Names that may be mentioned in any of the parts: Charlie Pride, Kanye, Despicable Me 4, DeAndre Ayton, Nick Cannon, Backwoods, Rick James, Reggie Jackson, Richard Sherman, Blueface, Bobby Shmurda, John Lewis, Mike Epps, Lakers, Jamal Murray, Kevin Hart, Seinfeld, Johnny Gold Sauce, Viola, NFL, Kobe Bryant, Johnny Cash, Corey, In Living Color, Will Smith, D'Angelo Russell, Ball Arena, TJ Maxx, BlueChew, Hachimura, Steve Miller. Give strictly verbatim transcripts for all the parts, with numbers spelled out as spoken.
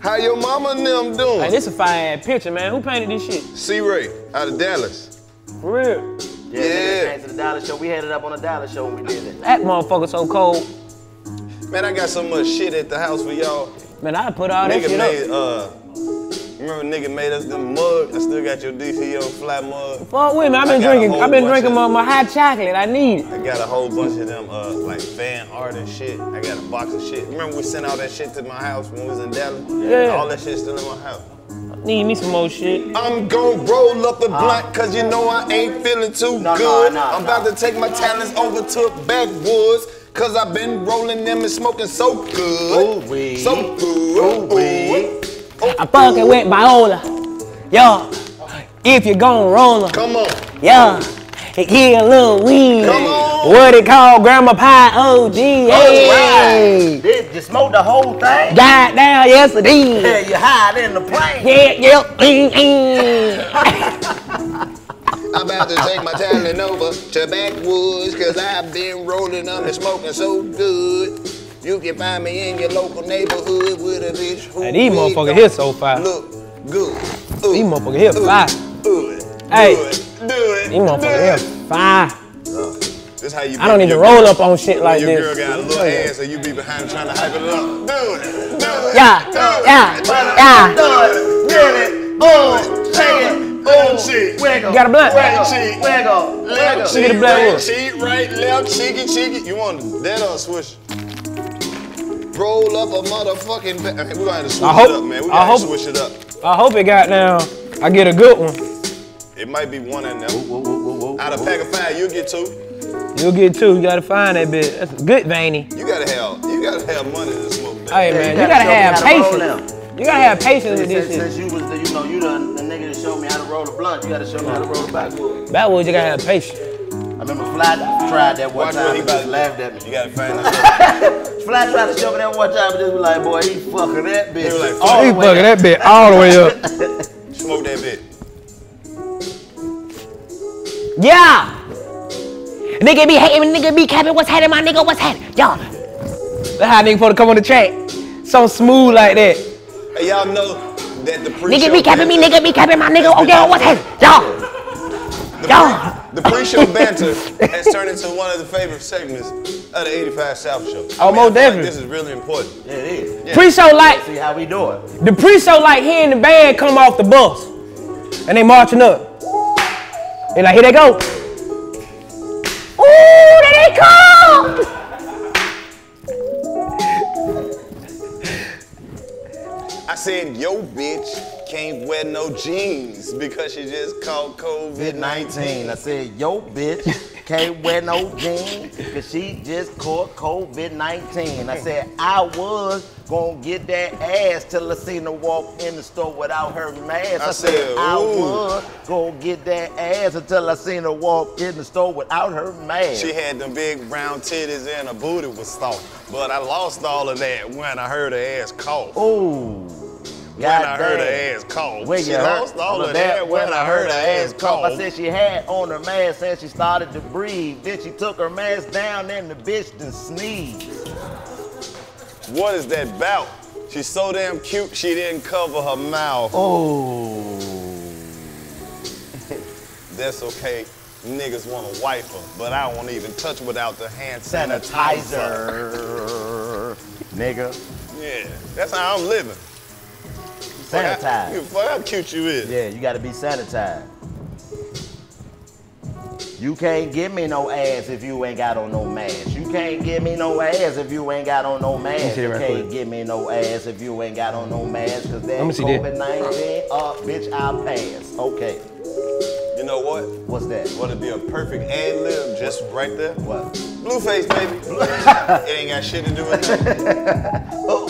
How your mama and them doing? Hey, this a fine picture, man. Who painted this shit? C. Ray, out of Dallas. For real? Yeah. yeah. Came to the Dallas show. We had it up on the Dallas show when we did it. That motherfucker so cold. Man, I got so much shit at the house for y'all. Man, I put all nigga that shit made, up. Uh, remember, nigga made us them mugs. I still got your D C O flat mug. Fuck with me. I've been drinking. I've been drinking my, my hot chocolate. I need it. I got a whole bunch of them, uh, like fan art and shit. I got a box of shit. Remember, we sent all that shit to my house when we was in Dallas. Yeah. All that shit still in my house. Need me some more shit. I'm gon' roll up the block, cause you know I ain't feeling too no, good. No, no, I'm no. about to take my talents over to Backwoods, cause I've been rolling them and smoking so good. Ooh, wee. So good. Ooh, wee. Ooh, I'm fucking with Viola. Yo, if you gon' roll her. Come on. Yo, get a little weed. Come on. What it called, Grandma Pie O G. Hey. Right. This, you smoked the whole thing? Died down yesterday. Yeah, you hide in the plane. Yeah, yeah. Mm, mm. I'm about to take my talent over to Backwoods, cause I've been rolling up and smoking so good. You can find me in your local neighborhood with a bitch who hey, these motherfuckers here so fire. Look good. Ooh, these motherfuckers here fire. Ooh, ooh, hey, do it, do it. These motherfuckers here fire. Uh, this how you I don't even roll up on shit like this. Your girl got a little ass and you be behind trying to hype it up. Do it, do it. Yeah, yeah, yeah. Do it, do it. Boom, take it. Boom, cheek, wiggle, you got a blunt. Right cheek, wiggle, left cheek, right cheek, right, left, cheeky, cheeky. You want that or swish? Roll up a motherfucking. Ba we gonna have to swish I hope, it up, man. We gonna I hope, swish it up. I hope it got down. I get a good one. It might be one in there. Whoa, whoa, whoa, whoa, Out of whoa. pack of five, you'll get two. You'll get two. You gotta find that bitch. That's a good veiny. You gotta have. You gotta have money to smoke. That. Hey man, you, you gotta, gotta have patience. You gotta have patience with this shit. Since you was the, you know, you done, the nigga that showed me how to roll a blunt, you gotta show me how to roll a backwoods. Backwoods, you gotta have patience. I remember Fly tried that one Watch time, he just laughed at me. You gotta find out. Fly tried to show me that one time, but just was like, boy, he fucking that bitch. He, like, fuck he fucking that bitch all the way up. Smoke that bitch. Yeah! Nigga be hating, nigga be capping, what's happening, my nigga, what's happening? Y'all. That's how nigga supposed to come on the track. So smooth like that. Hey, y'all know that the pre-show... Nigga be capping me, nigga be capping my nigga. Oh, yeah, what's happening? Y'all! Y'all! The pre-show banter has turned into one of the favorite segments of the eighty-five South show. Oh, I mean, most definitely. Like this is really important. Yeah, it is. Yeah. Pre-show like... See how we do it. The pre-show like here in the band come off the bus. And they marching up. They like, here they go. Ooh, there they come! I said, yo, bitch can't wear no jeans because she just caught COVID nineteen. I said, yo, bitch can't wear no jeans because she just caught COVID nineteen. I said, I was gonna get that ass till I seen her walk in the store without her mask. I, I said, said I was gonna get that ass until I seen her walk in the store without her mask. She had them big brown titties and her booty was soft, but I lost all of that when I heard her ass cough. Ooh. God when I damn. heard her ass cough. She lost all of that when, when I heard her ass cough. I said she had on her mask and she started to breathe. Then she took her mask down and the bitch then sneezed. What is that about? She's so damn cute she didn't cover her mouth. Oh. That's okay. Niggas want to wipe her, but I won't even touch without the hand sanitizer. sanitizer. Nigga. Yeah, that's how I'm living. Sanitized. You fuck how cute you is. Yeah, you gotta be sanitized. You can't give me no ass if you ain't got on no mask. You can't give me no ass if you ain't got on no mask. You can't give me no ass if you ain't got on no mask. Cause that COVID nineteen, uh, bitch, I'll pass. Okay. You know what? What's that? Would it be a perfect ad-lib just right there? What? Blueface, baby. It ain't got shit to do with that. Oh.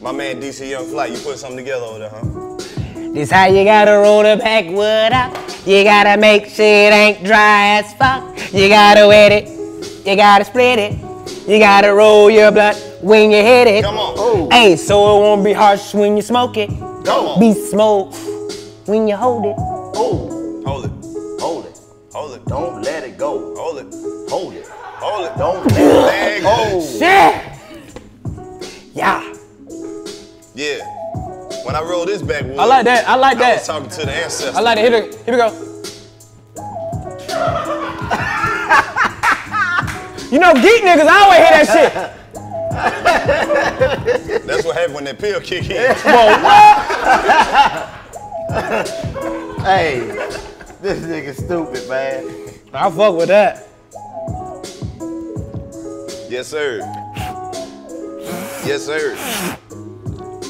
My man D C Young Fly, you put something together over there, huh? This how you gotta roll the backwood up. You gotta make shit ain't dry as fuck. You gotta wet it. You gotta split it. You gotta roll your blunt when you hit it. Come on. Hey, so it won't be harsh when you smoke it. Come on. Be smoked when you hold it. Oh, hold it. Hold it. Hold it. Don't let it go. Hold it. Hold it. Hold it. Don't let it go. Oh shit. Yeah. When I roll this backwoods, I like that. I like that. I was talking to the ancestors. I like that. Here we, here we go. You know, geek niggas, I always hear that shit. That's what happened when that pill kick in. Whoa, what? Hey, this nigga stupid, man. I fuck with that. Yes, sir. Yes, sir.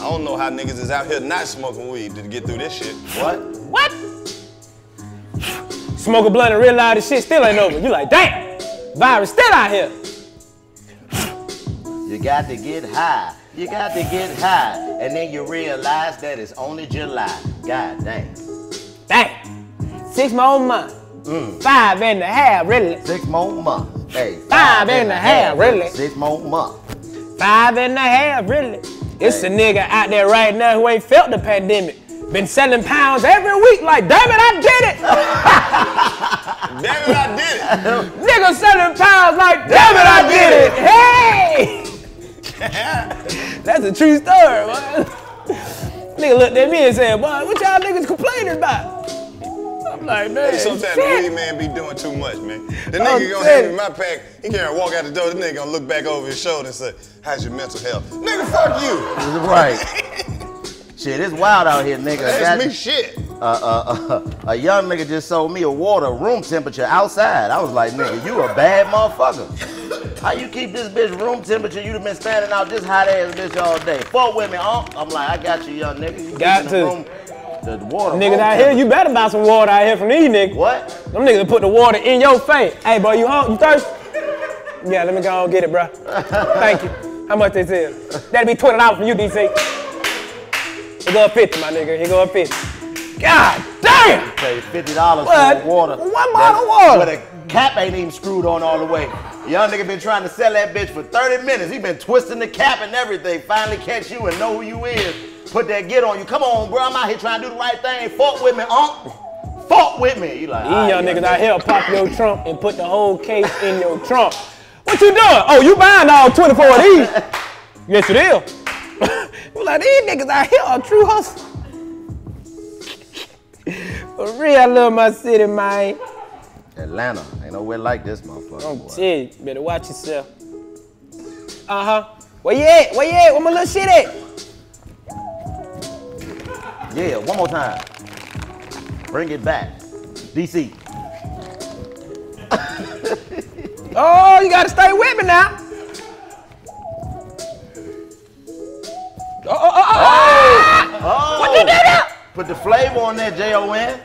I don't know how niggas is out here not smoking weed to get through this shit. What? What? Smoke a blunt and realize this shit still ain't over. You like, damn, virus still out here. You got to get high. You got to get high. And then you realize that it's only July. God dang. Dang. Six more months. Mm. Five and a half, really. Six more months. Hey. Five, five and, and a half, half, really. Six more months. Five and a half, really. It's hey. a nigga out there right now who ain't felt the pandemic. Been selling pounds every week like, damn it, I did it. Damn it, I did it. Nigga selling pounds like, damn, damn it, I, I did, did it. it. Hey. That's a true story, man. Nigga looked at me and said, boy, what y'all niggas complaining about? I'm like, man, hey, sometimes shit. The weed man be doing too much, man. The nigga I'm gonna hand me my pack, he can't walk out the door, the nigga gonna look back over his shoulder and say, how's your mental health? Nigga, fuck you. Right. Shit, it's wild out here, nigga. That's me shit. Uh, uh, uh, a young nigga just sold me a water room temperature outside. I was like, nigga, you a bad motherfucker. How you keep this bitch room temperature? You'd have been standing out this hot ass bitch all day. Fuck with me, huh? I'm like, I got you, young nigga. You got to. The room, the water niggas out here, you better buy some water out here from these niggas. What? Them niggas put the water in your face. Hey, boy, you hungry? You thirsty? Yeah, let me go and get it, bro. Thank you. How much this is? That'll be twenty dollars from you, D C. Here go a fifty, my nigga. Here go a fifty. God damn! Pay fifty dollars for water. One bottle of water. But the cap ain't even screwed on all the way. Young nigga been trying to sell that bitch for thirty minutes. He been twisting the cap and everything. Finally catch you and know who you is. Put that get on you. Come on, bro. I'm out here trying to do the right thing. Fuck with me, unk. Fuck with me. You like? These right, young niggas out here pop your trunk and put the whole case in your trunk. What you doing? Oh, you buying all twenty-four of these? Yes, it is. You like these niggas out here are true hustlers. For real, I love my city, man. Atlanta, ain't nowhere like this, motherfucker. Oh, boy. Shit, better watch yourself. Uh-huh. Where you at? Where you at? Where my little shit at? Yeah, one more time. Bring it back. D C. Oh, you gotta stay with me now. Oh, oh, oh, oh. Oh. What you do now? Put the flavor on that, J O N.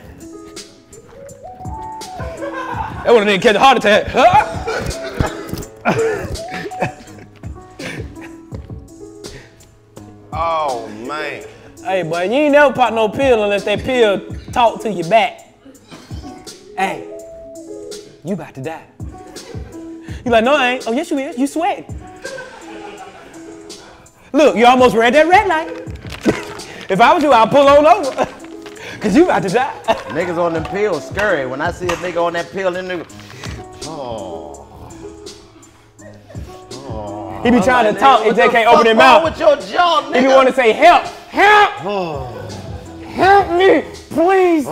That would've didn't catch a heart attack. Oh, man. Hey, boy, you ain't never pop no pill unless that pill talk to your back. Hey, you about to die. You like, no, I ain't. Oh, yes, you is. You sweating. Look, you almost ran that red light. If I was you, I'd pull on over. Cause you about to die. Niggas on them pills scurry. When I see a nigga on that pill, them niggas. Oh. Oh. He be I'm trying like, to talk and they can't open their mouth. With your jaw, nigga. He be want to say, help, help, oh. help me, please. Oh,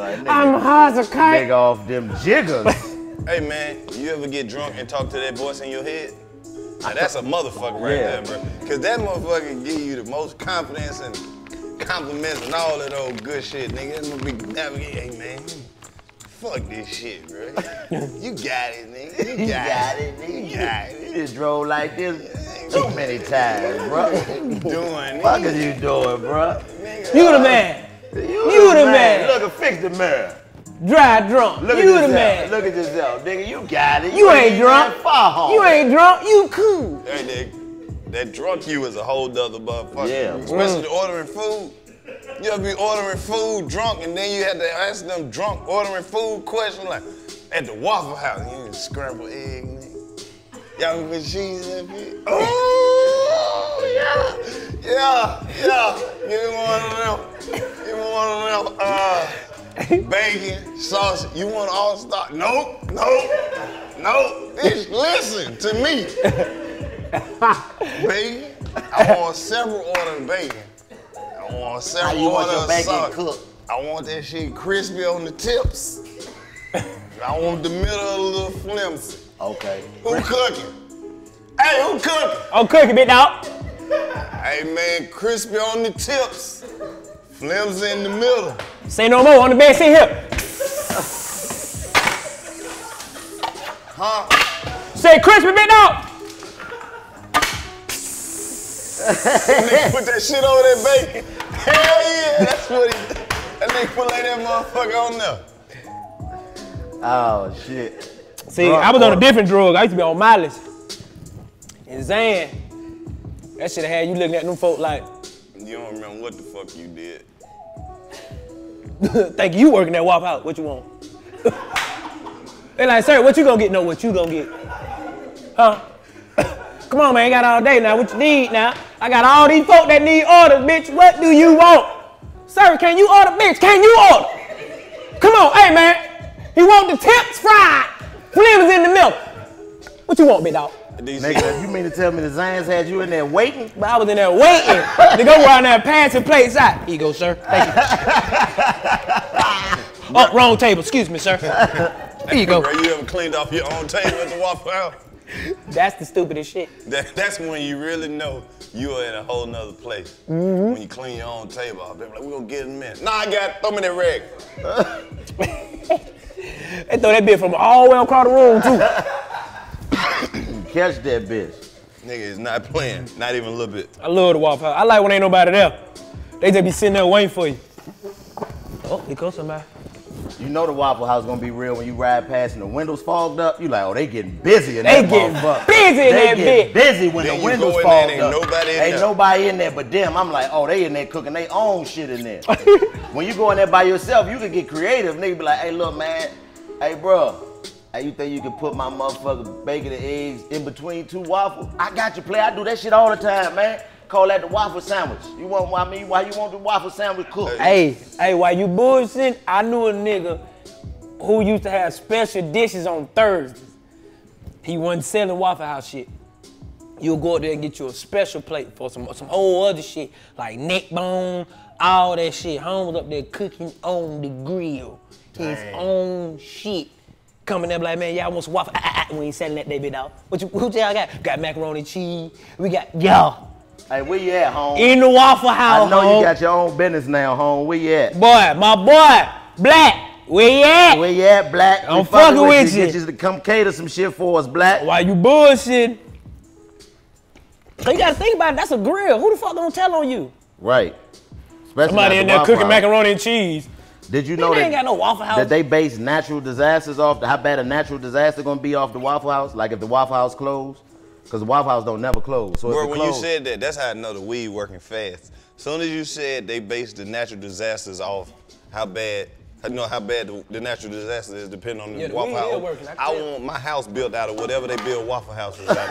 like, nigga, I'm hard to cut. Take off them jiggers. Hey man, you ever get drunk and talk to that voice in your head? Now that's a motherfucker right yeah. there, bro. Because that motherfucker give you the most confidence and compliments and all that old good shit, nigga. That's gonna be navigating, hey, man. Fuck this shit, bro. You got it, nigga. You got it, nigga. You got it. You just drove like this too many times, bro. What you doing, nigga? What is you doing, bro? Nigga, you the man. You, you the, the man. man. Look and fix the mirror. Dry drunk. Look you at the man. Look at yourself, nigga. You got it. You, you ain't, ain't drunk. Far you ain't drunk. You cool. Hey, nigga. That drunk you is a whole nother motherfucker. Yeah. Especially mm. ordering food. You ever be ordering food drunk, and then you had to ask them drunk ordering food questions like, at the Waffle House, you need scrambled egg, nigga. Y'all put cheese in that bitch. Oh, yeah. Yeah, yeah. Give me one of them. Give me one of them. Uh, Bacon, sausage, you want all stock? Nope, nope, nope. Bitch, listen to me. Bacon, I want several orders of bacon. on several. How you want your bacon cooked? I want that shit crispy on the tips. I want the middle a little flimsy. Okay. Who cooking? Hey, who cooking? I'm cooking, bitch, now. Hey, man, crispy on the tips. Flimsy in the middle. Say no more, on the back, sit here. Huh? Say crispy, bitch, now. Nigga put that shit over that bacon. Hell yeah, that's what he did. That nigga put like that motherfucker on there. Oh, shit. See, drug I was on a different drug. I used to be on Miley's. And Zan, that shit had you looking at them folk like. You don't remember what the fuck you did. Thank you working that Waffle House. What you want? They like, sir, what you gonna get? No, what you gonna get? Huh? Come on, man, I got all day now. What you need now? I got all these folk that need orders, bitch. What do you want? Sir, can you order, bitch? Can you order? Come on, hey, man. He want the tips fried, flims in the milk. What you want, big dog? Nigga, you mean to tell me the Zans had you in there waiting? But I was in there waiting. They go around there passing plates out. Here you go, sir. Thank you. Oh, wrong table. Excuse me, sir. Here you go. Bro, you ever cleaned off your own table at the Waffle House? That's the stupidest shit. That, that's when you really know you are in a whole nother place. Mm-hmm. When you clean your own table off. They're like, we're going to get in a minute. Nah, I got it. Throw me that rag. They throw that bitch from all the way across the room, too. Catch that bitch. Nigga is not playing, not even a little bit. I love the Waffle House. I like when ain't nobody there. They just be sitting there waiting for you. Oh, here comes somebody. You know the Waffle House gonna be real when you ride past and the windows fogged up. You like, oh, they getting busy in they that motherfucker. They getting busy in they that get bitch. busy when then the windows fogged up. Ain't nobody in there. Ain't nobody in there but them. I'm like, oh, they in there cooking their own shit in there. When you go in there by yourself, you can get creative. Nigga be like, hey, look, man. Hey, bro. Hey, you think you can put my motherfucking bacon and eggs in between two waffles? I got you, play. I do that shit all the time, man. Call that the waffle sandwich. You want, I mean, why you want the waffle sandwich cooked? Hey, hey, while you bullshitting, I knew a nigga who used to have special dishes on Thursdays. He wasn't selling Waffle House shit. You'll go out there and get you a special plate for some, some whole other shit, like neck bone, all that shit. Home was up there cooking on the grill. His Dang. own shit. Coming up like, man, y'all want some waffle? Ah, ah, ah. We ain't selling that, baby, dog. What you, who y'all got? Got macaroni and cheese. We got, y'all. Hey, where you at, home? In the Waffle House, I know home. You got your own business now, home. Where you at? Boy, my boy, Black, where you at? Where you at, Black? I'm fucking with, with you. Get you to come cater some shit for us, Black. Why you bullshitting? You gotta think about it, that's a grill. Who the fuck gonna tell on you? Right. Especially somebody in the there cooking house. macaroni and cheese. Did you know they that, ain't got no Waffle House. that they base natural disasters off, the, how bad a natural disaster gonna be off the Waffle House? Like if the Waffle House closed? Because the Waffle House don't never close. So Bro, when close, you said that, that's how I know the weed working fast. As soon as you said they based the natural disasters off how bad, you know how bad the, the natural disaster is depending on the, yeah, the Waffle House. Working, I, I want my house built out of whatever they build Waffle Houses out of.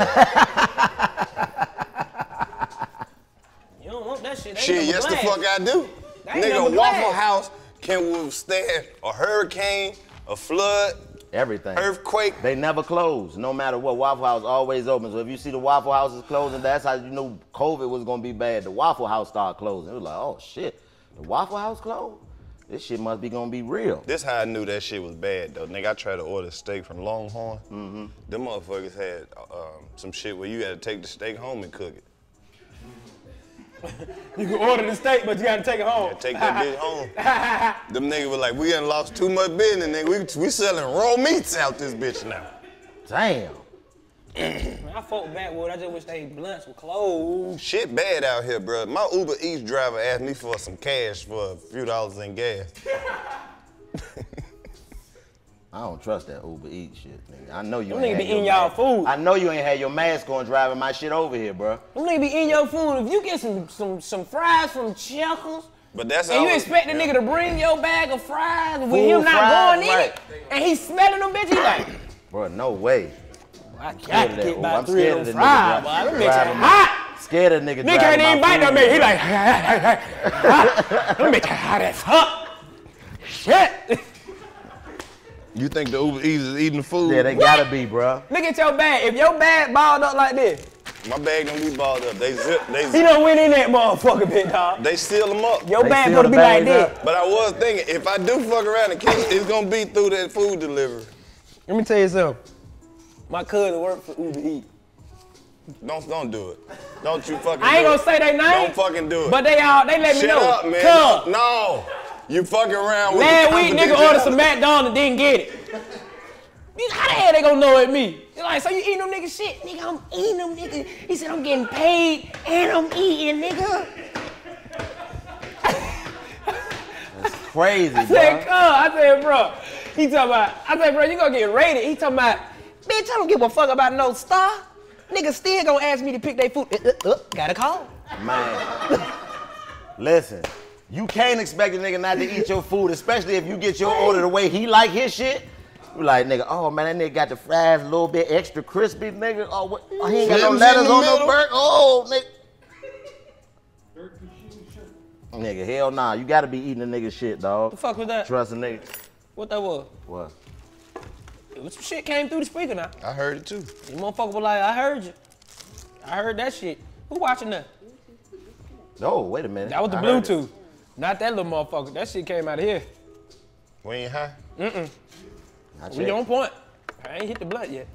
You don't want that shit. That shit, yes glad. the fuck I do. That Nigga, Waffle glad. House can withstand a hurricane, a flood, everything. Earthquake. They never close, no matter what. Waffle House always open. So if you see the Waffle Houses closing, that's how you knew COVID was gonna be bad. The Waffle House started closing. It was like, oh shit, the Waffle House closed? This shit must be gonna be real. This how I knew that shit was bad though. Nigga, I tried to order steak from Longhorn. Mm-hmm. Them motherfuckers had um, some shit where you gotta take the steak home and cook it. You can order the steak, but you gotta take it home. Yeah, take that bitch home. Them niggas were like, we done lost too much business, nigga. We, we selling raw meats out this bitch now. Damn. Man, I fought Backwoods. I just wish they blunts were closed. Shit bad out here, bro. My Uber Eats driver asked me for some cash for a few dollars in gas. I don't trust that Uber Eats shit, nigga. I know you Them ain't nigga be eating y'all food. I know you ain't had your mask on driving my shit over here, bro. Them nigga be eating your food. If you get some some some fries from Checkers, but that's and all you expect the nigga to bring your bag of fries with food him not going right. in it, and he's smelling them bitch, he like, bro, no way. I can't get Uber. by three of them fries, boy. Them bitches hot. Scared of nigga. Nigga can't even bite no bitch. He like, hot. Them bitches hot as fuck. Shit. You think the Uber Eats is eating the food? Yeah, they what? gotta be, bro. Look at your bag. If your bag balled up like this, My bag don't be balled up. They zip. They zip. He done went in that motherfucker, big dog. They seal them up. Your they bag gonna be like this. But I was thinking, if I do fuck around and kill it, it's gonna be through that food delivery. Let me tell you something. My cousin worked for Uber Eats. Don't don't do it. Don't you fucking. I ain't do gonna it. say they name. Don't fucking do it. But they all they let Shut me know. Shut up, man. Come. No, you fucking around with. Last week, nigga ordered some McDonald's and didn't get it. How the hell they gonna know at me? They're like, so you eating them niggas shit? Nigga, I'm eating them niggas. He said, I'm getting paid and I'm eating, nigga. That's crazy, I said, bro. I said, bro. He talking about, I said, bro, you gonna get raided. He talking about, bitch, I don't give a fuck about no star. Niggas still gonna ask me to pick their food. Uh, uh, uh, gotta call. Man. Listen, you can't expect a nigga not to eat your food, especially if you get your order the way he like his shit. You like, nigga, oh man, that nigga got the fries a little bit extra crispy, nigga. Oh, what? Oh, he ain't got no lettuce on no burger. Oh, nigga. Nigga, hell nah. You gotta be eating a nigga shit, dog. The fuck was that? Trust a nigga. What that was? What? Some shit came through the speaker now. I heard it too. You motherfucker was like, I heard you. I heard that shit. Who watching that? No, wait a minute. That was the I Bluetooth. Not that little motherfucker. That shit came out of here. We ain't high? Mm-mm. We on point. I ain't hit the blunt yet.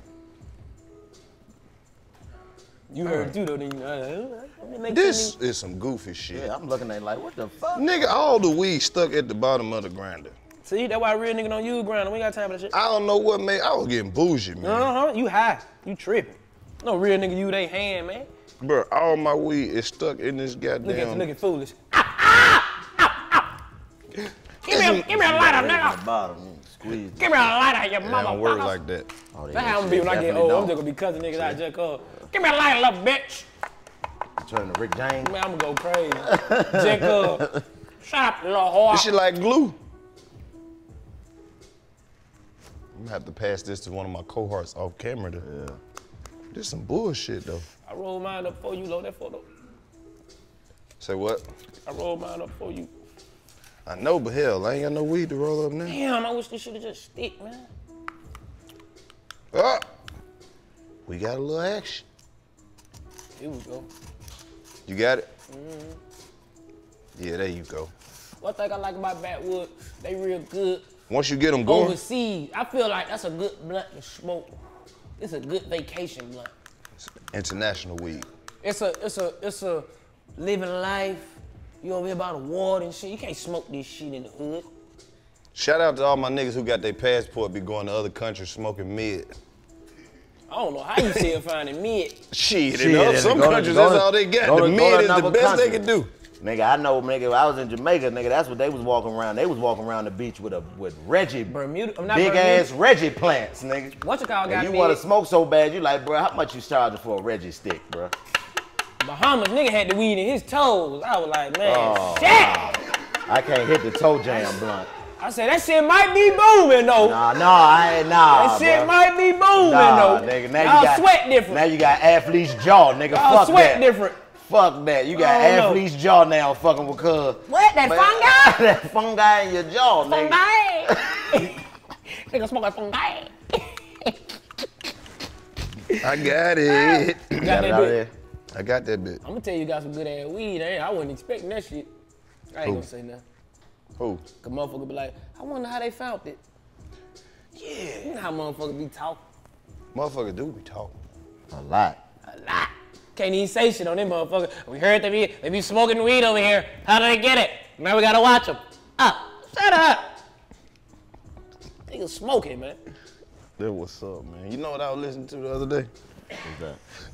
You All heard right. it too, though, didn't you? This is some goofy shit. Yeah, I'm looking at it like, what the fuck? Nigga, all the weed stuck at the bottom of the grinder. See, that's why real nigga don't use grinder. We ain't got time for that shit. I don't know what, man. I was getting bougie, man. Uh-huh, you high. You tripping. No real nigga use they hand, man. Bro, all my weed is stuck in this goddamn... Look at you looking foolish. Ah, ah, ah, ah. Give me a, give me a lighter, nigga. Bottom. Please. Give me a lighter, your mama. It don't work like that. Oh, that's how I'm gonna be when I get old. Don't. I'm just gonna be cussing niggas out just cause. Give me a lighter, little bitch. You turning to Rick James? Man, I'm gonna go crazy. Just cause. Shut up, little whore. This shit like glue. I'm gonna have to pass this to one of my cohorts off camera. To, yeah. This some bullshit though. I rolled mine up for you, load that photo. Say what? I rolled mine up for you. I know, but hell, I ain't got no weed to roll up now. Damn, I wish this should've just stick, man. Ah! We got a little action. Here we go. You got it? Mm-hmm. Yeah, there you go. One thing I like about Backwoods, they real good. Once you get them going. Overseas, I feel like that's a good blunt to smoke. It's a good vacation blunt. It's international weed. It's a, it's a, it's a living life. You over here by the water and shit. You can't smoke this shit in the hood. Shout out to all my niggas who got their passport be going to other countries smoking mid. I don't know how you still finding mid. Shit, in other, some go countries, to, that's to, all they got. The mid is the best country. They can do. Nigga, I know, nigga, I was in Jamaica, nigga, that's what they was walking around. They was walking around the beach with a with Reggie, Bermuda, I'm not big Bermuda. ass Reggie plants, nigga. What you call got You want to smoke so bad, you like, bro, how much you charging for a Reggie stick, bro? Bahamas nigga had the weed in his toes. I was like, man, oh, shit! Wow. I can't hit the toe jam blunt. I said, that shit might be booming though. Nah, nah, I ain't, nah, That shit bro. might be booming nah, though. Nigga, now Y'all you got, sweat different. Now you got athlete's jaw, nigga, fuck sweat that. different. Fuck that, you got athlete's know. jaw now fucking with cuz. What, that man, fungi? That fungi in your jaw, fungi. nigga. Nigga smoke that fungi. I got it. You got, got it out of there. I got that bit. I'm gonna tell you, you got some good ass weed. I, I wasn't expecting that shit. I ain't Who? gonna say nothing. Who? Cause motherfucker be like, I wonder how they found it. Yeah. You know how motherfucker be talking. Motherfucker do be talking. A lot. A lot. Can't even say shit on them motherfuckers. We heard they be, they be smoking weed over here. How did they get it? Now we gotta watch them. Ah, shut up. Niggas smoking, man. That what's up, man. You know what I was listening to the other day?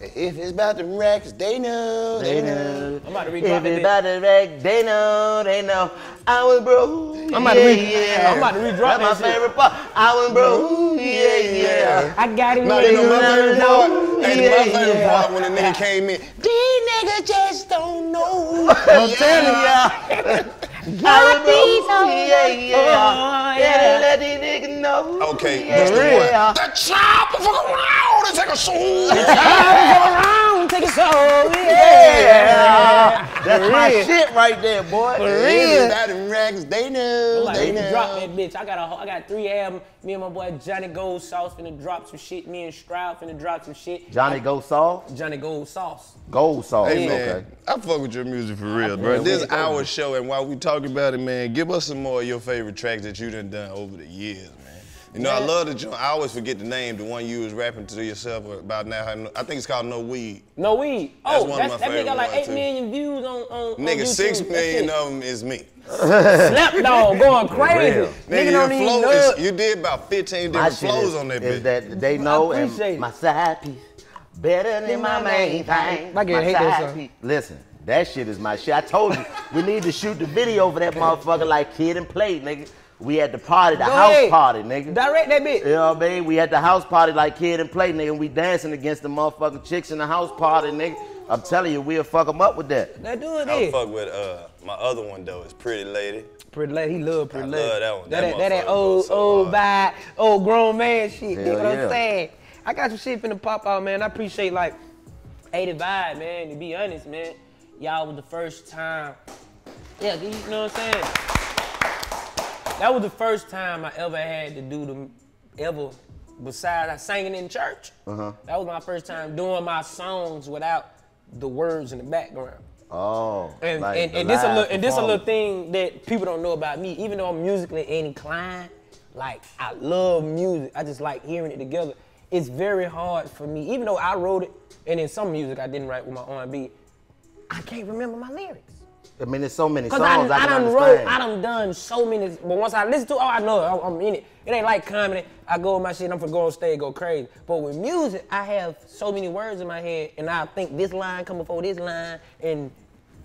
If it's about the racks, they know. They know. I'm about to read If it's about the racks, they know. They know. I was broke. I'm about to read. Yeah. I'm about to read drop That's my shit. favorite part. I was broke. Yeah, yeah. I got it. No, you know my favorite part. Know. And yeah, my favorite yeah. part when the nigga came in. These niggas just don't know. I'm telling y'all. Got these on. Yeah, yeah. Yeah, let these niggas know. Okay, that's the one. The child is around and take a soul. The child is around and take a soul. Yeah. That's my shit right there, boy. For real. That Rex, they know. Like, they know. Drop that bitch. I got a, I got three album. Me and my boy Johnny Gold Sauce finna drop some shit. Me and Stroud finna drop some shit. Johnny Gold Sauce? Johnny Gold Sauce. Gold Sauce. Hey, man. Okay. I fuck with your music for real, bro. This is our show, and while we talking about it, man, give us some more of your favorite tracks that you done done over the years, man. You know, yeah. I love the joint. I always forget the name, the one you was rapping to yourself about now. I think it's called No Weed. No Weed. That's oh, one that's, of my that nigga got like eight too. Million views on, on, nigga, on YouTube. six million of them is me. Slap dog going crazy. Real. Nigga, nigga don't even know. Is, you did about fifteen different my flows is, on that bitch. That they know and it. My side piece better than my main thing. I get hate that song. Listen. That shit is my shit. I told you, we need to shoot the video for that motherfucker like Kid and Play, nigga. We at the party, the Go house ahead. Party, nigga. Direct that bitch. You know what I mean? We at the house party like Kid and Play, nigga. We dancing against the motherfucking chicks in the house party, nigga. I'm telling you, we'll fuck them up with that. Now do it I'll is. fuck with uh, my other one, though. It's Pretty Lady. Pretty Lady. He love Pretty I Lady. I love that one. That, that, that, that old, so old vibe, old grown man shit. Hell you know yeah. what I'm saying? I got some shit finna pop out, man. I appreciate, like, eighty-five, man, to be honest, man. Y'all was the first time, yeah, you know what I'm saying? That was the first time I ever had to do them, ever, besides I singing in church. Uh-huh. That was my first time doing my songs without the words in the background. Oh, and, like and, and this a little, and this a little thing that people don't know about me, even though I'm musically inclined, like I love music, I just like hearing it together. It's very hard for me, even though I wrote it, and in some music I didn't write with my R and B, I can't remember my lyrics. I mean, there's so many songs I, I, I done understand. wrote, I done done so many, but once I listen to it, oh, I know it, I'm in it. It ain't like comedy. I go with my shit, I'm gonna go on stage, go crazy. But with music, I have so many words in my head, and I think this line come before this line, and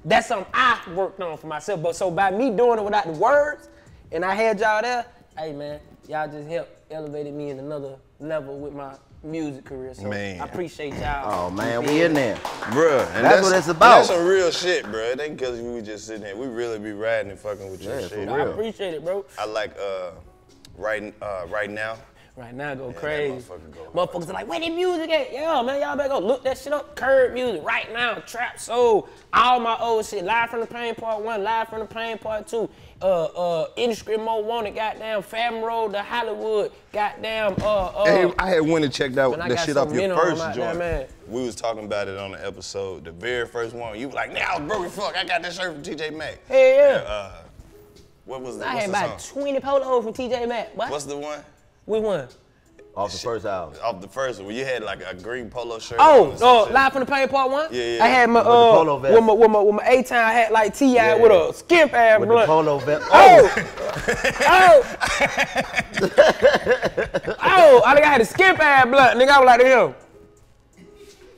that's something I worked on for myself. But so by me doing it without the words, and I had y'all there, hey man, y'all just helped elevated me in another level with my music career, so man. I appreciate y'all. Oh man, we in there. Bruh, and that's, that's what it's about. That's some real shit, bruh. It ain't because we were just sitting here. We really be riding and fucking with your yeah, shit. I appreciate it, bro. I like uh, right, uh, right now. Right now, go yeah, crazy. Motherfucker go Motherfuckers hard. Are like, where the music at? Yeah, man, y'all better go look that shit up. Curb music, right now, trap soul, all my old shit. Live from the Plane Part One, Live from the Plane Part Two. Uh, uh, Industry Mo Wanted, goddamn, Fam Road to Hollywood, goddamn. Uh, uh. Hey, I had one that checked out that shit off your first joint. Man. We was talking about it on the episode, the very first one. You were like, now, bro, as fuck, I got that shirt from T J Maxx. Hell yeah. And, uh, what was that? I had about song? twenty polos from T J Maxx. What? What's the one? We won. Off the first album. Off the first one. You had like a green polo shirt. Oh, oh, Live from the Plane Part One? Yeah, yeah. I had my, uh, with, the with my, with my, with my A-Town hat like T I yeah, with yeah. a skimp ass with blunt. The polo vest. Oh! oh! oh! I think I had a skimp ass blunt. Nigga, I was like to him.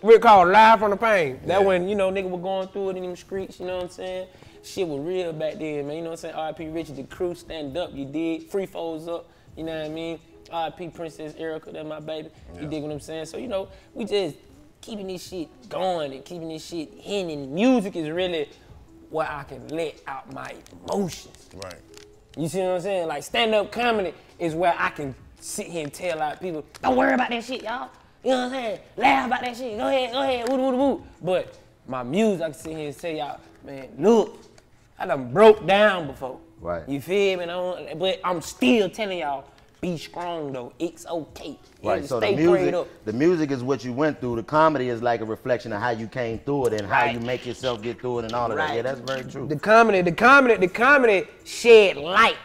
We called Live from the Plane. That yeah. when, you know, nigga was going through it in them streets, you know what I'm saying? Shit was real back then, man. You know what I'm saying? R I P Richard, the crew, stand up, you dig? Free foes up, you know what I mean? R I P Princess Erica, that's my baby. Yeah. You dig what I'm saying? So, you know, we just keeping this shit going and keeping this shit in, and music is really where I can let out my emotions. Right. You see what I'm saying? Like, stand-up comedy is where I can sit here and tell out people, don't worry about that shit, y'all. You know what I'm saying? Laugh about that shit. Go ahead, go ahead, woo woo woo. But my music, I can sit here and tell y'all, man, look, I done broke down before. Right. You feel me? But I'm still telling y'all, be strong though, it's okay. Right, so the music, the music is what you went through. The comedy is like a reflection of how you came through it and right. how you make yourself get through it and all of right. that. Yeah, that's very true. The comedy, the comedy, the comedy shed light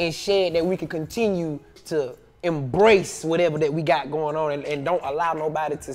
and shed that we can continue to embrace whatever that we got going on and, and don't allow nobody to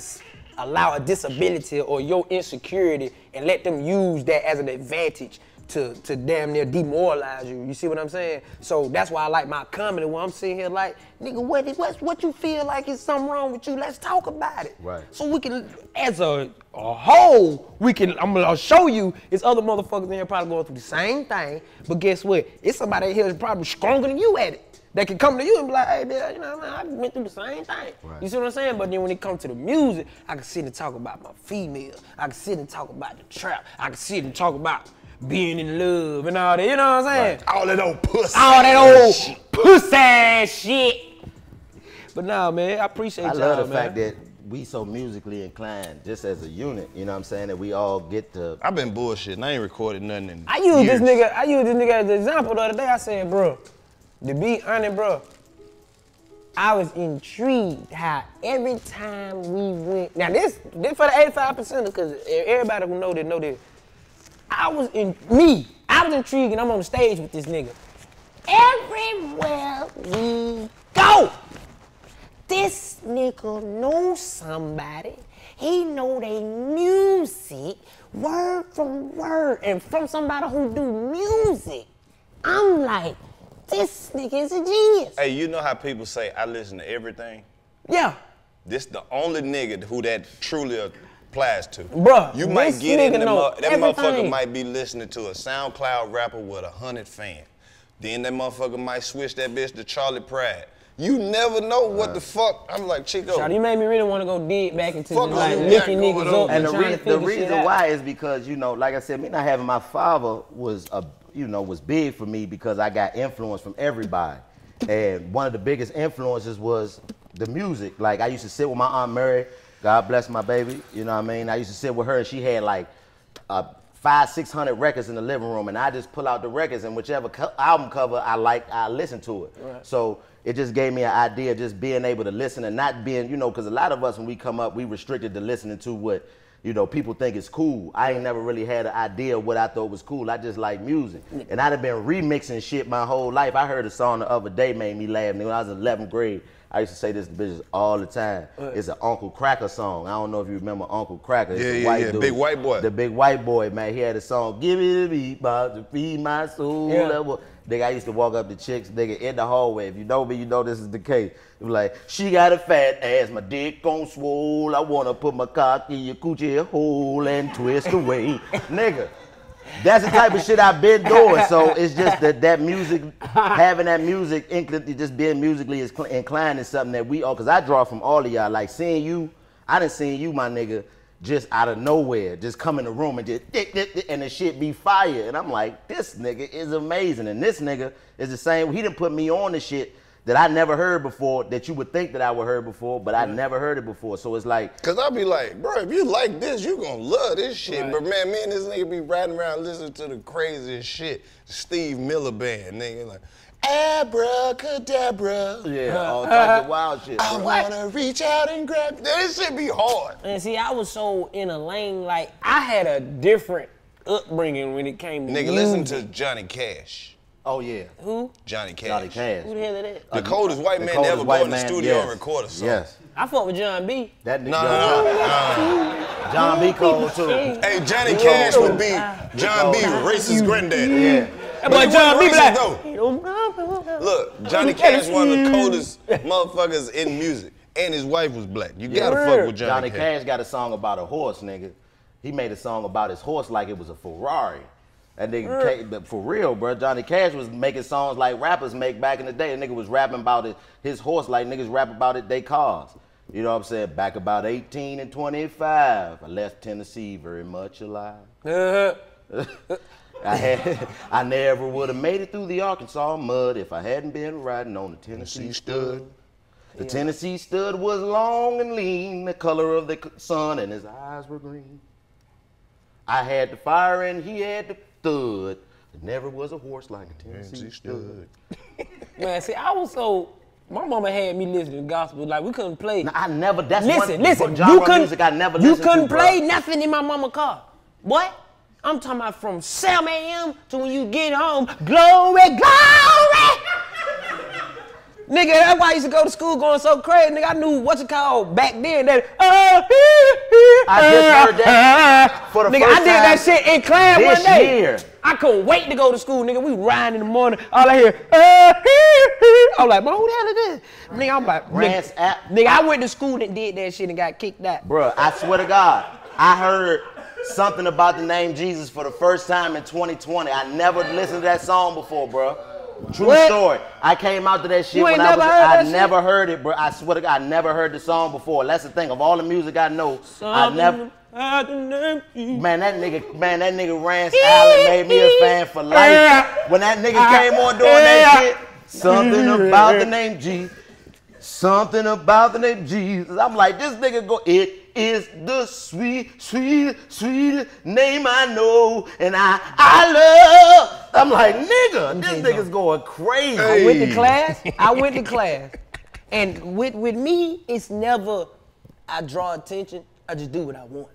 allow a disability or your insecurity and let them use that as an advantage. To, to damn near demoralize you. You see what I'm saying? So that's why I like my comedy when I'm sitting here like, nigga, what is, what's, what you feel like is something wrong with you? Let's talk about it. Right. So we can, as a, a whole, we can, I'm gonna show you, it's other motherfuckers in here probably going through the same thing, but guess what? It's somebody here that's probably stronger than you at it. That can come to you and be like, hey, man, you know what I mean? I went through the same thing. Right. You see what I'm saying? But then when it comes to the music, I can sit and talk about my female. I can sit and talk about the trap. I can sit and talk about being in love and all that, you know what I'm saying? Right. All that old pussy. All that old shit. Pussy shit. But nah, man, I appreciate y'all, man. I love the fact that we so musically inclined, just as a unit, you know what I'm saying, that we all get to... I've been bullshitting, I ain't recorded nothing in I used years. this nigga, I used this nigga as an example the other day. I said, bro, to be honest, bro, I was intrigued how every time we went... Now this, this for the eighty-five percent, because everybody who know this, know this. I was in... Me, I was intrigued and I'm on the stage with this nigga. Everywhere we go, this nigga knows somebody. He know they music, word from word, and from somebody who do music. I'm like, this nigga is a genius. Hey, you know how people say, I listen to everything? Yeah. This the only nigga who that truly applies to. Bruh, you might get in the mo that everything. Motherfucker might be listening to a SoundCloud rapper with a hundred fans. Then that motherfucker might switch that bitch to Charlie Pride. You never know what uh, the fuck. I'm like, Chico. Shawty, you made me really want to go dig back into the, like, looking niggas up. And, and the, re the reason why is because, you know, like I said, me not having my father was a, you know, was big for me because I got influence from everybody. And one of the biggest influences was the music. Like, I used to sit with my Aunt Mary, God bless my baby, you know what I mean? I used to sit with her and she had like a five, six hundred records in the living room, and I just pull out the records and whichever co album cover I like, I listen to it. Right. So it just gave me an idea of just being able to listen and not being, you know, because a lot of us when we come up, we restricted to listening to what, you know, people think is cool. I ain't never really had an idea of what I thought was cool. I just like music. And I'd have been remixing shit my whole life. I heard a song the other day made me laugh. When I was in eleventh grade, I used to say this to bitches all the time. It's an Uncle Cracker song. I don't know if you remember Uncle Cracker. It's yeah, a yeah, white yeah. Dude. Big white boy. The big white boy, man. He had a song, give me the beat, Bob, to feed my soul. Yeah. Nigga, I used to walk up to chicks, nigga, in the hallway. If you know me, you know this is the case. It was like, she got a fat ass, my dick gon' swole. I wanna put my cock in your coochie hole and twist away. Nigga, that's the type of shit I've been doing. So it's just that that music, having that music, just being musically inclined is something that we all, because I draw from all of y'all. Like, seeing you, I done seen you, my nigga, just out of nowhere, just come in the room and just dick, dick, dick, and the shit be fire. And I'm like, this nigga is amazing. And this nigga is the same. He didn't put me on the shit that I never heard before, that you would think that I would heard before, but mm-hmm. I never heard it before. So it's like... Because I'll be like, bro, if you like this, you gonna love this shit. Right. But man, me and this nigga be riding around listening to the craziest shit. Steve Miller Band, nigga. Like, abracadabra. Yeah, all types of wild shit. Bro. I wanna reach out and grab... This shit be hard. And see, I was so in a lane, like, I had a different upbringing when it came to Nigga, music. Listen to Johnny Cash. Oh, yeah. Who? Johnny Cash. Johnny Cash. Who the hell is that? The coldest white man ever go in the studio and record a song. Yes. I fought with John B. That nigga. No, no, no. John B cold, too. Hey, Johnny Cash would be John B, racist granddaddy. Yeah. But John B black. Look, Johnny Cash is one of the coldest motherfuckers in music. And his wife was black. You gotta fuck with Johnny Cash. Johnny Cash got a song about a horse, nigga. He made a song about his horse like it was a Ferrari. That nigga, came, but for real, bro, Johnny Cash was making songs like rappers make back in the day. The nigga was rapping about it, his horse like niggas rap about it, they cars. You know what I'm saying? Back about eighteen and twenty-five, I left Tennessee very much alive. I, had, I never would have made it through the Arkansas mud if I hadn't been riding on the Tennessee, Tennessee stud. stud. The yeah. Tennessee stud was long and lean, the color of the sun, and his eyes were green. I had the fire and he had the... There never was a horse like a Tennessee stud. Man, see, I was so... My mama had me listening to gospel. Like, we couldn't play... Now, I never... That's listen, one, listen. Genre you couldn't, music I never you couldn't to, play bro. Nothing in my mama's car. What? I'm talking about from seven A M to when you get home. Glory, glory! Nigga, that's why I used to go to school going so crazy. Nigga, I knew what you call back then. That uh, I just heard that for the nigga, first I did time that shit in class one day. Year. I couldn't wait to go to school, nigga. We riding in the morning. All I hear, uh, I'm like, bro, who the hell is this? Nigga, I'm like, Rance nigga, app. nigga, I went to school and did that shit and got kicked out. Bruh, I swear to God, I heard something about the name Jesus for the first time in twenty twenty. I never listened to that song before, bruh. True what? Story. I came out to that shit when I was. I never shit? heard it, bro. I swear to God, I never heard the song before. That's the thing. Of all the music I know, Something I never. Man, that nigga, man, that nigga Rance Allen made me a fan for life. When that nigga came on doing that shit, something about the name G. Something about the name Jesus. I'm like, this nigga go, it is the sweet, sweet, sweet name I know, and I, I love. I'm like, nigga, this nigga's going crazy. Hey. I went to class, I went to class. And with, with me, it's never, I draw attention, I just do what I want.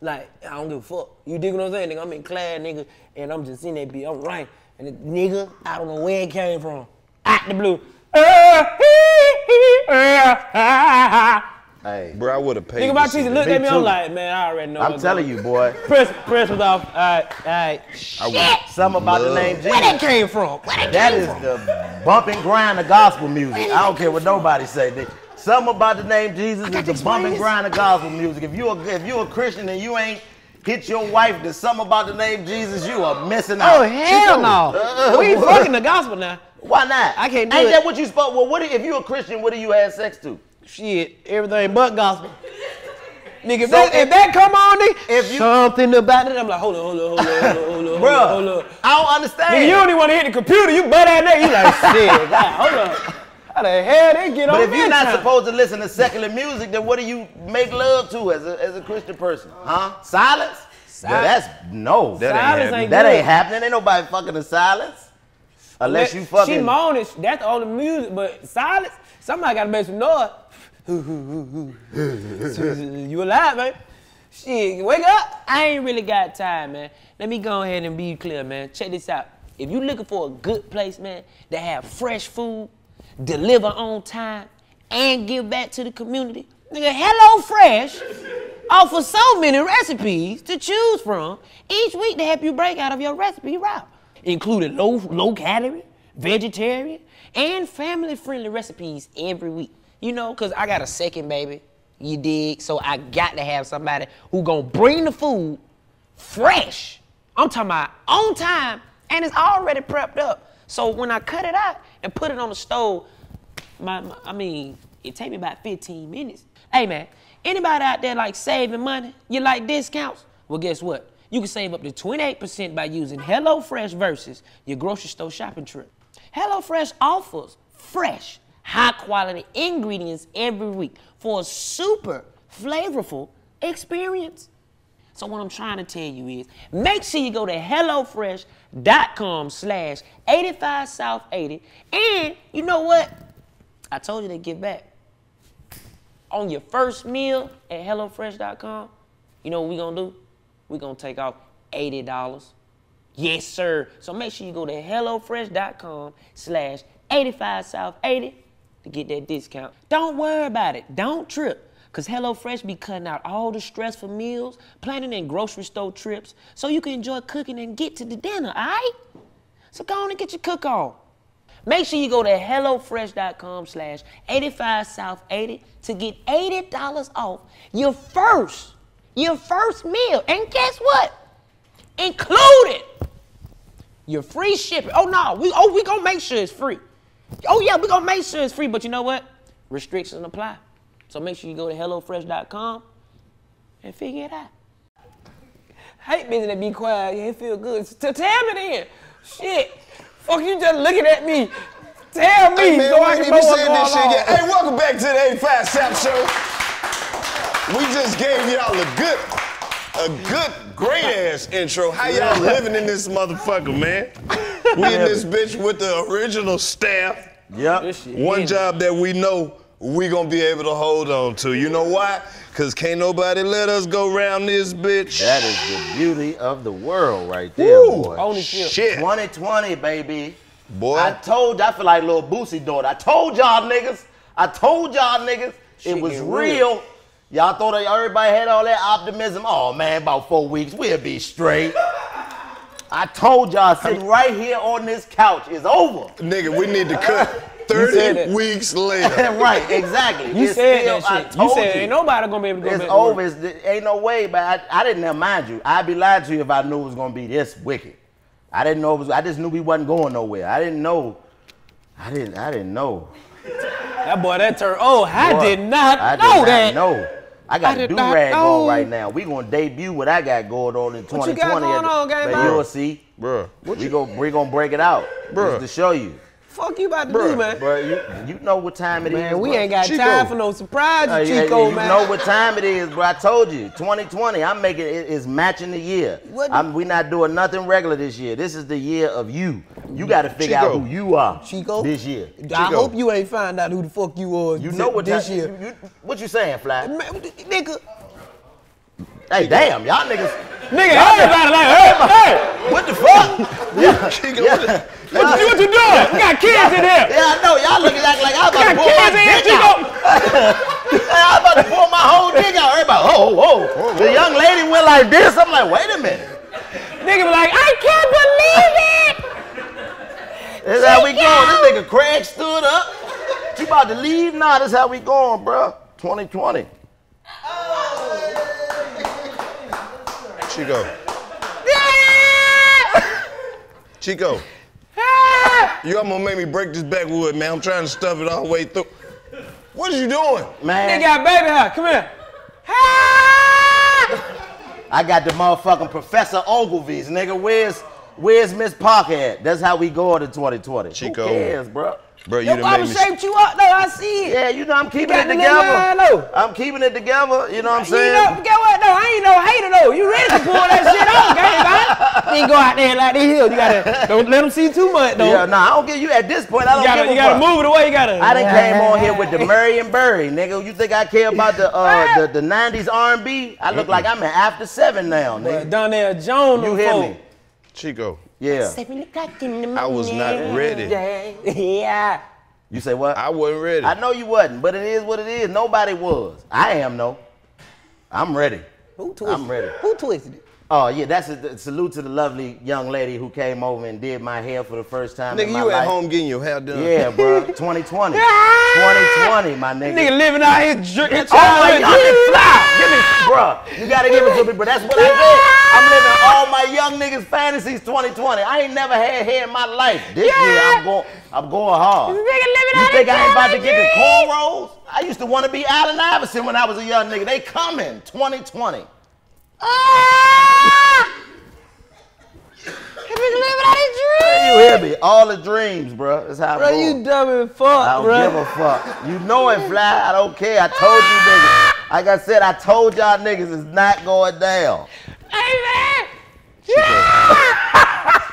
Like, I don't give a fuck. You dig what I'm saying, nigga? I'm in class, nigga, and I'm just in that bitch, I'm right. And the nigga, I don't know where it came from. Out the blue. Hey, bro, I would have paid. Nigga, my teacher looked at me, I'm like, man, I already know. I'm telling you, boy. Press, press was off. All right, all right. Shit. Something about the name Jesus. Where that came from? That is the bump and grind of gospel music. I don't care what nobody say. Something about the name Jesus is the bump and grind of gospel music. If you a, if you a Christian and you ain't hit your wife to something about the name Jesus, you are missing out. Oh, hell no. We ain't fucking the gospel now. Why not? I can't do it. Ain't that what you spoke? Well, what if you a Christian, what do you have sex to? Shit, everything but gospel. Nigga, if, so that, if, if that come on, nigga, you, something about it, I'm like, hold on, hold on, hold on, hold on, hold on, bruh, hold on. I don't understand. Nigga, you don't even want to hit the computer, you butt out there, you like, shit, God, hold on. How the hell they get on? But if you're not time? supposed to listen to secular music, then what do you make love to as a, as a Christian person? Huh? Silence? Silence. Yeah, that's, no. That silence ain't happening. Ain't that ain't happening. Ain't nobody fucking in silence. Unless but you fucking. She moaning, that's all the music, but silence, somebody gotta make some noise. You alive, man? Shit, wake up. I ain't really got time, man. Let me go ahead and be clear, man. Check this out. If you looking for a good place, man, that have fresh food, deliver on time, and give back to the community, nigga, HelloFresh offer so many recipes to choose from each week to help you break out of your recipe route, including low, low calorie, vegetarian, and family-friendly recipes every week. You know, because I got a second baby, you dig? So I got to have somebody who gonna bring the food fresh. I'm talking about on time, and it's already prepped up. So when I cut it out and put it on the stove, my, my I mean, it take me about fifteen minutes. Hey, man, anybody out there like saving money? You like discounts? Well, guess what? You can save up to twenty-eight percent by using HelloFresh versus your grocery store shopping trip. HelloFresh offers fresh, high-quality ingredients every week for a super flavorful experience. So what I'm trying to tell you is, make sure you go to HelloFresh dot com slash eighty-five South eighty. And you know what? I told you to get back. On your first meal at HelloFresh dot com, you know what we're going to do? We're going to take off eighty dollars. Yes, sir. So make sure you go to HelloFresh dot com slash eighty-five South eighty to get that discount. Don't worry about it. Don't trip. Because HelloFresh be cutting out all the stressful meals, planning and grocery store trips, so you can enjoy cooking and get to the dinner, all right? So go on and get your cook on. Make sure you go to HelloFresh dot com slash eighty-five South eighty to get eighty dollars off your first Your first meal, and guess what? Included your free shipping. Oh no, we oh we gonna make sure it's free. Oh yeah, we gonna make sure it's free. But you know what? Restrictions apply. So make sure you go to HelloFresh dot com and figure it out. I hate business that be quiet. You ain't feel good. So tell me then. Shit, fuck you just looking at me. Tell me hey, man, so I can know what's going on. Shit, yeah. Hey, welcome back to the eighty-five South Show. We just gave y'all a good, a good, great-ass intro. How y'all living in this motherfucker, man? We in this bitch with the original staff. Yep. One job that we know we gonna be able to hold on to. You know why? Because can't nobody let us go round this bitch. That is the beauty of the world right there, Ooh, boy. Only shit. twenty twenty, baby. Boy. I told, I feel like little Boosie daughter. I told y'all niggas. I told y'all niggas shit it was real. real. Y'all thought everybody had all that optimism? Oh, man, about four weeks, we'll be straight. I told y'all, sitting right here on this couch is over. Nigga, we need to cut thirty weeks later. Right, exactly. You it's said still, that shit. You said you, ain't nobody gonna be able to go it's back over. It's over, ain't no way, but I, I didn't know, mind you, I'd be lying to you if I knew it was gonna be this wicked. I didn't know, it was, I just knew we wasn't going nowhere. I didn't know, I didn't, I didn't know. That boy, that turned old. I boy, did not I know did that. Not know. I got I a do-rag on right now. We gonna debut what I got going on in twenty twenty. What you got going on, gang? But you'll see. Bruh. We, you? Go, we gonna break it out. Bruh. Just to show you. fuck you about to bruh, do, man? Bruh, you, you know what time it man, is, we bruh. ain't got Chico. time for no surprises, uh, yeah, Chico, you man. You know what time it is, bro. I told you, twenty twenty, I'm making it, it's matching the year. What? I'm, we not doing nothing regular this year. This is the year of you. You got to figure Chico. out who you are Chico? this year. Chico. I hope you ain't find out who the fuck you are you know what this year. You, you, what you saying, Fly? Man, nigga. Hey, damn, y'all niggas. Nigga, everybody like, everybody. Hey, what the fuck? yeah. Chico, yeah. What, the, what, you, what you doing? Yeah. We got kids in here. Yeah, I know. Y'all looking like, like I'm about to pour my dick out. I'm about to pour my whole dick out. Everybody, oh, oh, oh. The young lady went like this. I'm like, wait a minute. Nigga was like, I can't believe it. That's Chico. How we going. This nigga Craig stood up. You about to leave? Nah, that's how we going, bro. twenty twenty. Chico. Chico. You almost made me break this backwood, man. I'm trying to stuff it all the way through. What are you doing? Man. They got baby hot. Come here. I got the motherfucking Professor Ogilvy's, nigga. Where's where's Miss Parker at? That's how we go to twenty twenty. Chico. Who cares, bro? Bro, you Yo, done made me shaped you up, though. I see it. Yeah, you know, I'm keeping it together. I'm keeping it together. You know what I'm saying? You know, get what, though? I ain't no hater, though. You ready to pull that shit off, gang, man? You ain't go out there like they healed. You gotta, don't let them see too much, though. Yeah, nah, I don't get you at this point. I don't get it. You gotta move it away. You gotta. I done came on here with the Murray and Burry, nigga. You think I care about the uh, the, the nineties R and B? I look mm-mm. like I'm an after seven now, nigga. Donnell Jones, you hear me? Chico. Yeah. I was not ready. Yeah. You say what? I wasn't ready. I know you wasn't, but it is what it is. Nobody was. I am, though. I'm ready. Who twisted I'm ready. Who twisted it? Oh, yeah, that's a salute to the lovely young lady who came over and did my hair for the first time nigga, in my life. Nigga, you at home getting your hair done. Yeah, bro. twenty twenty. twenty twenty, my nigga. Nigga living out here drinking. Oh, my God, it's fly. Give me, bro. You got to give it to me, but that's what I did. I'm living all my young niggas' fantasies twenty twenty. I ain't never had hair in my life. This yeah. year, I'm going, I'm going hard. This nigga living you out think I ain't about to get the cornrows? I used to want to be Allen Iverson when I was a young nigga. They coming twenty twenty. Ah! Living out his dreams. You hear me? All the dreams, bro. That's how. Bro, I'm you dumb and fuck, bro. I don't bro. give a fuck. You know it, Fly. I don't care. I told ah! you niggas. Like I said, I told y'all niggas it's not going down. Hey, yeah.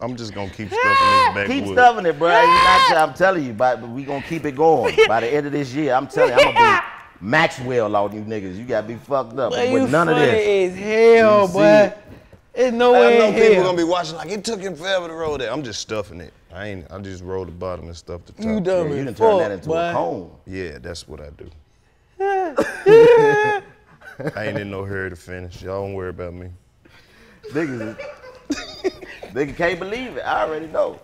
I'm just gonna keep stuffing this backwood. Keep wood. stuffing it, bro. Yeah. I'm telling you, but we gonna keep it going by the end of this year. I'm telling you, I'm gonna be Maxwell on you niggas. You gotta be fucked up boy, with none of this. It's hell, but it's no way. I know people hell. gonna be watching like it took him forever to roll that. I'm just stuffing it. I ain't. I just roll the bottom and stuff the top. You dumb. Yeah, you done turn that into boy. a cone. Yeah, that's what I do. Yeah. I ain't in no hurry to finish. Y'all don't worry about me. Niggas, nigga can't believe it. I already know.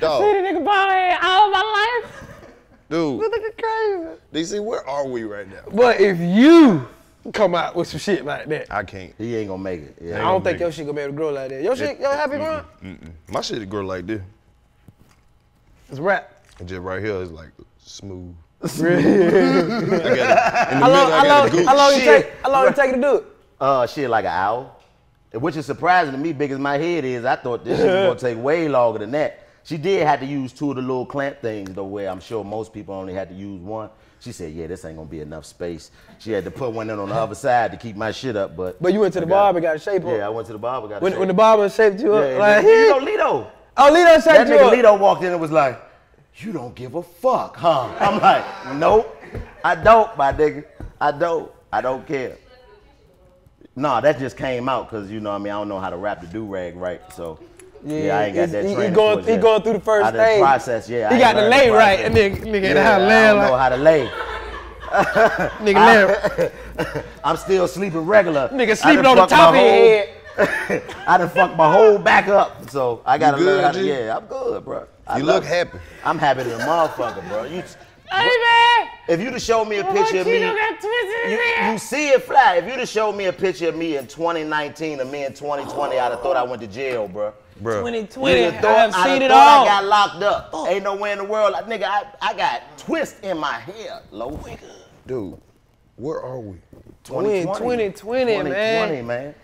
Dog. I see the nigga bald head all my life. Dude. This nigga crazy. D C, where are we right now? But if you come out with some shit like that. I can't. He ain't gonna make it. Yeah. I don't think your shit gonna be able to grow like that. Your shit, your happy mom? Mm-mm. My shit grow like this. It's rap. And just right here, it's like smooth. How long it take you to do it? Uh, shit, like an hour. Which is surprising to me, big as my head is. I thought this shit was gonna take way longer than that. She did have to use two of the little clamp things, though, where I'm sure most people only had to use one. She said, yeah, this ain't gonna be enough space. She had to put one in on the other side to keep my shit up, but. But you went to the barber and got a shape up. Yeah, I went to the barber and got a shape up. When the barber shaped you up, yeah, like. You know, Lito. Oh, Lito shaped that you nigga up. Lito walked in and was like, you don't give a fuck, huh? I'm like, nope, I don't, my nigga. I don't. I don't care. Nah, that just came out because, you know what I mean? I don't know how to wrap the do-rag right, so. Yeah, yeah, I ain't got that training. He going, he going through the first stage. I process, yeah. He I got the lay the right, and nigga, nigga yeah, know how to lay. I don't like. know how to lay. Nigga, lay. I'm still sleeping regular. Nigga sleeping on the top of your head. I done fucked my whole back up, so I gotta learn how to, yeah, I'm good, bro. I you look it. happy. I'm happy to a motherfucker, bro. You, hey, if you to show me a picture of me, you, you see it fly. If you to show me a picture of me in twenty nineteen or me in twenty twenty, oh. I'd have thought I went to jail, bro. Bro. twenty twenty, I've seen it all. I got locked up. Oh. Ain't nowhere in the world, like, nigga. I, I got twists in my hair, low. Dude, where are we? twenty twenty, twenty twenty, twenty twenty man. twenty twenty, man.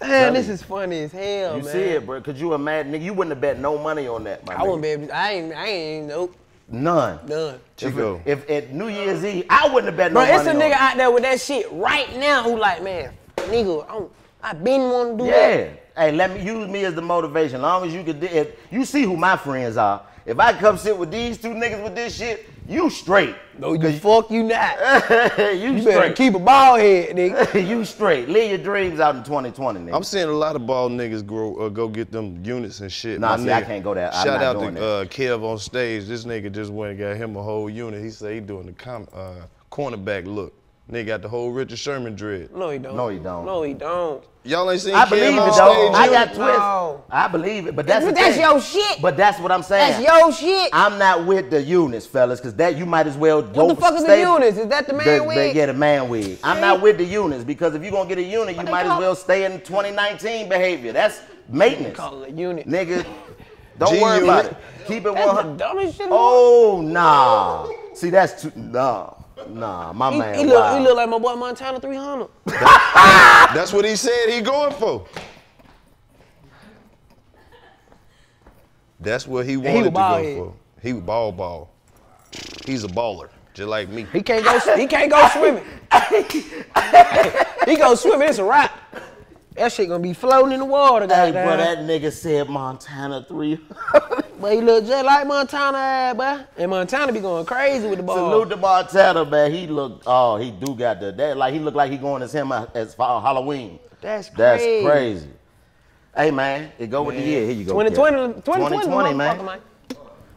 Man, this is funny as hell, man. You see it, bro? Could you imagine? Nigga, you wouldn't have bet no money on that, my I nigga. wouldn't be able to. I ain't, I ain't, nope. None. None. Chico. If, if at New Year's Eve, I wouldn't have bet no bro, money on it. Bro, it's a nigga out there with that shit right now who like, man, nigga, I'm, I been wanting to do yeah. that. Yeah. Hey, let me use me as the motivation. As long as you could, if you see who my friends are. If I come sit with these two niggas with this shit, you straight. No, you fuck you not. you, you straight. Better keep a bald head, nigga. you straight. Leave your dreams out in twenty twenty, nigga. I'm seeing a lot of bald niggas grow, uh, go get them units and shit. Nah, My see, nigga, I can't go there. Shout out to uh, Kev on stage. This nigga just went and got him a whole unit. He said he doing the com uh, cornerback look. Nigga got the whole Richard Sherman dread. No, he don't. No, he don't. No, he don't. Y'all ain't seen I Kev believe it, though. I got twists. No. I believe it, but that's That's your shit. But that's what I'm saying. That's your shit. I'm not with the units, fellas, because that you might as well go What the fuck is the units? Is that the man the, wig? They get a man wig. Shit. I'm not with the units, because if you're going to get a unit, you what might as well stay in twenty nineteen behavior. That's maintenance. Call it a unit. Nigga, don't G worry unit. about it. Keep it one hundred. Dumbest shit oh, nah. See, that's too, nah. Nah, my he, man. He look, wow. he look like my boy Montana three hundred. That's, that's what he said he going for. That's what he wanted he to go head. for. He was ball ball. He's a baller, just like me. He can't go. He can't go swimming. he go swimming. It's a rock. That shit gonna be floating in the water. Hey, bro, down. that nigga said Montana three. But he look just like Montana, boy. And Montana be going crazy with the ball. Salute to Montana, man. He look, oh, he do got the that. Like he look like he going as him as for Halloween. That's crazy. That's crazy. Hey, man, it go man. with the year. Here you go. twenty twenty, twenty twenty, twenty twenty, man.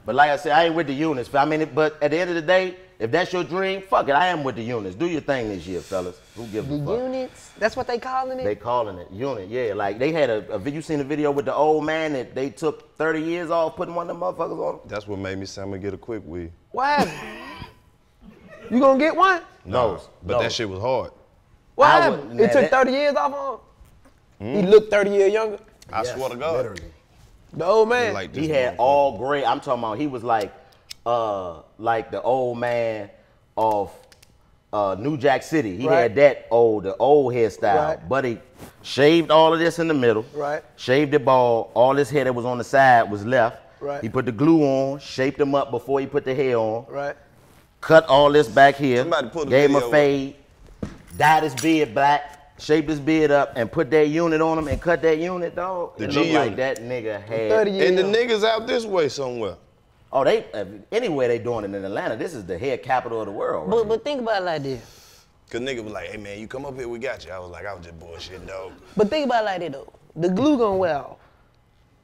But like I said, I ain't with the units. I mean, but at the end of the day, if that's your dream, fuck it. I am with the units. Do your thing this year, fellas. Who gives a fuck? The units? That's what they calling it? They calling it unit, yeah. Like, they had a, a you seen a video with the old man that they took thirty years off putting one of them motherfuckers on? That's what made me say I'm gonna get a quick weed. What? you gonna get one? No, no but no. that shit was hard. What? Was, it took that, thirty years off on him? Mm. He looked thirty years younger? I yes, swear to God. Literally. The old man? Like he had all gray, I'm talking about, he was like, Uh, like the old man of uh, New Jack City. He right. had that old, the old hairstyle. Right. But he shaved all of this in the middle. Right. Shaved it bald. All this hair that was on the side was left. Right. He put the glue on, shaped him up before he put the hair on. Right. Cut all this back here. Gave him a fade. Dyed his beard black. Shaped his beard up and put that unit on him and cut that unit, dog. The it G looked unit. like that nigga had. And the niggas out this way somewhere. Oh, they uh, anywhere they doing it in Atlanta. This is the hair capital of the world. Right? But but think about it like this. Cause nigga was like, hey man, you come up here, we got you. I was like, I was just bullshitting, dog. But think about it like that though. The glue gonna wear off.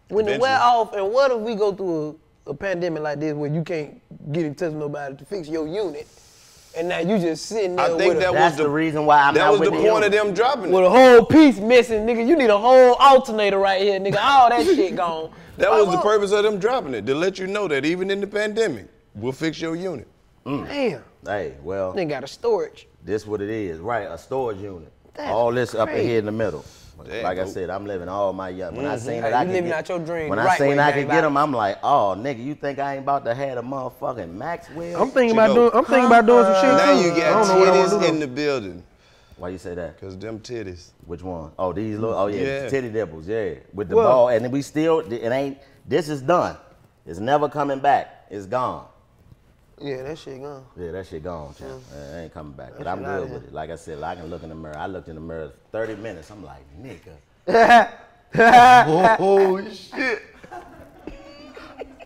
When it wear off, and what if we go through a, a pandemic like this where you can't get in touch with nobody to fix your unit, and now you just sitting there I think with that a, was that's the, the reason why I'm that not was with the point of them dropping with it. With a whole piece missing, nigga. You need a whole alternator right here, nigga. All that shit gone. That was the purpose of them dropping it, to let you know that even in the pandemic, we'll fix your unit. Mm. Damn. Hey, well. They got a storage. This what it is, right, a storage unit. That's all this crazy. Up in here in the middle. Damn, like dope. I said, I'm living all my young. When mm-hmm. I seen hey, it, I you living get, out your dream. When right I seen I could get them, I'm like, oh, nigga, you think I ain't about to have a motherfucking Maxwell? I'm thinking about doing. I'm thinking huh? about doing some shit. Now you got titties in the building. Why you say that? Cause them titties. Which one? Oh, these little. Oh yeah, yeah. titty nipples. Yeah, with the well, ball, and we still. It ain't. This is done. It's never coming back. It's gone. Yeah, that shit gone. Yeah, that shit gone. Yeah. It ain't coming back. That but I'm good with it. Like I said, like I can look in the mirror. I looked in the mirror thirty minutes. I'm like, nigga. oh shit.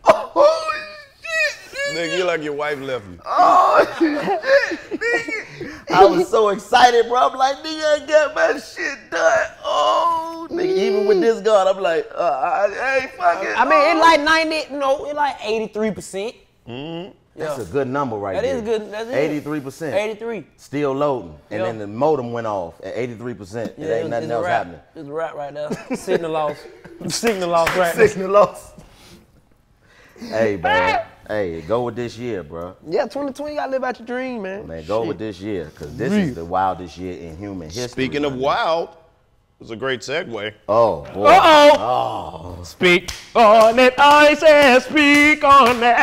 Oh shit. Nigga, you like your wife left you. Oh shit, nigga. I was so excited, bro. I'm like, nigga, I got my shit done. Oh, nigga, mm. even with this gun, I'm like, uh, I ain't fucking. I mean, it's like ninety, no, it's like eighty-three percent. Mm-hmm. That's yeah. a good number right that there. That is good. That's eighty-three percent. eighty-three. Still loading. And yeah. then the modem went off at eighty-three percent. Yeah, it ain't nothing else rap. happening. It's a wrap right now. Signal loss. Signal loss right now. Signal loss. Hey, man. Hey, go with this year, bro. Yeah, twenty twenty, you gotta live out your dream, man. Man, go Shit. with this year, because this Real. is the wildest year in human history. Speaking right of now. wild, it's a great segue. Oh, boy. Uh-oh. Oh. Speak on it. I said speak on it.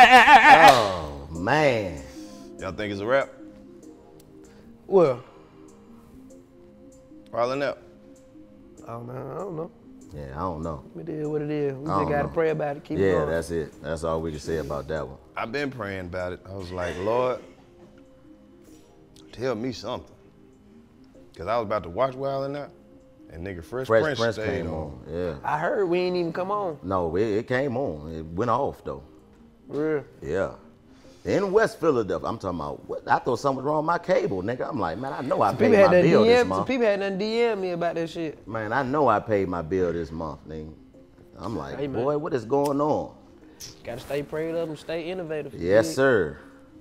Oh, man. Y'all think it's a wrap? Well. Wild N Out. Oh no, I don't know. Yeah, I don't know. It is what it is. We just gotta know. pray about it. Keep yeah, going. Yeah, that's it. That's all we can say about that one. I've been praying about it. I was like, Lord, tell me something. Cause I was about to watch Wild N Out, and nigga Fresh, Fresh Prince, Prince stayed came on. on. Yeah. I heard we ain't even come on. No, it, it came on. It went off though. Real? Yeah. In West Philadelphia, I'm talking about, what, I thought something was wrong with my cable, nigga. I'm like, man, I know I paid my bill this month. Some people had done D M me about that shit. Man, I know I paid my bill this month, nigga. I'm like, hey, boy, what is going on? Gotta stay prayed up and stay innovative. Yes, sir.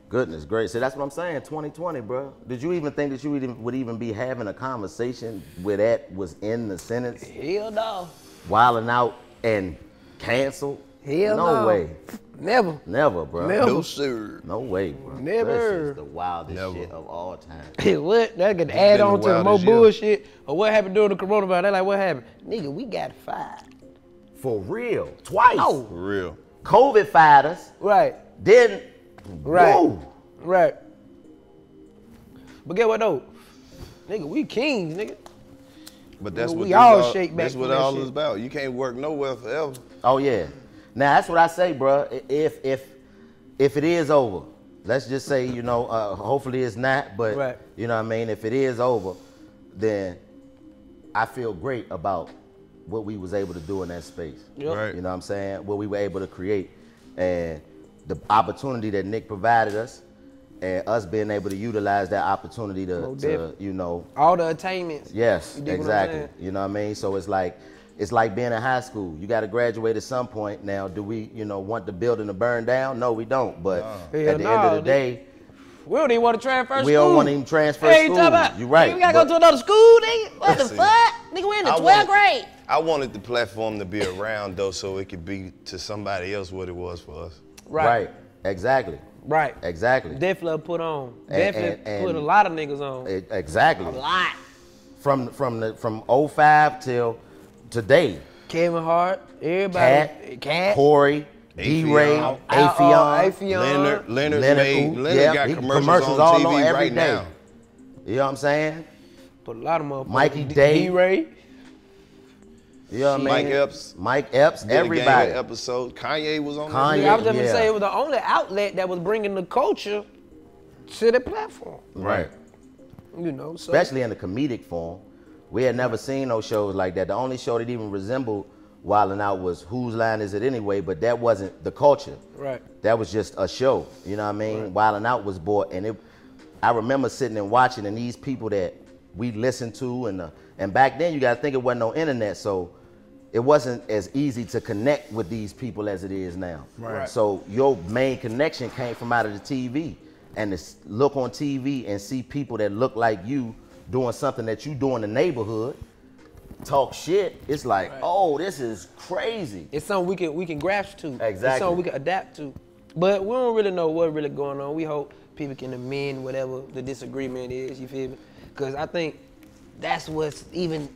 Goodness gracious. So that's what I'm saying, twenty twenty, bro. Did you even think that you would even be having a conversation where that was in the sentence? Hell no. Wilding out and canceled? Hell no. No way. Never. Never, bro. Never. No, sir. No way, bro. Never. This is the wildest Never. shit of all time. Hey, what? That could add on to more bullshit. Or what happened during the coronavirus? They're like, what happened? Nigga, we got fired. For real. Twice. Oh. For real. COVID fired us. Right. Then, right. Whoa. Right. But get what, though? Nigga, we kings, nigga. But that's we what we all, all shake back. That's what that all shit. is about. You can't work nowhere forever. Oh, yeah. Now that's what I say, bro. If if if it is over, let's just say, you know, uh, hopefully it's not, but right. you know what I mean. If it is over, then I feel great about what we was able to do in that space. Yep. Right. You know what I'm saying? What we were able to create, and the opportunity that Nick provided us, and us being able to utilize that opportunity to, oh, to you know, all the attainments. Yes, you exactly. You know what I mean? So it's like. It's like being in high school. You got to graduate at some point. Now, do we, you know, want the building to burn down? No, we don't. But no. at the no, end of the day, we don't even want to transfer. We don't want to even transfer hey, school. You're right. Hey, we got to go to another school, nigga. What the see, fuck, nigga? We in the twelfth grade. I wanted the platform to be around though, so it could be to somebody else what it was for us. Right. Right. Exactly. Right. Exactly. Definitely put on. And, Definitely and, and, put a lot of niggas on. It, exactly. A lot. From from the from oh five till. Today, Kevin Hart, everybody, Cat, Cat Corey, D. Ray, Afion, Leonard, Leonard, Leonard, Leonard yeah, got commercials, commercials on T V all on every right day. now. You know what I'm saying? But a lot of motherfuckers. Mikey Day, D. Ray. You know what I mean? Mike Epps, Mike Epps, did everybody. A gang episode. Kanye was on. Kanye, the I was just gonna yeah. say it was the only outlet that was bringing the culture to the platform. Right. You know, so. Especially in the comedic form. We had never seen no shows like that. The only show that even resembled Wild N Out was Whose Line Is It Anyway? But that wasn't the culture. Right. That was just a show. You know what I mean? Right. Wild N Out was bought, and it. I remember sitting and watching, and these people that we listened to, and uh, and back then you gotta think it wasn't no internet, so it wasn't as easy to connect with these people as it is now. Right. So your main connection came from out of the T V, and to look on T V and see people that look like you. Doing something that you do in the neighborhood, talk shit. It's like, right. oh, this is crazy. It's something we can we can grasp to. Exactly. It's something we can adapt to. But we don't really know what's really going on. We hope people can amend whatever the disagreement is. You feel me? Because I think that's what's even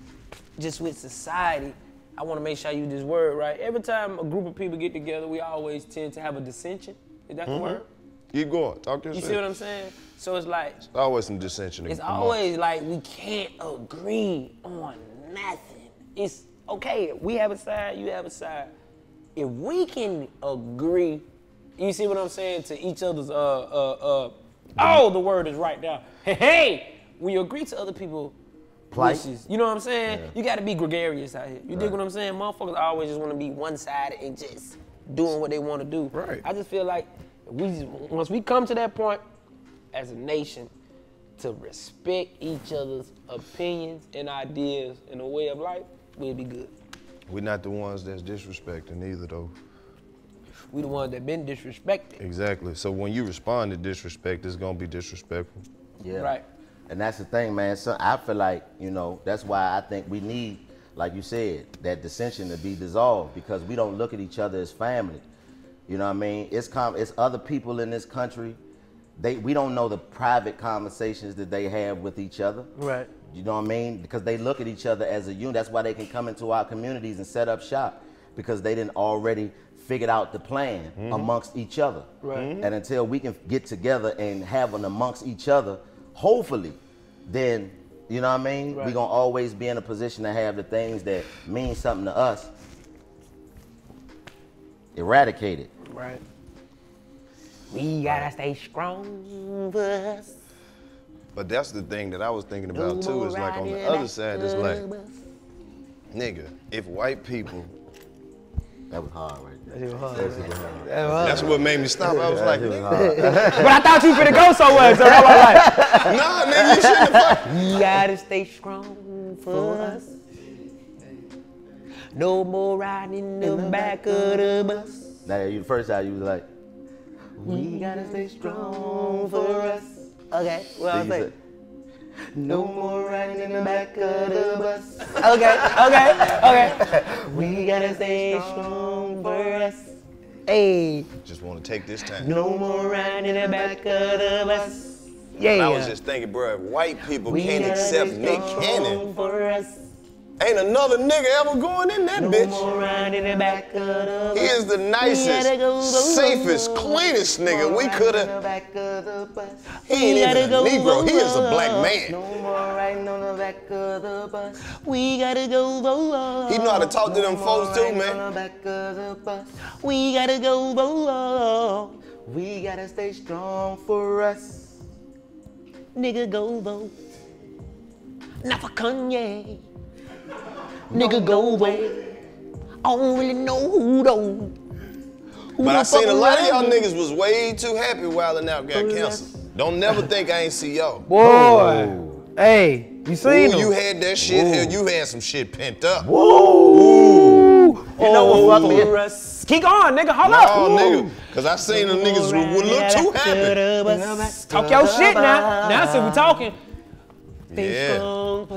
just with society. I want to make sure I use this word right. Every time a group of people get together, we always tend to have a dissension. Is that mm-hmm. the word? Keep going. Talk to yourself. You see what I'm saying? So it's like it's always some dissension. It's always like we can't agree on nothing. It's okay. We have a side. You have a side. If we can agree, you see what I'm saying to each other's. Uh, uh, uh. Oh, the word is right now. Hey, hey. When you agree to other people, wishes, you know what I'm saying? Yeah. You got to be gregarious out here. You right. dig what I'm saying? Motherfuckers always just want to be one sided and just doing what they want to do. Right. I just feel like. We once we come to that point as a nation to respect each other's opinions and ideas and a way of life, we'll be good. We're not the ones that's disrespecting either, though. We the ones that been disrespected. Exactly. So when you respond to disrespect, it's gonna be disrespectful. Yeah. Right. And that's the thing, man. So I feel like you know that's why I think we need, like you said, that dissension to be dissolved because we don't look at each other as family. You know what I mean? It's com it's other people in this country. They we don't know the private conversations that they have with each other. Right. You know what I mean? Because they look at each other as a unit. That's why they can come into our communities and set up shop because they didn't already figured out the plan mm-hmm. amongst each other. Right. Mm-hmm. And until we can get together and have an amongst each other, hopefully, then You know what I mean? Right. We're going to always be in a position to have the things that mean something to us eradicated. Right. We got to stay strong for us. But that's the thing that I was thinking about, too, is like on the other side, it's like, nigga, if white people... That was hard right there. That was hard. That was hard. That's what made me stop. I was like, but I thought you were finna go somewhere, so I was like, nah, nigga, you shouldn't have. You gotta stay strong for us. No more riding in the back of the bus. Now, you the first time you was like, we gotta stay strong for us. Okay, well, I was like, no more riding in the back of the bus. Okay, okay, okay. We gotta stay strong for us. Hey. Just wanna take this time. No more riding in the back of the bus. Yeah. And I was just thinking, bro, if white people we can't accept Nick Cannon, for us. Ain't another nigga ever going in that no bitch. More riding in the back of the he is the nicest, go, safest, cleanest nigga we coulda. He ain't even a go, Negro. Go, he is a black man. No more riding on the back of the bus. We gotta go. Go he know how to talk to them no folks too, man. On the back of the bus. We gotta go. Go we gotta stay strong for us. Nigga go vote. Not for Kanye. Nigga, go away. I don't really know who though. Who but I seen a lot of y'all niggas was way too happy Wild N Out got canceled. Don't never think I ain't see y'all. Boy, ooh. Hey, you seen ooh, you had that shit here. You had some shit pent up. Woo! Ooh. You oh. know what fuck me? Keep on, nigga. Hold no, up. Oh, nigga. Cause I seen the niggas would look too happy. Talk your shit now. Now since we talking. Yeah. On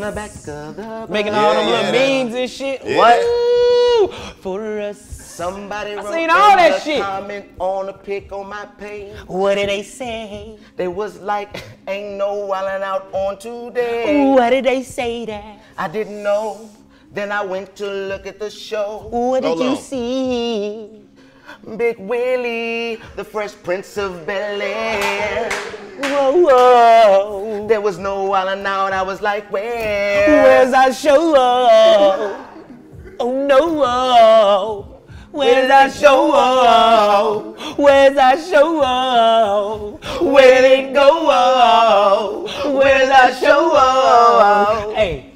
the back of the making all yeah, them little yeah, memes that. And shit. Yeah. What? Ooh, for us. Somebody wrote seen all that shit. Comment on a pic on my page. What did they say? They was like, ain't no wildin' out on today. What did they say that? I didn't know. Then I went to look at the show. What did you see? Big Willie, the Fresh Prince of Bel-Air. Whoa, whoa. There was no Wild N Out. I was like, where? Where's our show? Oh no. Where's our show? Where's our show? Where'd it go? Where's our show? Hey.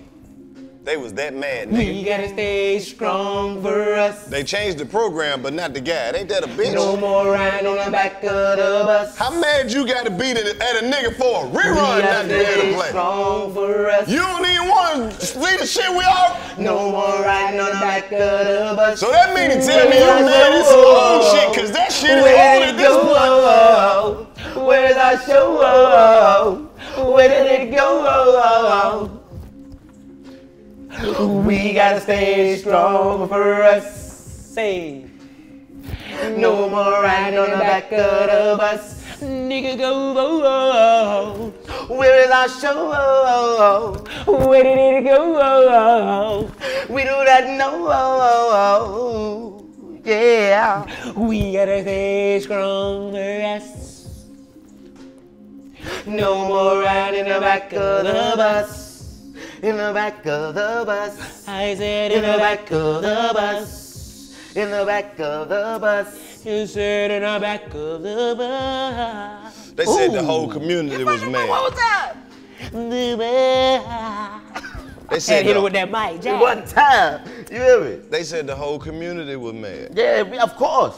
They was that mad, nigga. We gotta stay strong for us. They changed the program, but not the guy. Ain't that a bitch? No more riding on the back of the bus. How mad you gotta be at a nigga for a rerun, not the guy to play? Strong for us. You don't even want to see the shit we all. No more riding on the back of the bus. So that mean to tell me you mad at some old shit, cause that shit is old at this point. Where's our show? Where did it go? We gotta stay strong for us. Say, no more riding on the back of the bus. Nigga go, oh, oh. Where is our show? Oh, oh. Where did it go? Oh, oh. We do not know. Oh, oh. Yeah, we gotta stay strong for us. No more riding the back of the bus. In the back of the bus. I said in, in the back, back of the bus. In the back of the bus. You said in the back of the bus. They ooh. Said the whole community was mad. What was that? The bus. They said hit it with that mic, Jack. One time. You hear me? They said the whole community was mad. Yeah, of course.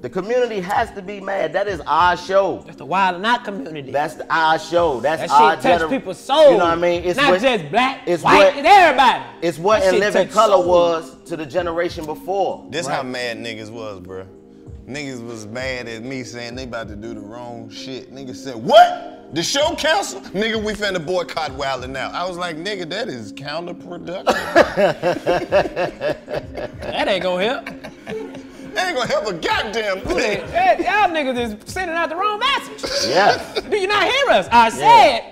The community has to be mad. That is our show. That's the Wild N Out community. That's the, our show. That's that our shit touch people's souls. You know what I mean? It's not what, just black, it's white, what, and everybody. It's what In Living Color soul. Was to the generation before. This right? How mad niggas was, bro. Niggas was mad at me saying they about to do the wrong shit. Niggas said, what? The show canceled? Nigga, we finna boycott Wild N Out. I was like, nigga, that is counterproductive. That ain't gonna help. That ain't gonna help a goddamn thing. Hey, y'all niggas is sending out the wrong message. Yeah. Do you not hear us? I said,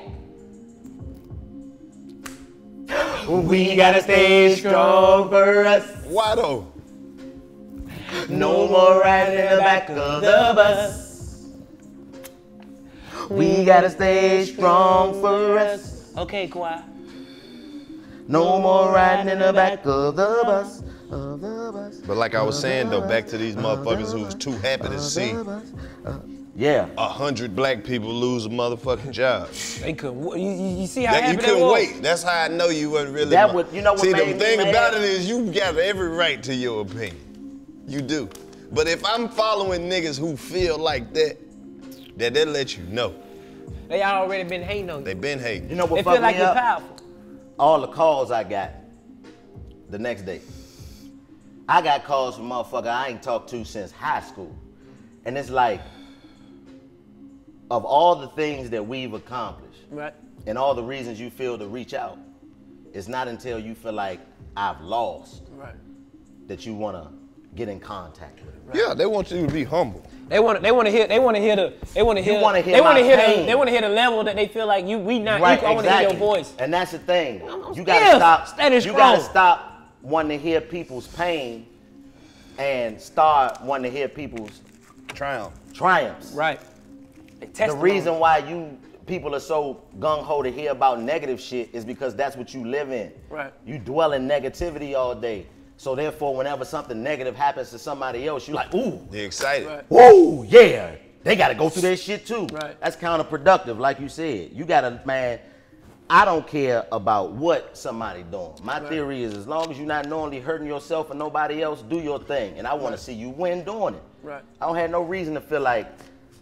yeah. We gotta stay strong for us. Why though? No more riding in the back of the bus. We gotta stay strong for us. Okay, Kawhi. No more riding in the back of the bus, of the bus. But like I was saying though, back to these motherfuckers who's too happy to see. Yeah. A hundred black people lose a motherfucking job. They couldn't. You, you see how that, you couldn't that wait. That's how I know you wasn't really. That would. You know what? See, the thing mad? about it is, you got every right to your opinion. You do. But if I'm following niggas who feel like that, that they let you know. They already been hating on you. They been hating. You know what? They feel like you're powerful. All the calls I got the next day. I got calls from motherfucker I ain't talked to since high school, and it's like, of all the things that we've accomplished, right, and all the reasons you feel to reach out, it's not until you feel like I've lost, right, that you want to get in contact with it. Right? Yeah, they want you to be humble. They want to. They want to hear. They want to hear the. They want to hear. They want to hear. They want to hear the level that they feel like you. We not. Right, you, I exactly. want to hear your voice. And that's the thing. You gotta stop. Standing strong. You gotta stop wanting to hear people's pain, and start wanting to hear people's triumph. Triumphs. Right. The reason why you people are so gung-ho to hear about negative shit is because that's what you live in. Right. You dwell in negativity all day. So therefore, whenever something negative happens to somebody else, you're like, ooh. They're excited. Right. Whoa, yeah. They got to go through that shit too. Right. That's counterproductive, like you said. You got to, man, I don't care about what somebody doing. My right. theory is, as long as you're not knowingly hurting yourself or nobody else, do your thing. And I want right. to see you win doing it. Right. I don't have no reason to feel like,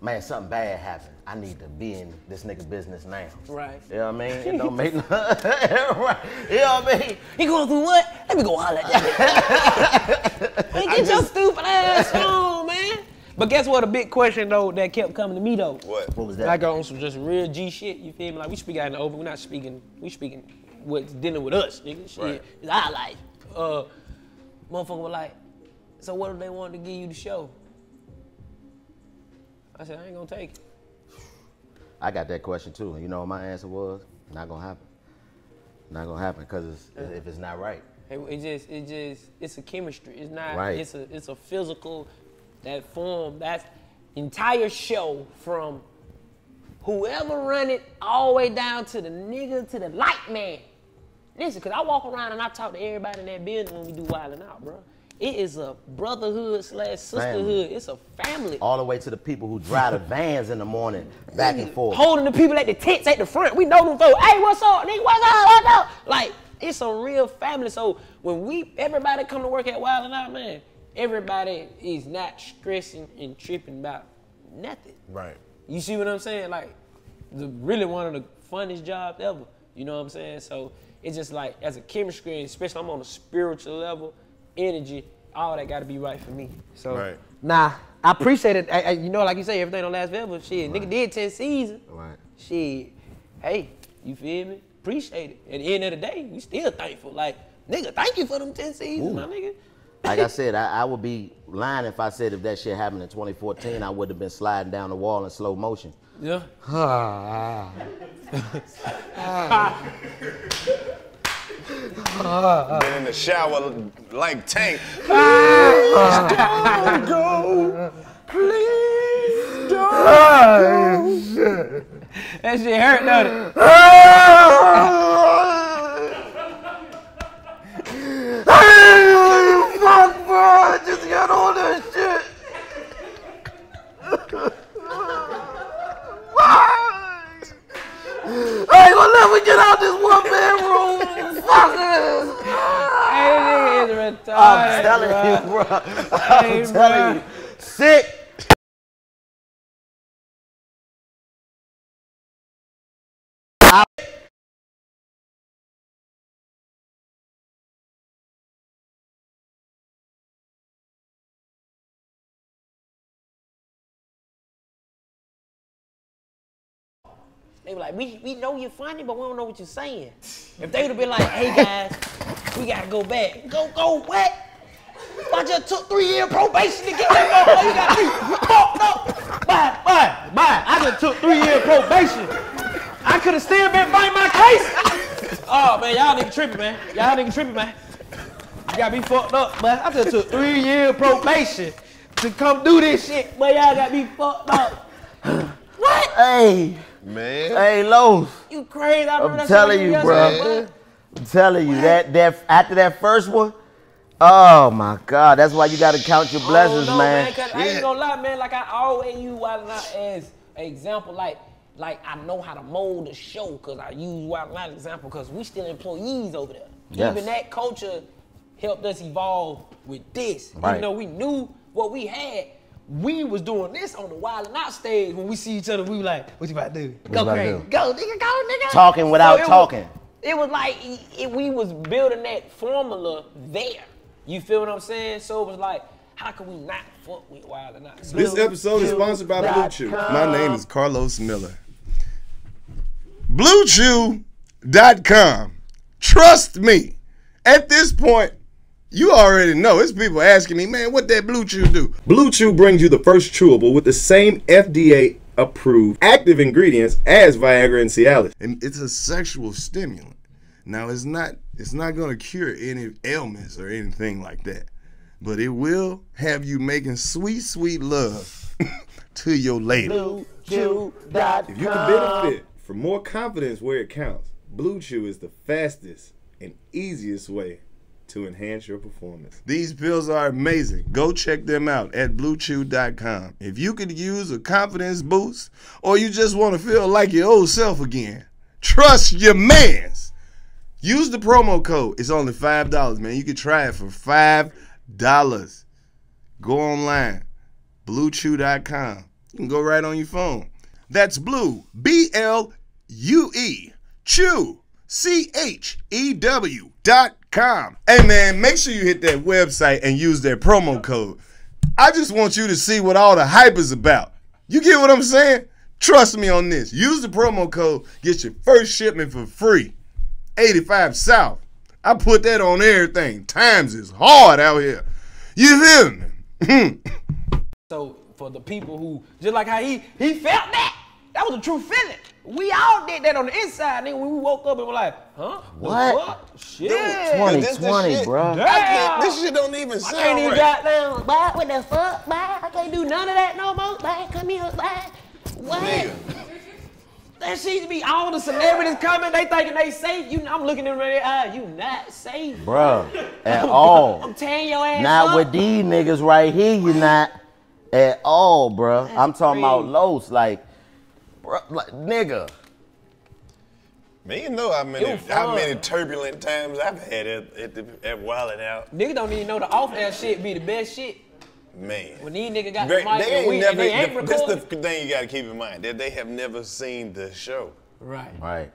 man, something bad happened. I need to be in this nigga business now. Right. You know what I mean? It don't make no... right. You know what I mean? He going through what? Let me go holler at that nigga. Get just... your stupid ass on, man. But guess what? A big question, though, that kept coming to me, though. What? What was that? I got on some just real G shit, you feel me? Like, we speak out in the open. We're not speaking... We speaking what's dealing with us, nigga. Shit. Right. It's our life. Uh, motherfucker was like, so what if they wanted to give you the show? I said, I ain't gonna take it. I got that question too. You know what my answer was? Not gonna happen. Not gonna happen, because it's, yeah. if it's not right. It, it just, it just, it's a chemistry. It's not, right. it's, a, it's a physical, that form, that entire show from whoever run it all the way down to the nigga, to the light man. Listen, because I walk around and I talk to everybody in that building when we do Wild N Out, bro. It is a brotherhood slash sisterhood. Family. It's a family. All the way to the people who drive the vans in the morning, back and forth. Holding the people at the tents at the front. We know them folks. Hey, what's up, nigga? What's up? What's up? Like, it's a real family. So when we, everybody come to work at Wild N Out, man, everybody is not stressing and tripping about nothing. Right. You see what I'm saying? Like, the, really one of the funnest jobs ever. You know what I'm saying? So it's just like, as a chemistry, especially I'm on a spiritual level, energy, all that got to be right for me. So, right. nah, I appreciate it. I, I, you know, like you say, everything don't last forever. Shit, right. nigga did ten seasons. Right. Shit, hey, you feel me? Appreciate it. At the end of the day, we still thankful. Like, nigga, thank you for them ten seasons, Ooh. my nigga. Like I said, I, I would be lying if I said if that shit happened in twenty fourteen, I would have been sliding down the wall in slow motion. Yeah. Been in the shower like Tank. Please don't go. Please don't oh, go. Shit. That shit hurt, don't it? Hey, fuck, bro. I just got all this shit. I ain't gonna let me get out this one bedroom. Fuckers. Hey, nigga is retarded. I'm telling bruh. you, bro. I'm hey, telling bruh. you. Sick. I They were like, we, we know you're funny, but we don't know what you're saying. If they would have been like, hey guys, we gotta go back. Go, go, what? I just took three year probation to get that motherfucker. You gotta be fucked up. Bye, bye, bye. I just took three year probation. I could have still been fighting my case. Oh man, y'all nigga tripping, man. Y'all nigga tripping, man. You gotta be fucked up, man. I just took three year probation to come do this shit, but y'all gotta be fucked up. What? Hey. Man. Hey, Los. You crazy. I remember I'm telling you, bro. I'm telling you, that that after that first one, oh my God, that's why you gotta count your blessings, know, man. man yeah. I ain't gonna lie, man. Like I always use Wild N Out as an example, like like I know how to mold the show because I use Wild N Out example because we still employees over there. Yes. Even that culture helped us evolve with this. Right. Even though we knew what we had, we was doing this on the Wild N Out stage. When we see each other, we were like, "What you about to do? Go crazy, go nigga, go nigga." Talking without so it talking. Was, it was like it, we was building that formula there. You feel what I'm saying? So it was like, how can we not fuck with Wild N Out? This episode is sponsored by BlueChew. My name is Carlos Miller. BlueChew dot com. Trust me. At this point, you already know. It's people asking me, man, what that BlueChew do? BlueChew brings you the first chewable with the same F D A-approved active ingredients as Viagra and Cialis. And it's a sexual stimulant. Now, it's not it's not going to cure any ailments or anything like that, but it will have you making sweet, sweet love to your lady. Blue Chew dot com. If you can benefit from more confidence where it counts, Blue Chew is the fastest and easiest way to enhance your performance. These pills are amazing. Go check them out at Blue Chew dot com. If you could use a confidence boost or you just want to feel like your old self again, trust your mans. Use the promo code. It's only five dollars, man. You can try it for five dollars. Go online, Blue Chew dot com. You can go right on your phone. That's Blue, B L U E, Chew, C H E W dot com. Hey, man, make sure you hit that website and use their promo code. I just want you to see what all the hype is about. You get what I'm saying? Trust me on this. Use the promo code. Get your first shipment for free. eighty-five South. I put that on everything. Times is hard out here. You feel me? So for the people who, just like how he he felt that, that was a true feeling. We all did that on the inside, nigga. When we woke up and were like, huh? What? what? Shit. twenty twenty, bro. Damn. This shit don't even sound right. I can't even goddamn, bye, what the fuck, bye? I can't do none of that no more, bye. Come here, bye. What? Nigga. That shit be all the celebrities coming, they thinking they safe. You, I'm looking in their eyes, you not safe. Bruh, at all. I'm tearing your ass Not up. with these niggas right here, you not. At all, bruh. That's I'm talking crazy. about Los, like, bruh, like, nigga. Man, you know how many, how many turbulent times I've had at, at, the, at Wild N Out. Niggas don't even know the off-air shit be the best shit. Man, when these niggas got Great, the mic they ain't we, never. They ain't the, that's the thing you gotta keep in mind that they have never seen the show. Right, right.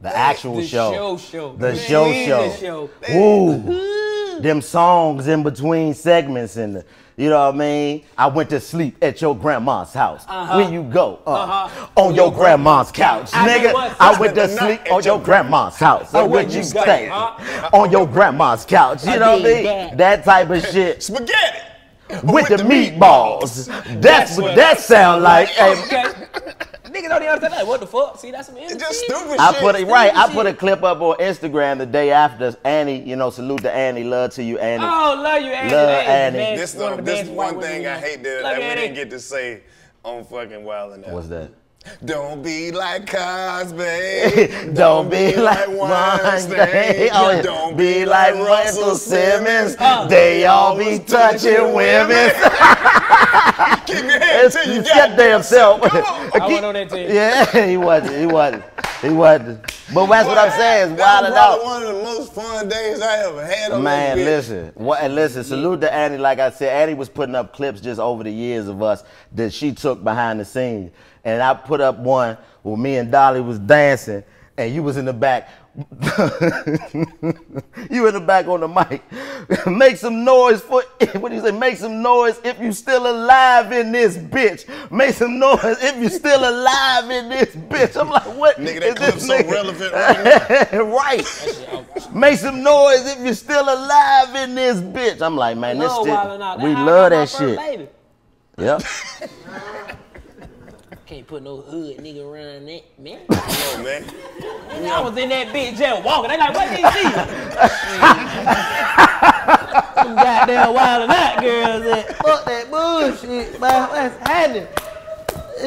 The that, actual the show. show, show, the they show, show. The show. Ooh, them songs in between segments and the, you know what I mean. I went to sleep at your grandma's house. Uh-huh. Where you go? Uh, uh-huh. On your, your grandma's, grandma's couch, couch. I nigga. I went to sleep on your grandma's house. So where you stay? Huh? On your grandma's couch. You I know what I mean? That. that type of shit. Spaghetti. With, with the, the meatballs. meatballs. That's what that sound like. Hey. Nigga don't even understand that. What the fuck? See, that's some energy. It's just stupid I shit. Put a, right, I put a clip up on Instagram the day after. Annie, you know, salute to Annie. Love to you, Annie. Oh, love you, Annie. Love Annie. Annie. This, one, this one thing I hate that, that we didn't get to say on fucking Wild N Out. What's that? Don't be like Cosby. Don't, don't be, be like Weinstein. Oh, yeah. Don't be, be like Russell, Russell Simmons. Uh, they all be touching women. Keep your hands to you got yourself. I went on that team. Yeah, he wasn't. He wasn't. He wasn't. But that's Boy, what I'm saying. It's Wild N Out. One of the most fun days I ever had. On Man, listen. What? And listen. Salute to Annie. Like I said, Annie was putting up clips just over the years of us that she took behind the scenes. And I put up one where me and Dolly was dancing, and you was in the back. You in the back on the mic. Make some noise for, what do you say? Make some noise if you still alive in this bitch. Make some noise if you still alive in this bitch. I'm like, what? Nigga, that clip's so relevant right now. Right. Make some noise if you still alive in this bitch. I'm like, man, this shit, we love that shit. Yep. Can't put no hood nigga around that, man. No, man. And I was in that bitch jail walking. They like, what did you see? Some goddamn Wild N Out girls that fuck that bullshit, man. What's happening?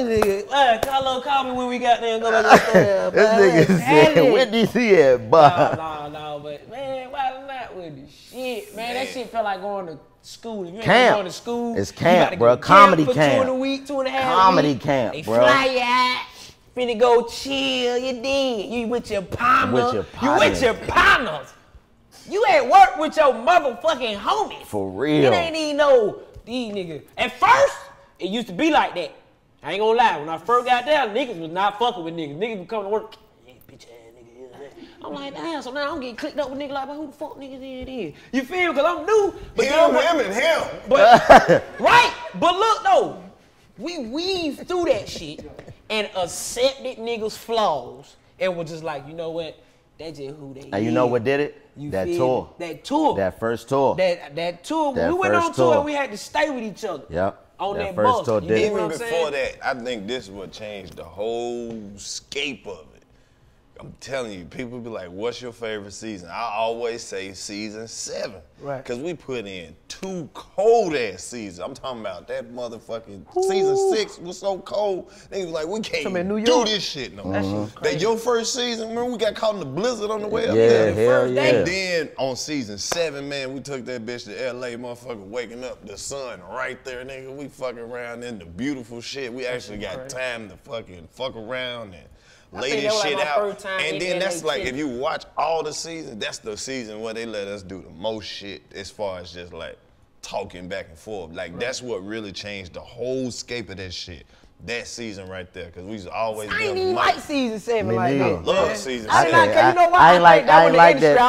This nigga, man, Carlo called me when we got there and go back to the This nigga said, "What did he at, Bob?" No, no, no, but man, why not with this shit, man? man? That shit felt like going to school. If you ain't going to school, it's camp, bro. Comedy camp. camp. Two in a week, two and a half. Comedy week. camp, they bro. They fly you out, finna go chill. You did. You with your partner. With your partner. You with your partners. You at work with your motherfucking homies. For real. It ain't even no these niggas. At first, it used to be like that. I ain't gonna lie. When I first got there, niggas was not fucking with niggas. Niggas would come to work. Yeah, bitch ass nigga. I'm like, damn, so now I'm getting clicked up with niggas like, well, who the fuck niggas it is? You feel me? Because I'm new. But him, I'm like, him, and him. But, right. But look, though. We weaved through that shit and accepted niggas' flaws and was just like, you know what? That's just who they and is. You know what did it? You that tour. That tour. That first tour. That that tour. That we went on tour and we had to stay with each other. Yep. On that, that first bus. tour. You did. Even before that, I think this is what changed the whole scape of it. I'm telling you, people be like, "What's your favorite season?" I always say season seven. Right. Because we put in two cold ass seasons. I'm talking about that motherfucking Ooh. season six was so cold. They was like, "We can't New do this shit no more." Mm-hmm. That your first season, remember we got caught in the blizzard on the way up yeah, there. The first yeah. And then on season seven, man, we took that bitch to L A, motherfucker, waking up the sun right there, nigga. We fucking around in the beautiful shit. We actually got time to fucking fuck around and. Lay this shit out, and then that's like if you watch all the seasons, that's the season where they let us do the most shit as far as just like talking back and forth. Like right. that's what really changed the whole scape of that shit. That season right there, because we used to always. I ain't even like season seven like that. I love season seven. I, I, you know why? I ain't like that. I ain't like that. It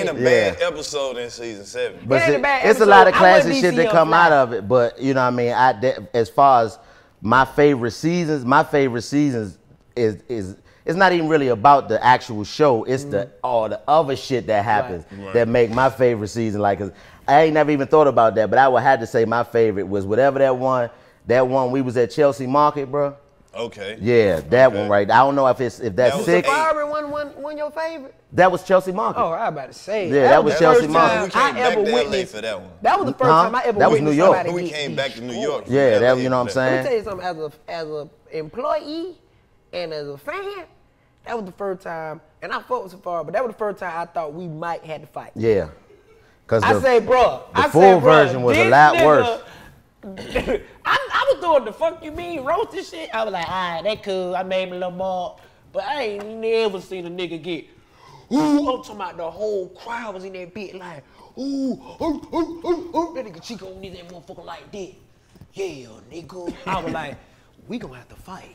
ain't a bad yeah. episode in season seven. But it ain't a bad episode. It's a lot of classic shit that come out of it, but you know what I mean. I that, as far as my favorite seasons, my favorite seasons. Is is it's not even really about the actual show. It's mm-hmm. the all the other shit that happens right. Right. that make my favorite season. Like, cause I ain't never even thought about that, but I would have to say my favorite was whatever that one. That one we was at Chelsea Market, bro. Okay. Yeah, that okay. one right. I don't know if it's if that's that sick. Byron one one one your favorite. That was Chelsea Market. Oh, I was about to say. Yeah, that, that was, was Chelsea Market. I ever witnessed for that one. That was the first huh? time I ever. That was New York. We eat, came eat, back to New York. Yeah, that you know what I'm saying. Let me tell you something. As a as a employee. And as a fan, that was the first time, and I fought so far, but that was the first time I thought we might had to fight. Yeah. Cause I the, say, bro, the I full say, version was a lot nigga, worse. I, I was doing the fuck you mean, roast this shit. I was like, all right, that cool. I made a little more, but I ain't never seen a nigga get, ooh, I'm talking about the whole crowd was in that bitch like, ooh, ooh, ooh, ooh, ooh. That nigga Chico needs that motherfucker like this. Yeah, nigga. I was like, we gonna have to fight.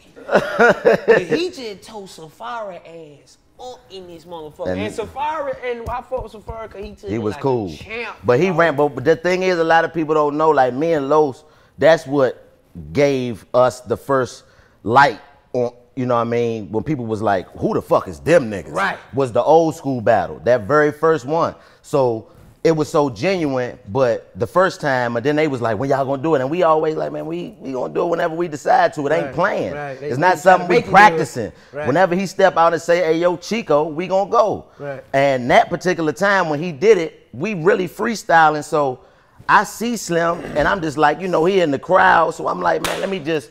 He just told Safari ass up in this motherfucker. And, and Safari, and I fought with Safari because he took He was like cool. A champ, but he bro. ran, but, but the thing is, a lot of people don't know, like me and Los, that's what gave us the first light on, you know what I mean? When people was like, who the fuck is them niggas? Right. Was the old school battle, that very first one. So it was so genuine, but the first time, and then they was like, when y'all gonna do it? And we always like, man, we, we gonna do it whenever we decide to. It ain't right, playing. Right. It's not something we practicing. Right. Whenever he step out and say, hey, yo, Chico, we gonna go. Right. And that particular time when he did it, we really freestyling. So I see Slim, and I'm just like, you know, he in the crowd. So I'm like, man, let me just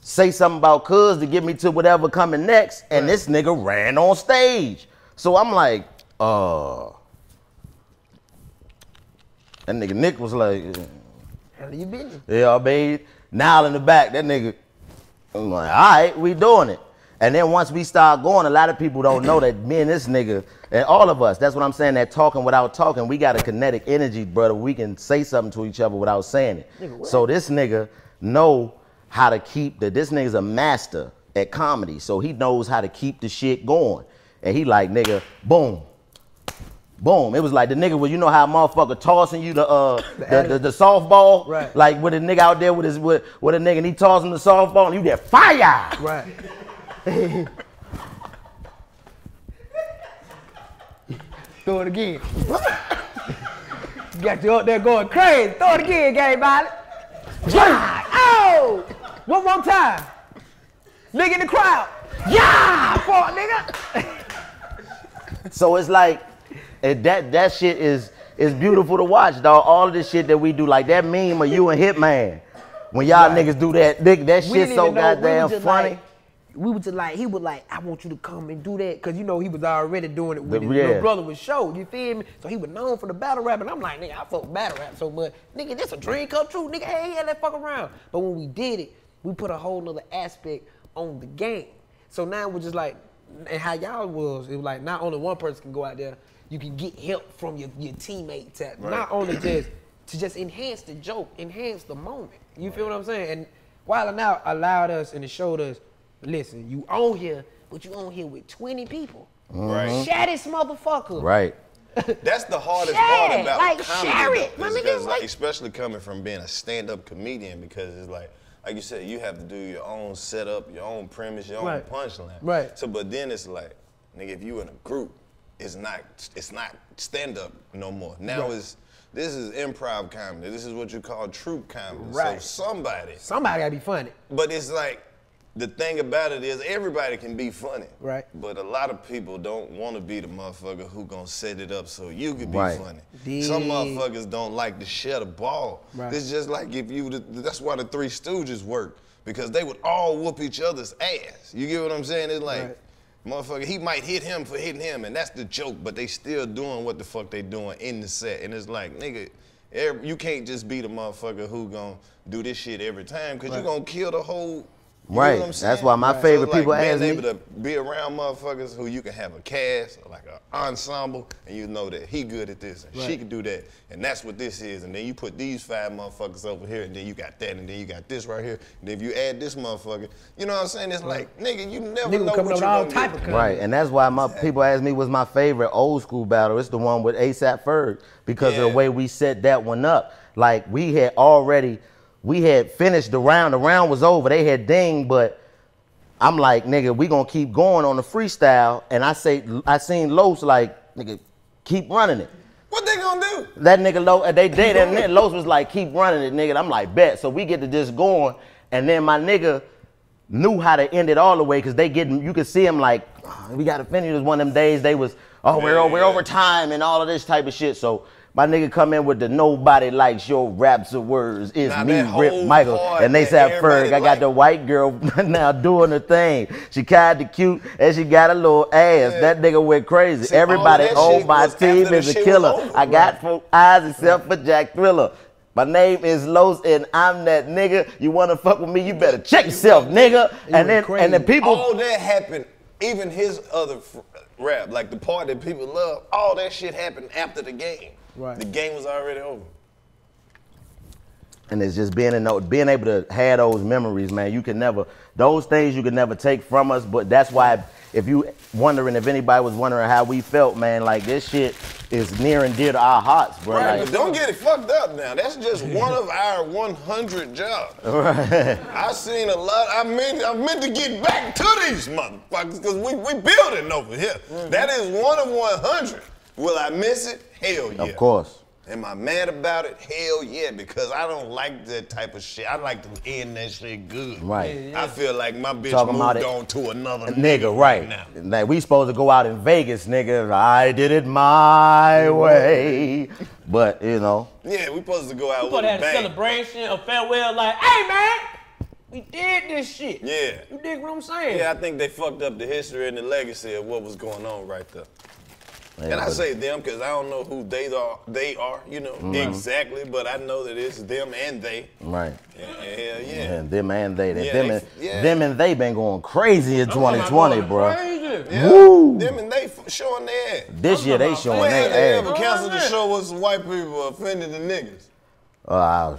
say something about cuz to get me to whatever coming next. And right. this nigga ran on stage. So I'm like, uh... That nigga Nick was like, "How you been?" Yeah, I bathed. Now in the back, that nigga. I'm like, all right, we doing it. And then once we start going, a lot of people don't know that me and this nigga and all of us. That's what I'm saying. That talking without talking, we got a kinetic energy, brother. We can say something to each other without saying it. Nigga, so this nigga know how to keep the. This nigga's a master at comedy, so he knows how to keep the shit going. And he like, nigga, boom. Boom. It was like the nigga was, you know how a motherfucker tossing you the uh the, the, the softball? Right. Like with a nigga out there with his with, with a nigga and he tossing the softball and you get fire. Right. Throw it again. Got you up there going crazy. Throw it again, gang body. Yeah. Oh! One more time. Nigga in the crowd. Yeah! Fuck, nigga. So it's like And that that shit is is beautiful to watch, dog. All of this shit that we do, like that meme of you and Hitman. When y'all right. niggas do that, nigga, that shit so goddamn we funny. Like, we was just like, he was like, I want you to come and do that. Cause you know, he was already doing it with the, his yeah. little brother with Show, you feel me? So he was known for the battle rap. And I'm like, nigga, I fuck with battle rap so much. Nigga, this a dream come true. Nigga, hey, yeah, let fuck around. But when we did it, we put a whole nother aspect on the game. So now we're just like, and how y'all was, it was like, not only one person can go out there, you can get help from your, your teammates. Right. Not only just, to just enhance the joke, enhance the moment. You feel what I'm saying? And Wild N Out allowed us and it showed us, listen, you on here, but you on here with twenty people. Right. Mm-hmm. Share this motherfucker. Right. That's the hardest share part about like, comedy. Share it. My nigga, like, like, especially coming from being a stand-up comedian, because it's like, like you said, you have to do your own setup, your own premise, your right. own punchline. Right. So, but then it's like, nigga, if you in a group, it's not, it's not stand-up no more. Now right. it's, this is improv comedy. This is what you call troupe comedy. Right. So somebody. Somebody gotta be funny. But it's like, the thing about it is everybody can be funny. Right. But a lot of people don't want to be the motherfucker who gonna set it up so you can be right. funny. Deep. Some motherfuckers don't like to share the ball. Right. It's just like if you, that's why the Three Stooges work, because they would all whoop each other's ass. You get what I'm saying? It's like, right. motherfucker, he might hit him for hitting him, and that's the joke, but they still doing what the fuck they doing in the set. And it's like, nigga, every, you can't just be the motherfucker who gonna do this shit every time, because right. you gonna kill the whole, you right. know what I'm saying? That's why my right. favorite so like people ask me. Being able to be around motherfuckers who you can have a cast, or like an ensemble, and you know that he good at this, and right. she can do that, and that's what this is. And then you put these five motherfuckers over here, and then you got that, and then you got this right here. And if you add this motherfucker, you know what I'm saying? It's right. like, nigga, you never nigga know what you're gonna type of right, and that's why my exactly. people ask me what's my favorite old school battle. It's the one with ASAP Ferg, because yeah. of the way we set that one up. Like, we had already... We had finished the round. The round was over. They had dinged, but I'm like, nigga, we gonna keep going on the freestyle. And I say, I seen Los like, nigga, keep running it. What they gonna do? That nigga Los, they did. And Los was like, keep running it, nigga. And I'm like, bet. So we get to just going, and then my nigga knew how to end it all the way, because they getting, you could see him like, oh, we gotta finish. It was one of them days they was, oh, we're over, we're over time and all of this type of shit. So. My nigga come in with the nobody likes your raps or words. It's now me, Rip Michael. And they said, Ferg, I got the white girl now doing her thing. She kind of cute and she got a little ass. Yeah. That nigga went crazy. See, everybody on my team is a killer. Over, I got four eyes except for Jack Thriller. My name is Los and I'm that nigga. You want to fuck with me? You better check yourself, nigga. And then, and then people. All that happened, even his other rap, like the part that people love, all that shit happened after the game. Right. The game was already over. And it's just being in, being able to have those memories, man. You can never, those things you can never take from us, but that's why if you wondering, if anybody was wondering how we felt, man, like this shit is near and dear to our hearts, bro. Right, like, but don't get it fucked up now. That's just one of our one hundred jobs. Right. I seen a lot, I meant, I meant to get back to these motherfuckers, because we, we building over here. Mm-hmm. That is one of one hundred. Will I miss it? Hell yeah. Of course. Am I mad about it? Hell yeah, because I don't like that type of shit. I like to end that shit good. Right. Yeah, yeah. I feel like my bitch Talking moved on to another nigga, nigga right now. Like, we supposed to go out in Vegas, nigga. I did it my way. But, you know. Yeah, we supposed to go out we with a bang. We supposed to have a celebration, a farewell, like, hey, man, we did this shit. Yeah. You dig what I'm saying? Yeah, I think they fucked up the history and the legacy of what was going on right there. And I say them because I don't know who they are, they are, you know, mm-hmm. exactly, but I know that it's them and they. Right. Yeah, yeah. yeah. yeah them and they. Yeah, them, and, yeah. them and they been going crazy in twenty twenty, bro. Crazy. Yeah. Woo. Them and they showing their ass. This I'm year they showing their ass. They ever canceled the show was white people offended the niggas. Uh,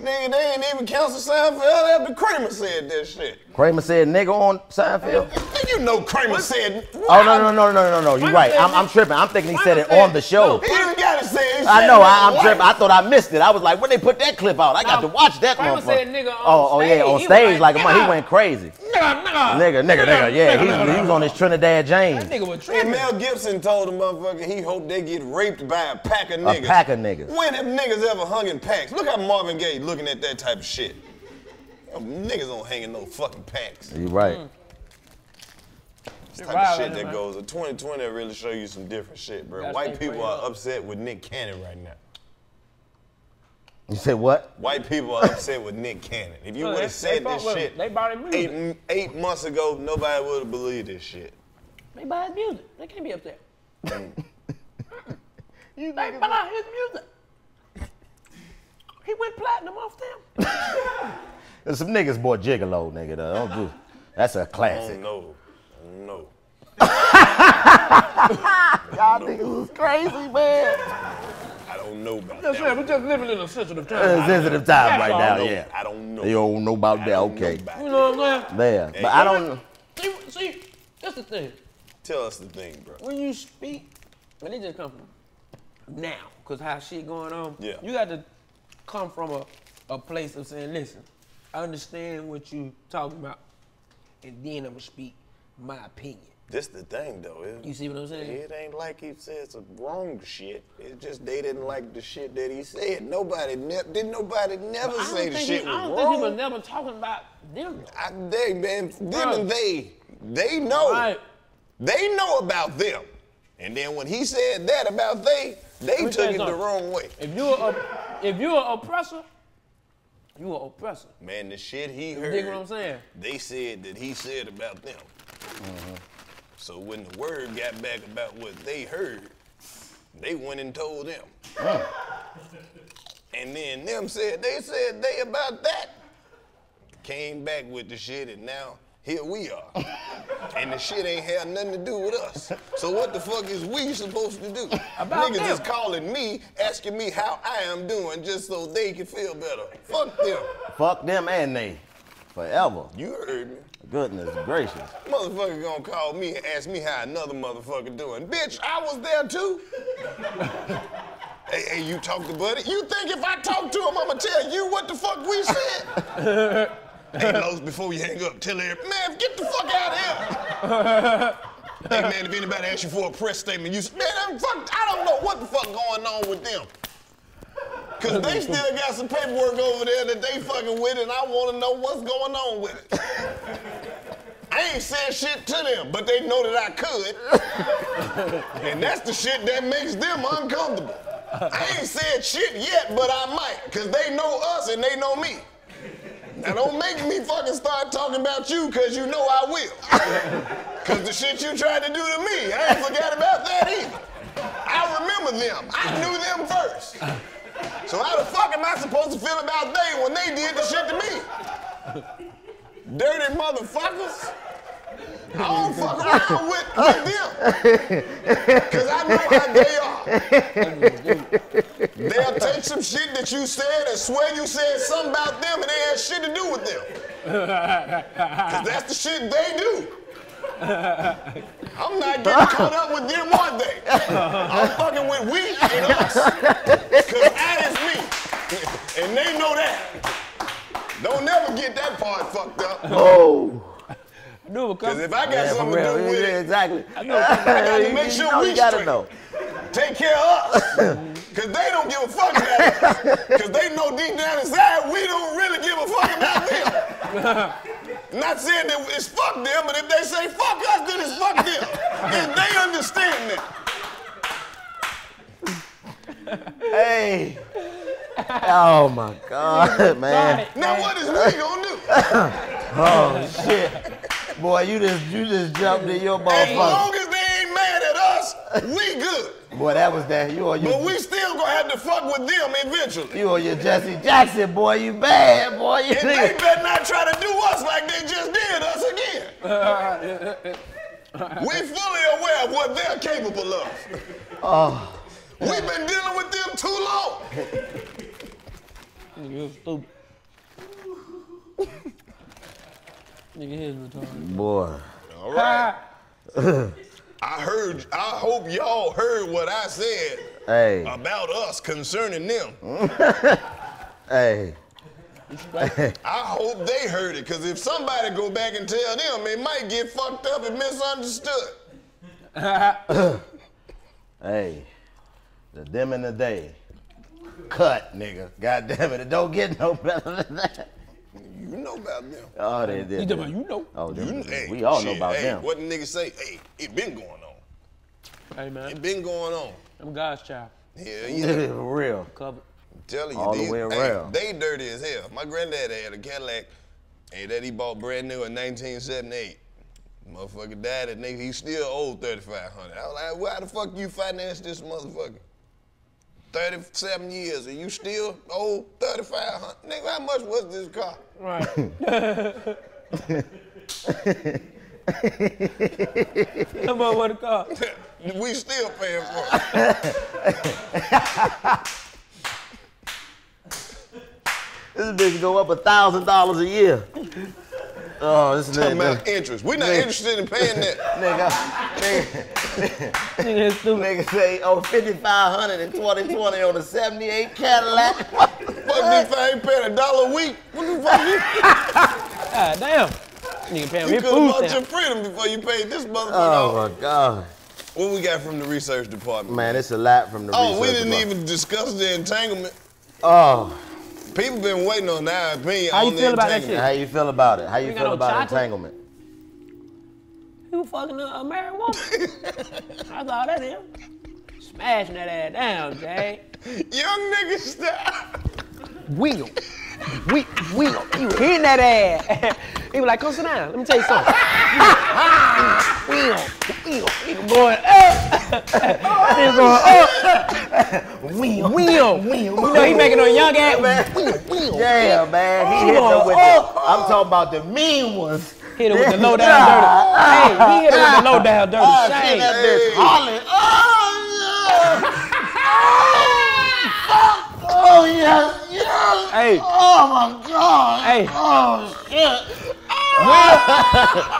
Nigga, they ain't even cancel Seinfeld after Kramer said that shit. Kramer said nigga on Seinfeld? You know Kramer said... Oh, no, no, no, no, no, no, you're right. I'm, I'm tripping. I'm thinking he said it on the show. He didn't gotta say it. I know, I, I'm tripping. I thought I missed it. I was like, when they put that clip out, I got to watch that one. Kramer said nigga on stage. Oh, oh yeah, on stage, like, he went crazy. Nigga, nigga. Nigga, nigga, nigga, yeah. He was on his Trinidad James. That nigga was tripping. Mel Gibson told the motherfucker he hoped they get raped by a pack of niggas. A pack of niggas. When have niggas ever hung in packs? Look how Marvin Gaye looked. Looking at that type of shit. Niggas don't hang in no fucking packs. You right. Mm. It's the type of shit that goes. twenty twenty will really show you some different shit, bro. White people are upset with Nick Cannon right now. You said what? White people are upset with Nick Cannon. If you no, would have said this with, shit they bought eight, eight months ago, nobody would have believed this shit. They buy his music. They can't be upset. You they buy his music. He went platinum off them. There's some niggas bought Gigolo, nigga. Though. Don't do. That's a classic. Oh, no, no. Y'all no. Niggas is crazy, man. I don't know about yes, that. Man, we're just living in a sensitive time. It's a sensitive time right now, know. Yeah. I don't know. You don't know about I that, okay. Know about you know what I'm saying? Yeah, but I don't see, see, that's the thing. Tell us the thing, bro. When you speak, when it just come from now, because how shit going on, yeah. You got to come from a, a place of saying, listen, I understand what you talking about, and then I'm going to speak my opinion. This the thing, though. It, you see what I'm saying? It ain't like he said some wrong shit. It's just they didn't like the shit that he said. Nobody, ne didn't nobody never well, say the shit he, was wrong. I don't wrong. think he was never talking about them. I, they, man, them right. and they, they know. Right. They know about them. And then when he said that about they, they took it the wrong way. If you're a, if you're an oppressor, you're an oppressor. Man, the shit he you heard, dig what I'm saying? They said that he said about them. Mm-hmm. So when the word got back about what they heard, they went and told them. Huh. And then them said, they said they about that. Came back with the shit and now here we are. And the shit ain't had nothing to do with us. So what the fuck is we supposed to do? About Niggas them. is calling me, asking me how I am doing just so they can feel better. Fuck them. Fuck them and they. Forever. You heard me. Goodness gracious. Motherfucker gonna call me and ask me how another motherfucker doing. Bitch, I was there too. hey, hey, you talk to Buddy? You think if I talk to him, I'ma tell you what the fuck we said? Hey, Los, before you hang up, tell everybody, man, get the fuck out of here. Hey, man, if anybody asks you for a press statement, you say, man, I'm fuck, I don't know what the fuck going on with them. Cause they still got some paperwork over there that they fucking with, and I want to know what's going on with it. I ain't said shit to them, but they know that I could. And that's the shit that makes them uncomfortable. I ain't said shit yet, but I might, cause they know us and they know me. Now don't make me fucking start talking about you, cause you know I will. Cause the shit you tried to do to me, I ain't forgot about that either. I remember them. I knew them first. So how the fuck am I supposed to feel about they when they did the shit to me? Dirty motherfuckers. I don't fuck around with, with them. Cause I know how they are. They'll take some shit that you said and swear you said something about them and they had shit to do with them. Cause that's the shit they do. I'm not getting caught up with them one day. I'm fucking with we and us. Cause that is me. And they know that. Don't never get that part fucked up. Oh. Because if I got yeah, something to do with yeah, it, exactly. I, know. I got to make sure we straight. Know. Take care of us. Because they don't give a fuck about us. Because they know deep down inside, we don't really give a fuck about them. Not saying that it's fuck them, but if they say fuck us, then it's fuck them. And they understand that. Hey. Oh, my God, man. Now what is we going to do? Oh, shit. Boy, you just you just jumped in your motherfucker. As long as they ain't mad at us, we good. Boy, that was that. You or you. But we still gonna have to fuck with them eventually. You or your Jesse Jackson, boy, you bad, boy. You and nigga. They better not try to do us like they just did us again. We fully aware of what they're capable of. Oh. We've been dealing with them too long. You're stupid. Nigga, here's retarded. Boy. All right. I heard, I hope y'all heard what I said hey. About us concerning them. Hey. I hope they heard it, because if somebody go back and tell them, it might get fucked up and misunderstood. Hey. The them and the they. Cut, nigga. God damn it. It don't get no better than that. You know about them. Oh, they did. You know. Oh, you know. Hey, we all shit, know about hey, them. What the niggas say? Hey, it been going on. Hey, man. It been going on. I'm God's child. Yeah, yeah. For real. Covered. I'm telling you, all these, the way around. Hey, they dirty as hell. My granddaddy had a Cadillac and that he bought brand new in nineteen seventy-eight. Motherfucker died, and nigga, he still owed thirty-five hundred dollars. I was like, well, how the fuck you finance this motherfucker? thirty-seven years, and you still owe thirty-five hundred dollars? Nigga, how much was this car? Right. How much was the car? We still paying for it. This bitch go up a thousand dollars a year. Oh, this nigga. Talking about interest. We're not nigga. interested in paying that. Nigga, nigga, nigga, nigga say, oh, fifty-five hundred in twenty twenty on a seventy-eight Cadillac. What the fuck, if I ain't paying a dollar a week? What the fuck? God damn. Nigga paying you could have bought your freedom before you paid this motherfucker. Oh, my God. What we got from the research department? Man, it's a lot from the oh, research department. Oh, we didn't even discuss the entanglement. Oh. People been waiting on their opinion. How you feel about that shit? How you feel about it? How you feel about entanglement? You fucking a, a married woman. I thought that him. Smashing that ass down, Jay. Young niggas stop. Will. We, Will. You hitting that ass. He was like, come sit down. Let me tell you something. Will. Will. Will. Going up. He's going up. Will. Will. Will. You know he making a young ass. Man. Will. Will. Yeah, man. He hit her with the, I'm talking about the mean ones. Hit her with the low down dirty. Hey, he hit her with the low down dirty. Oh, shit, that bitch hollering. Oh, yeah. Oh, yes, yes. Hey. Oh, my God. Hey. Oh, shit. Oh.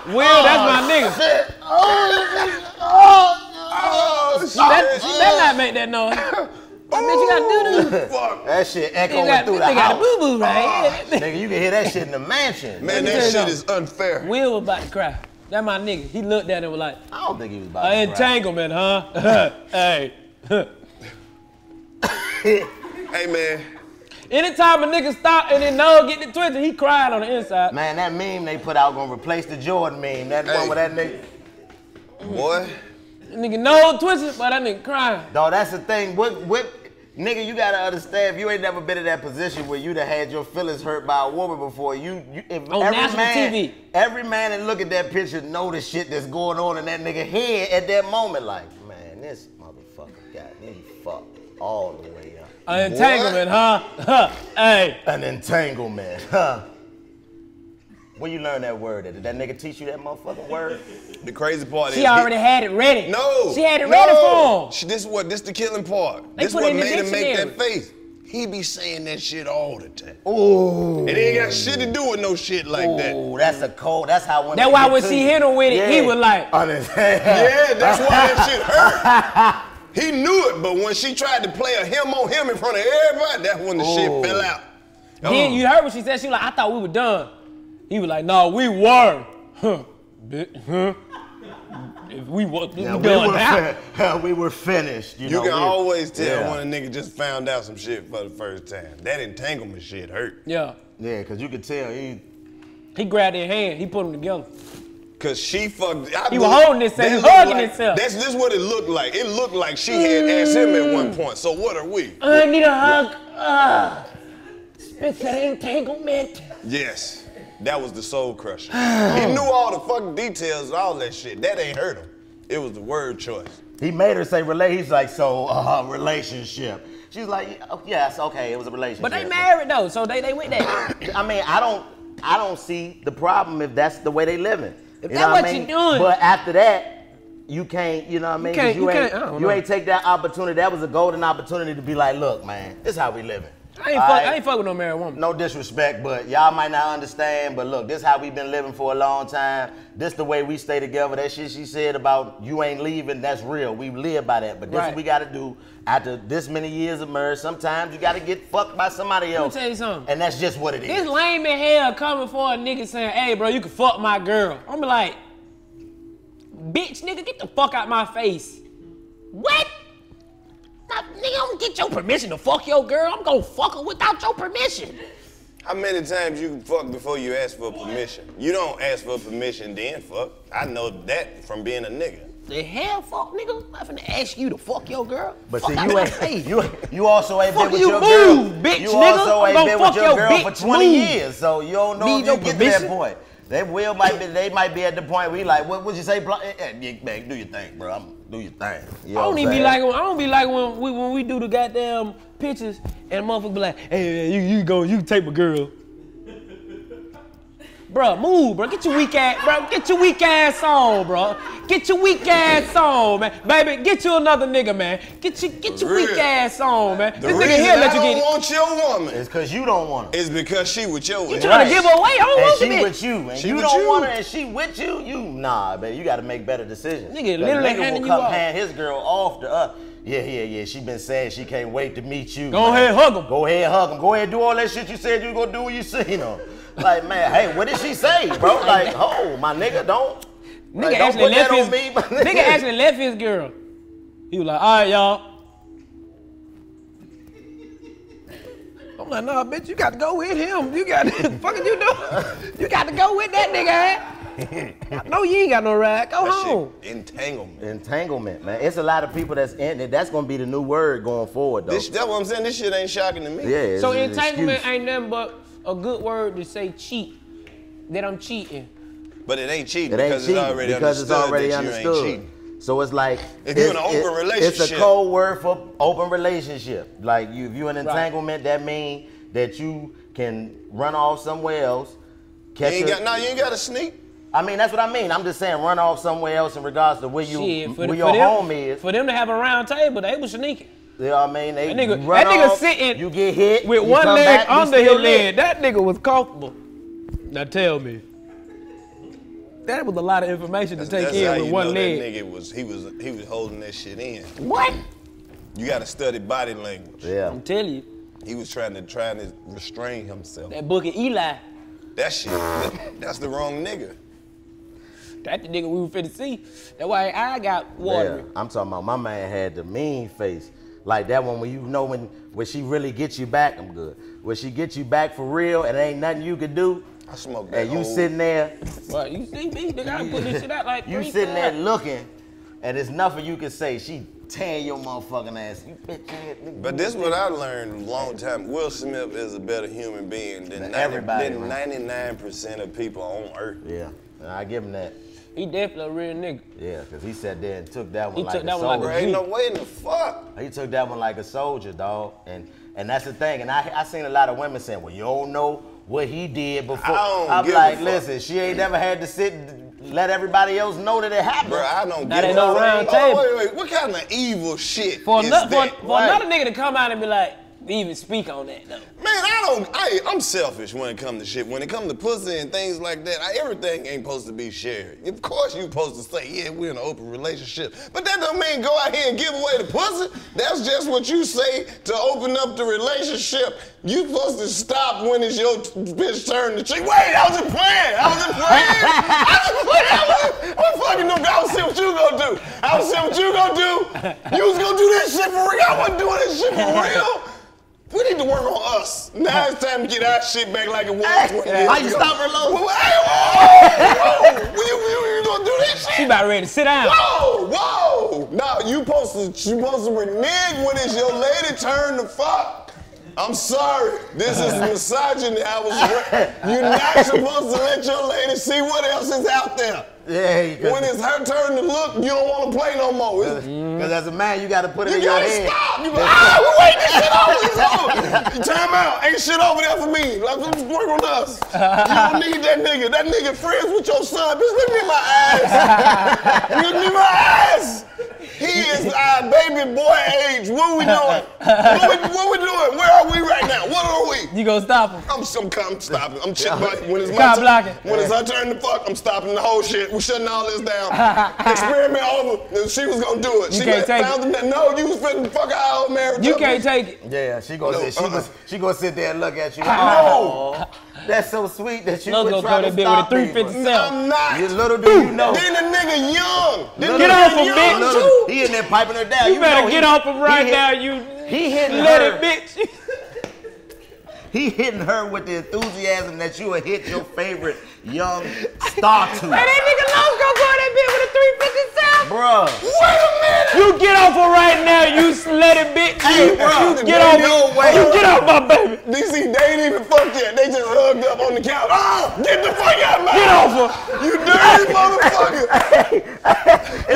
Will, Will, oh, that's my nigga. Shit. Oh, oh, oh, shit. That, that not make that noise. That bitch, you got doo-doo. That shit echoing got, through the house. They got a boo-boo right here. Oh, nigga, you can hear that shit in the mansion. Man, that shit is unfair. Will was about to cry. That my nigga. He looked at it and was like, I don't think he was about to cry. Entanglement, huh? Hey. Hey, man. Anytime a nigga stop and then no get the twitch, he cried on the inside. Man, that meme they put out gonna replace the Jordan meme. That hey. one with that nigga. Boy. That nigga no twitches, but that nigga crying. No, that's the thing. What, what, nigga, you gotta understand, if you ain't never been in that position where you'd have had your feelings hurt by a woman before, you, you if on every national man, T V. Every man that look at that picture know the shit that's going on in that nigga head at that moment. Like, man, this motherfucker got me fucked all the way up. An entanglement, huh? Huh? Hey. An entanglement, huh? When you learn that word, did that nigga teach you that motherfucking word? The crazy part she is. She already he, had it ready. No. She had it no. ready for him. She, this is what, this the killing part. They this what made him make that face. He be saying that shit all the time. Ooh. And he ain't got shit to do with no shit like Ooh, that. Ooh, that's a cold, that's how women That's why when she hit him with it, yeah. he was like. Yeah, that's why that shit hurt. He knew it, but when she tried to play a him on him in front of everybody, that's when the oh. shit fell out. Then you heard what she said. She was like, I thought we were done. He was like, no, we were. Huh. Huh. If we were, yeah, we done were now. Fin we were finished. You, you know, can we, always tell yeah. when a nigga just found out some shit for the first time. That entanglement shit hurt. Yeah. Yeah, because you could tell he... He grabbed their hand. He put them together. Cause she fucked. I he was holding himself, he was hugging like, himself. That's just what it looked like. It looked like she had asked him at one point. So what are we? I need a hug. Uh, it's an entanglement. Yes, that was the soul crusher. He knew all the fucking details and all that shit. That ain't hurt him. It was the word choice. He made her say relate. He's like, so uh, relationship. She's like, oh, yes, okay, it was a relationship. But they married though, so they they went there. I mean, I don't, I don't see the problem if that's the way they living. If that's what, what you doing. But after that, you can't, you know what I mean? You, can't, you, you, ain't, can't, you ain't take that opportunity. That was a golden opportunity to be like, look, man, this is how we living. I ain't, fuck, right? I ain't fuck with no married woman. No disrespect, but y'all might not understand, but look, this is how we been living for a long time. This the way we stay together. That shit she said about you ain't leaving, that's real. We live by that. But this right. is what we got to do after this many years of marriage. Sometimes you got to get fucked by somebody else. Let me tell you something. And that's just what it is. This lame in hell coming for a nigga saying, hey, bro, you can fuck my girl. I'm be like, bitch, nigga, get the fuck out my face. What? I, nigga, I don't get your permission to fuck your girl. I'm gonna fuck her without your permission. How many times you fuck before you ask for permission? You don't ask for permission, then fuck. I know that from being a nigga. The hell, fuck, nigga. I'm not finna ask you to fuck your girl. But fuck, see, you ain't, ain't you, you also ain't fuck been with you your move, girl. Bitch, you nigga. Also ain't been with your, your girl for twenty move. years, so you don't know Need if you get permission. to that point. They will might be. They might be at the point where you like, what would you say, man? Do your thing, bro. I'm, do your thing. You know I don't even be like. I don't be like when we when we do the goddamn pictures and motherfucker be like, hey, you you go, you tape a girl. Bro, move, bro. Get your weak ass, bro. Get your weak ass on, bro. Get your weak ass on, man. Baby, get you another nigga, man. Get your get your weak ass on, man. This nigga here let you get it. I don't want your woman. It's because you don't want her. It's because she with your woman. You trying to give her away? I don't want the bitch. And she with you, and you don't want her, and she with you. You nah, baby. You got to make better decisions. Nigga, literally handing you off. Nigga will come hand his girl off to us. Yeah, yeah, yeah. She been saying she can't wait to meet you. Go ahead, hug him. Go ahead, hug him. Go ahead, do all that shit you said you gonna do when you seen him. Like, man, hey, what did she say, bro? Like, oh, my nigga, don't. Nigga, like, actually, don't left his, me, nigga. nigga actually left his girl. He was like, all right, y'all. I'm like, nah, bitch, you got to go with him. You got to, fuck you doing? You got to go with that nigga, eh? No, you ain't got no ride. Go that home. Shit, entanglement. Entanglement, man. It's a lot of people that's in it. That's going to be the new word going forward, though. This, that's what I'm saying. This shit ain't shocking to me. Yeah. So entanglement excuse. ain't nothing but a good word to say cheat, that I'm cheating. But it ain't cheating it ain't because, cheating, it's, already because it's already understood that you ain't cheating. So it's like, if you're in an open relationship. It's a code word for open relationship. Like you, if you're in entanglement, right. that means that you can run off somewhere else. Catch you ain't a, got, no, you ain't got to sneak. I mean, that's what I mean. I'm just saying run off somewhere else in regards to where, you, Shit, where the, your them, home is. For them to have a round table, they was sneaking. You know what I mean? They that nigga, run that nigga off, sitting you get hit, with one leg back, under his leg. That nigga was comfortable. Now tell me. That was a lot of information that's, to take in with one leg. That nigga was he was he was holding that shit in. What? You gotta study body language. Yeah. I'm telling you. He was trying to trying to restrain himself. That Booker Eli. That shit. That, that's the wrong nigga. That the nigga we were finna see. That's why I got watery. Yeah, I'm talking about my man had the mean face. Like that one when you know when, when she really gets you back, I'm good. When she gets you back for real and ain't nothing you can do, I smoke that and you old. sitting there. Well, you see me, nigga, I put this shit out like You sitting times. there looking and there's nothing you can say. She tearing your motherfucking ass. You bitch ass nigga. But this is what I learned a long time. Will Smith is a better human being than, than everybody. Than ninety-nine percent of people on earth. Yeah, I give him that. He definitely a real nigga. Yeah, cause he sat there and took that one he like took a that soldier. One like a ain't no way in the fuck. He took that one like a soldier, dog. And and that's the thing. And I I seen a lot of women saying, well, you don't know what he did before. I don't I'm give like, a listen, fuck. She ain't never had to sit and let everybody else know that it happened. Bro, I don't that give a no fuck. Oh, wait, wait, what kind of evil shit for is that? For, for right. another nigga to come out and be like, even speak on that though. Man, I don't. I, I'm selfish when it comes to shit. When it comes to pussy and things like that, I, everything ain't supposed to be shared. Of course, you supposed to say, "Yeah, we're in an open relationship," but that don't mean go out here and give away the pussy. That's just what you say to open up the relationship. You supposed to stop when it's your bitch turn to cheat. Wait, I was just playing. I was just playing. I was playing. I was, I was fucking no. I was seeing what you gonna do. I was seeing what you gonna do. You was gonna do that shit for real. I wasn't doing that shit for real. We need to work on us. Now it's time to get our shit back like it was twenty years ago. Why you stop her alone? Whoa, whoa, whoa. we, we, we gonna do this shit? She about ready to sit down. Whoa, whoa. Nah, you supposed to, you supposed to renege when it's your lady turn to fuck. I'm sorry. This is misogyny. I was. You're not supposed to let your lady see what else is out there. Yeah, when it's her turn to look, you don't want to play no more. Because mm. as a man, you got to put it you in your head. You got to stop. You be like, ah, wait, this shit over. It's over. Time out. Ain't shit over there for me. Like, let's work on us. You don't need that nigga. That nigga friends with your son. Bitch, look me in my eyes. Look me in my eyes. He is our baby boy age. What we doing? What we, what we doing? Where are we right now? What are we? You gonna stop him? I'm some. I'm stopping. I'm chick when it's my turn. When it's her turn to fuck, I'm stopping the whole shit. We're shutting all this down. Experiment over. And she was gonna do it. You she can't let, take found it. That, no, you was finna fuck our old marriage. You can't me. take it. Yeah, she gonna no, sit. She, uh-uh. was, she gonna sit there and look at you. Oh, no. That's so sweet that you would try to stop me. I'm not. You little do you know. Then the nigga young. Then get off him, bitch. He in there piping her down. You, you better get he, off him right hit, now, you he little bitch. He hitting her with the enthusiasm that you would hit your favorite young star to. Hey, that nigga Lowe's gonna go in that bitch with a three fifty sound. Bruh. Wait a minute. You get off her right now, you slutty bitch. Hey, bruh. You get off no way. You get off my baby. D C, they ain't even fucked yet. They just hugged up on the couch. Oh, get the fuck out of my. Get off her. You dirty motherfucker.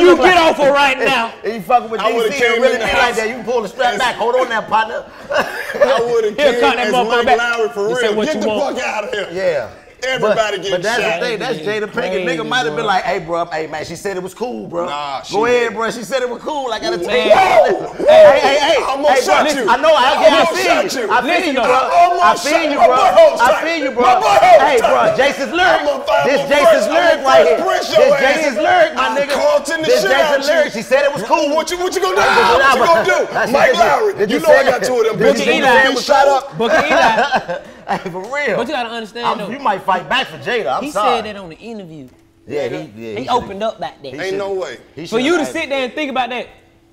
You get off her right now. You fucking with D C and really not like that. You can pull the strap back. Hold on now, partner. I would have killed as Mike Lowry for real. Get the fuck out of here. Yeah. Everybody gets shot. But that's the thing. That's Jada Pinkett. Nigga might have been like, "Hey, bro, hey man, she said it was cool, bro. Nah, go ahead, bro. She said it was cool. I gotta take it. Hey, hey, hey, I almost shot you. I know. I see you. I feel you, bro. I feel you, bro. I feel you, bro. Hey, bro. Jason's lyric. This Jason's lyric right here. This Jason's lyric, my nigga. This Jason's lyric. She said it was cool. What you, what you gonna do? What you gonna do? Mike Lowry. You know I got two of them bitches. Shut up, Booker Eli. Hey, for real. But you gotta understand, I'm, though. You might fight back for Jada. I'm he sorry. He said that on the interview. Yeah, he yeah, He, he opened up back there. Ain't no way. For you to sit there and think about that.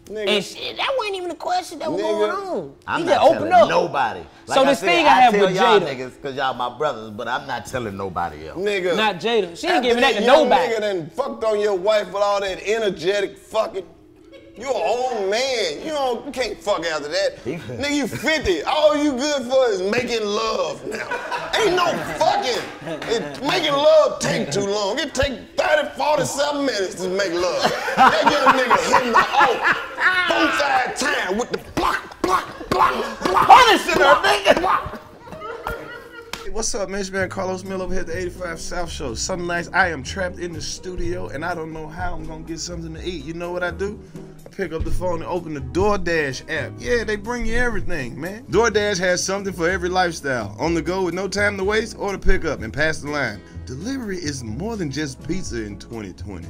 Nigga. And shit, that wasn't even a question that was nigga. going on. I'm he not just opened up. Nobody. Like so this I said, thing I, I have tell with y'all Jada, niggas, cause y'all my brothers, but I'm not telling nobody else. Nigga, not Jada. She ain't giving that, that to nobody. Nigga done fucked on your wife with all that energetic fucking. You an old man. You don't you can't fuck after that. Nigga, you fifty. All you good for is making love now. Ain't no fucking. It, making love take too long. It take thirty, forty-seven minutes to make love. That young nigga hitting the off full side time with the block, block, block, block. Punishing her, nigga. What's up, man? It's man Carlos Mill over here at the eighty-five South Show. Some nights I am trapped in the studio and I don't know how I'm gonna get something to eat. You know what I do? I pick up the phone and open the DoorDash app. Yeah, they bring you everything, man. DoorDash has something for every lifestyle. On the go with no time to waste or to pick up and pass the line. Delivery is more than just pizza in twenty twenty.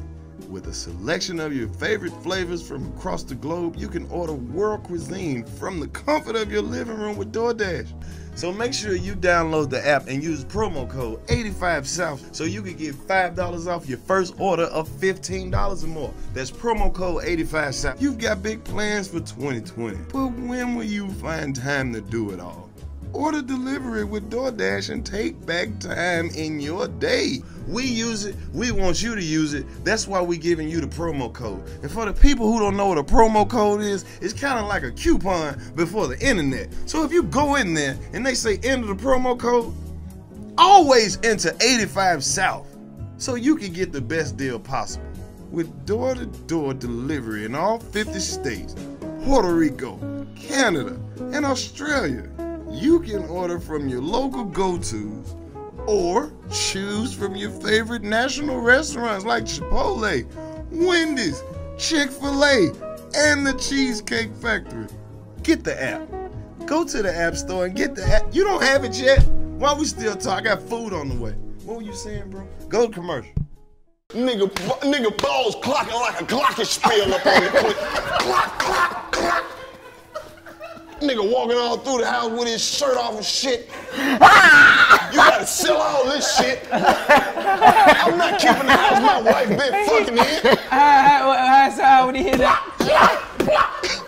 With a selection of your favorite flavors from across the globe, you can order world cuisine from the comfort of your living room with DoorDash. So make sure you download the app and use promo code eighty-five South so you can get five dollars off your first order of fifteen dollars or more. That's promo code eighty-five South. You've got big plans for twenty twenty, but when will you find time to do it all? Order delivery with DoorDash and take back time in your day. We use it. We want you to use it. That's why we're giving you the promo code. And for the people who don't know what a promo code is, it's kind of like a coupon before the internet. So if you go in there and they say enter the promo code, always enter eighty-five South so you can get the best deal possible. With door-to-door delivery in all fifty states, Puerto Rico, Canada, and Australia, you can order from your local go-tos or choose from your favorite national restaurants like Chipotle, Wendy's, Chick-fil-A, and the Cheesecake Factory. Get the app. Go to the app store and get the app. You don't have it yet? Why we still talk? I got food on the way. What were you saying, bro? Go to commercial. Nigga, nigga balls clocking like a clockage spell up on the quick. Clock, clock, clock. Nigga walking all through the house with his shirt off and shit. You gotta sell all this shit. I'm not keeping the house my wife been fucking in. I saw when he hit that.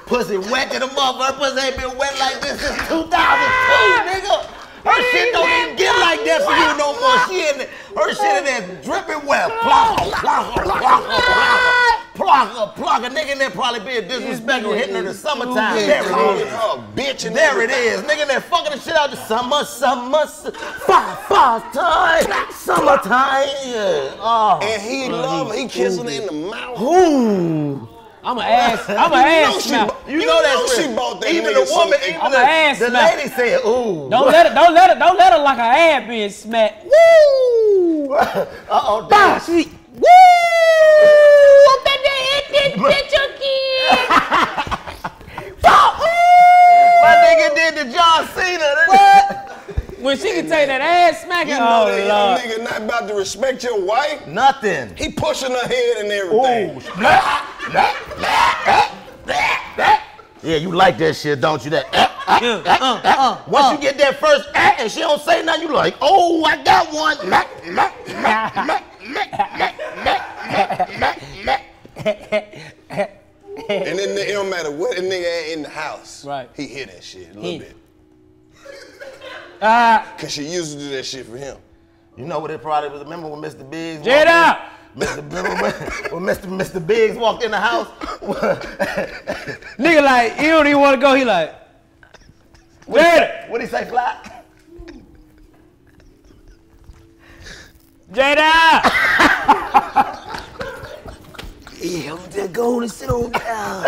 Pussy wet to the motherfucker. Pussy ain't been wet like this since two thousand two, nigga. Her shit don't even get like that for you no more. She in her shit in there dripping wet. Plonker, plonker, plonker, plonker. Plonker, plonker, nigga in there probably being disrespectful, hitting her in the summertime. There it is. Oh, bitch, and there it is. Nigga in there fucking the shit out the summer, summer, far, far time, summertime. Oh, and he love her. He kissing her in the mouth. Ooh. I'm an ass. I'm an ass. Know she, you, you know, know that she real. Bought that. Even the woman, even I'm the, ass the lady said, "Ooh." Don't let it. Don't let it. Don't let her like her ad being smacked. Woo. Uh oh. Bah, she. Woo. Open the hit this bitch again. My nigga did the John Cena. What? When she can take that ass smacking, you know, oh, that young nigga not about to respect your wife. Nothing. He pushing her head and everything. Ooh. Yeah, you like that shit, don't you? That uh, uh, uh, uh, uh, once uh. you get that first uh, and she don't say nothing, you like, oh, I got one. And then it don't matter what a nigga in the house, right? He hear that shit a little he. bit. Uh, Cause she used to do that shit for him. You know what it probably was? Remember when Mister Biggs? Get up. When Mister Mister Biggs walked in the house, nigga like he don't even want to go. He like, what Jada? What he say, Fly? Jada! Yeah, I'm just going to sit on down.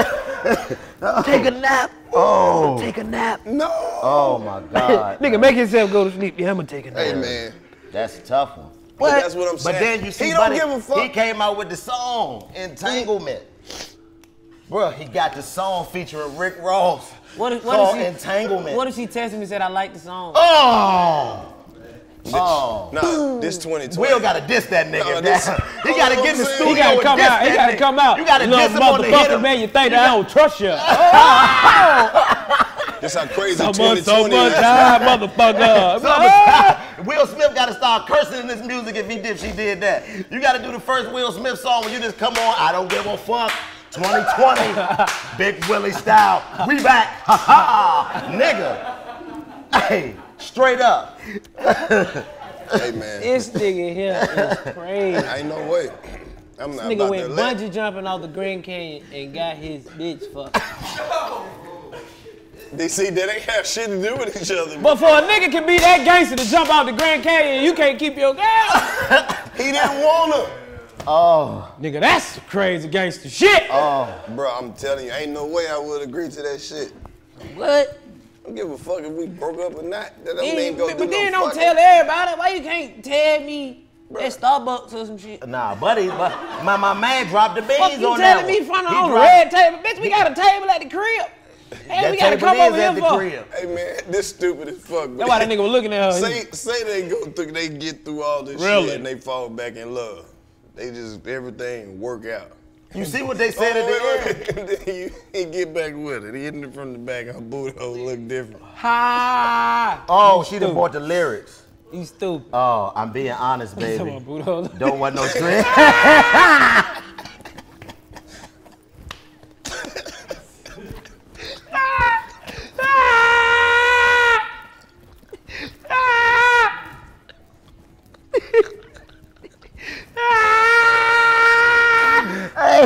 No. Take a nap. Oh, take a nap. No. Oh my God. Nigga, make yourself go to sleep. Yeah, I'm gonna take a nap. Hey man, that's a tough one. But that's what I'm saying. But then you see, he don't buddy, give a fuck. He came out with the song "Entanglement." Bro, he got the song featuring Rick Ross. What is, what is he, "Entanglement"? What if she texted me and said I like the song? Oh. Oh. Nah, this twenty twenty. Will gotta diss that nigga. Nah, this, he gotta get in the studio. He gotta come out. He gotta come out. You gotta diss him on the head. Man, you think I don't trust you? Oh. This how crazy so twenty twenty is. So much time, motherfucker. So much time. Will Smith gotta start cursing in this music if he did. She did that. You gotta do the first Will Smith song when you just come on. I don't give a fuck. twenty twenty, Big Willie style. We back. Ha ha, nigga. Hey. Straight up. Hey man. This nigga here is crazy. I ain't no way. I'm this not nigga about went bungee lip. Jumping off the Grand Canyon and got his bitch fucked. They see that ain't have shit to do with each other. But for a nigga can be that gangster to jump off the Grand Canyon, you can't keep your girl. He didn't want her. Oh, nigga, that's crazy gangster shit. Oh, bro, I'm telling you, ain't no way I would agree to that shit. What? I don't give a fuck if we broke up or not. That doesn't mean go do no fucking. But then don't tell everybody. Why you can't tell me at Starbucks or some shit? Nah, buddy, but my, my man dropped the beans on that. Fuck you telling me in front of all the red table? Bitch, we got a table at the crib. Hey, we gotta come over here for. Hey man, this stupid as fuck. That's why that nigga was looking at her. Say, say they go through, they get through all this shit and they fall back in love. They just, everything work out. You see what they said oh, at the end? Then he get back with it. He hitting it from the back. Her booty hole look different. Ha! Oh, she done bought the lyrics. You stupid. Oh, I'm being honest, baby. Don't want no drink.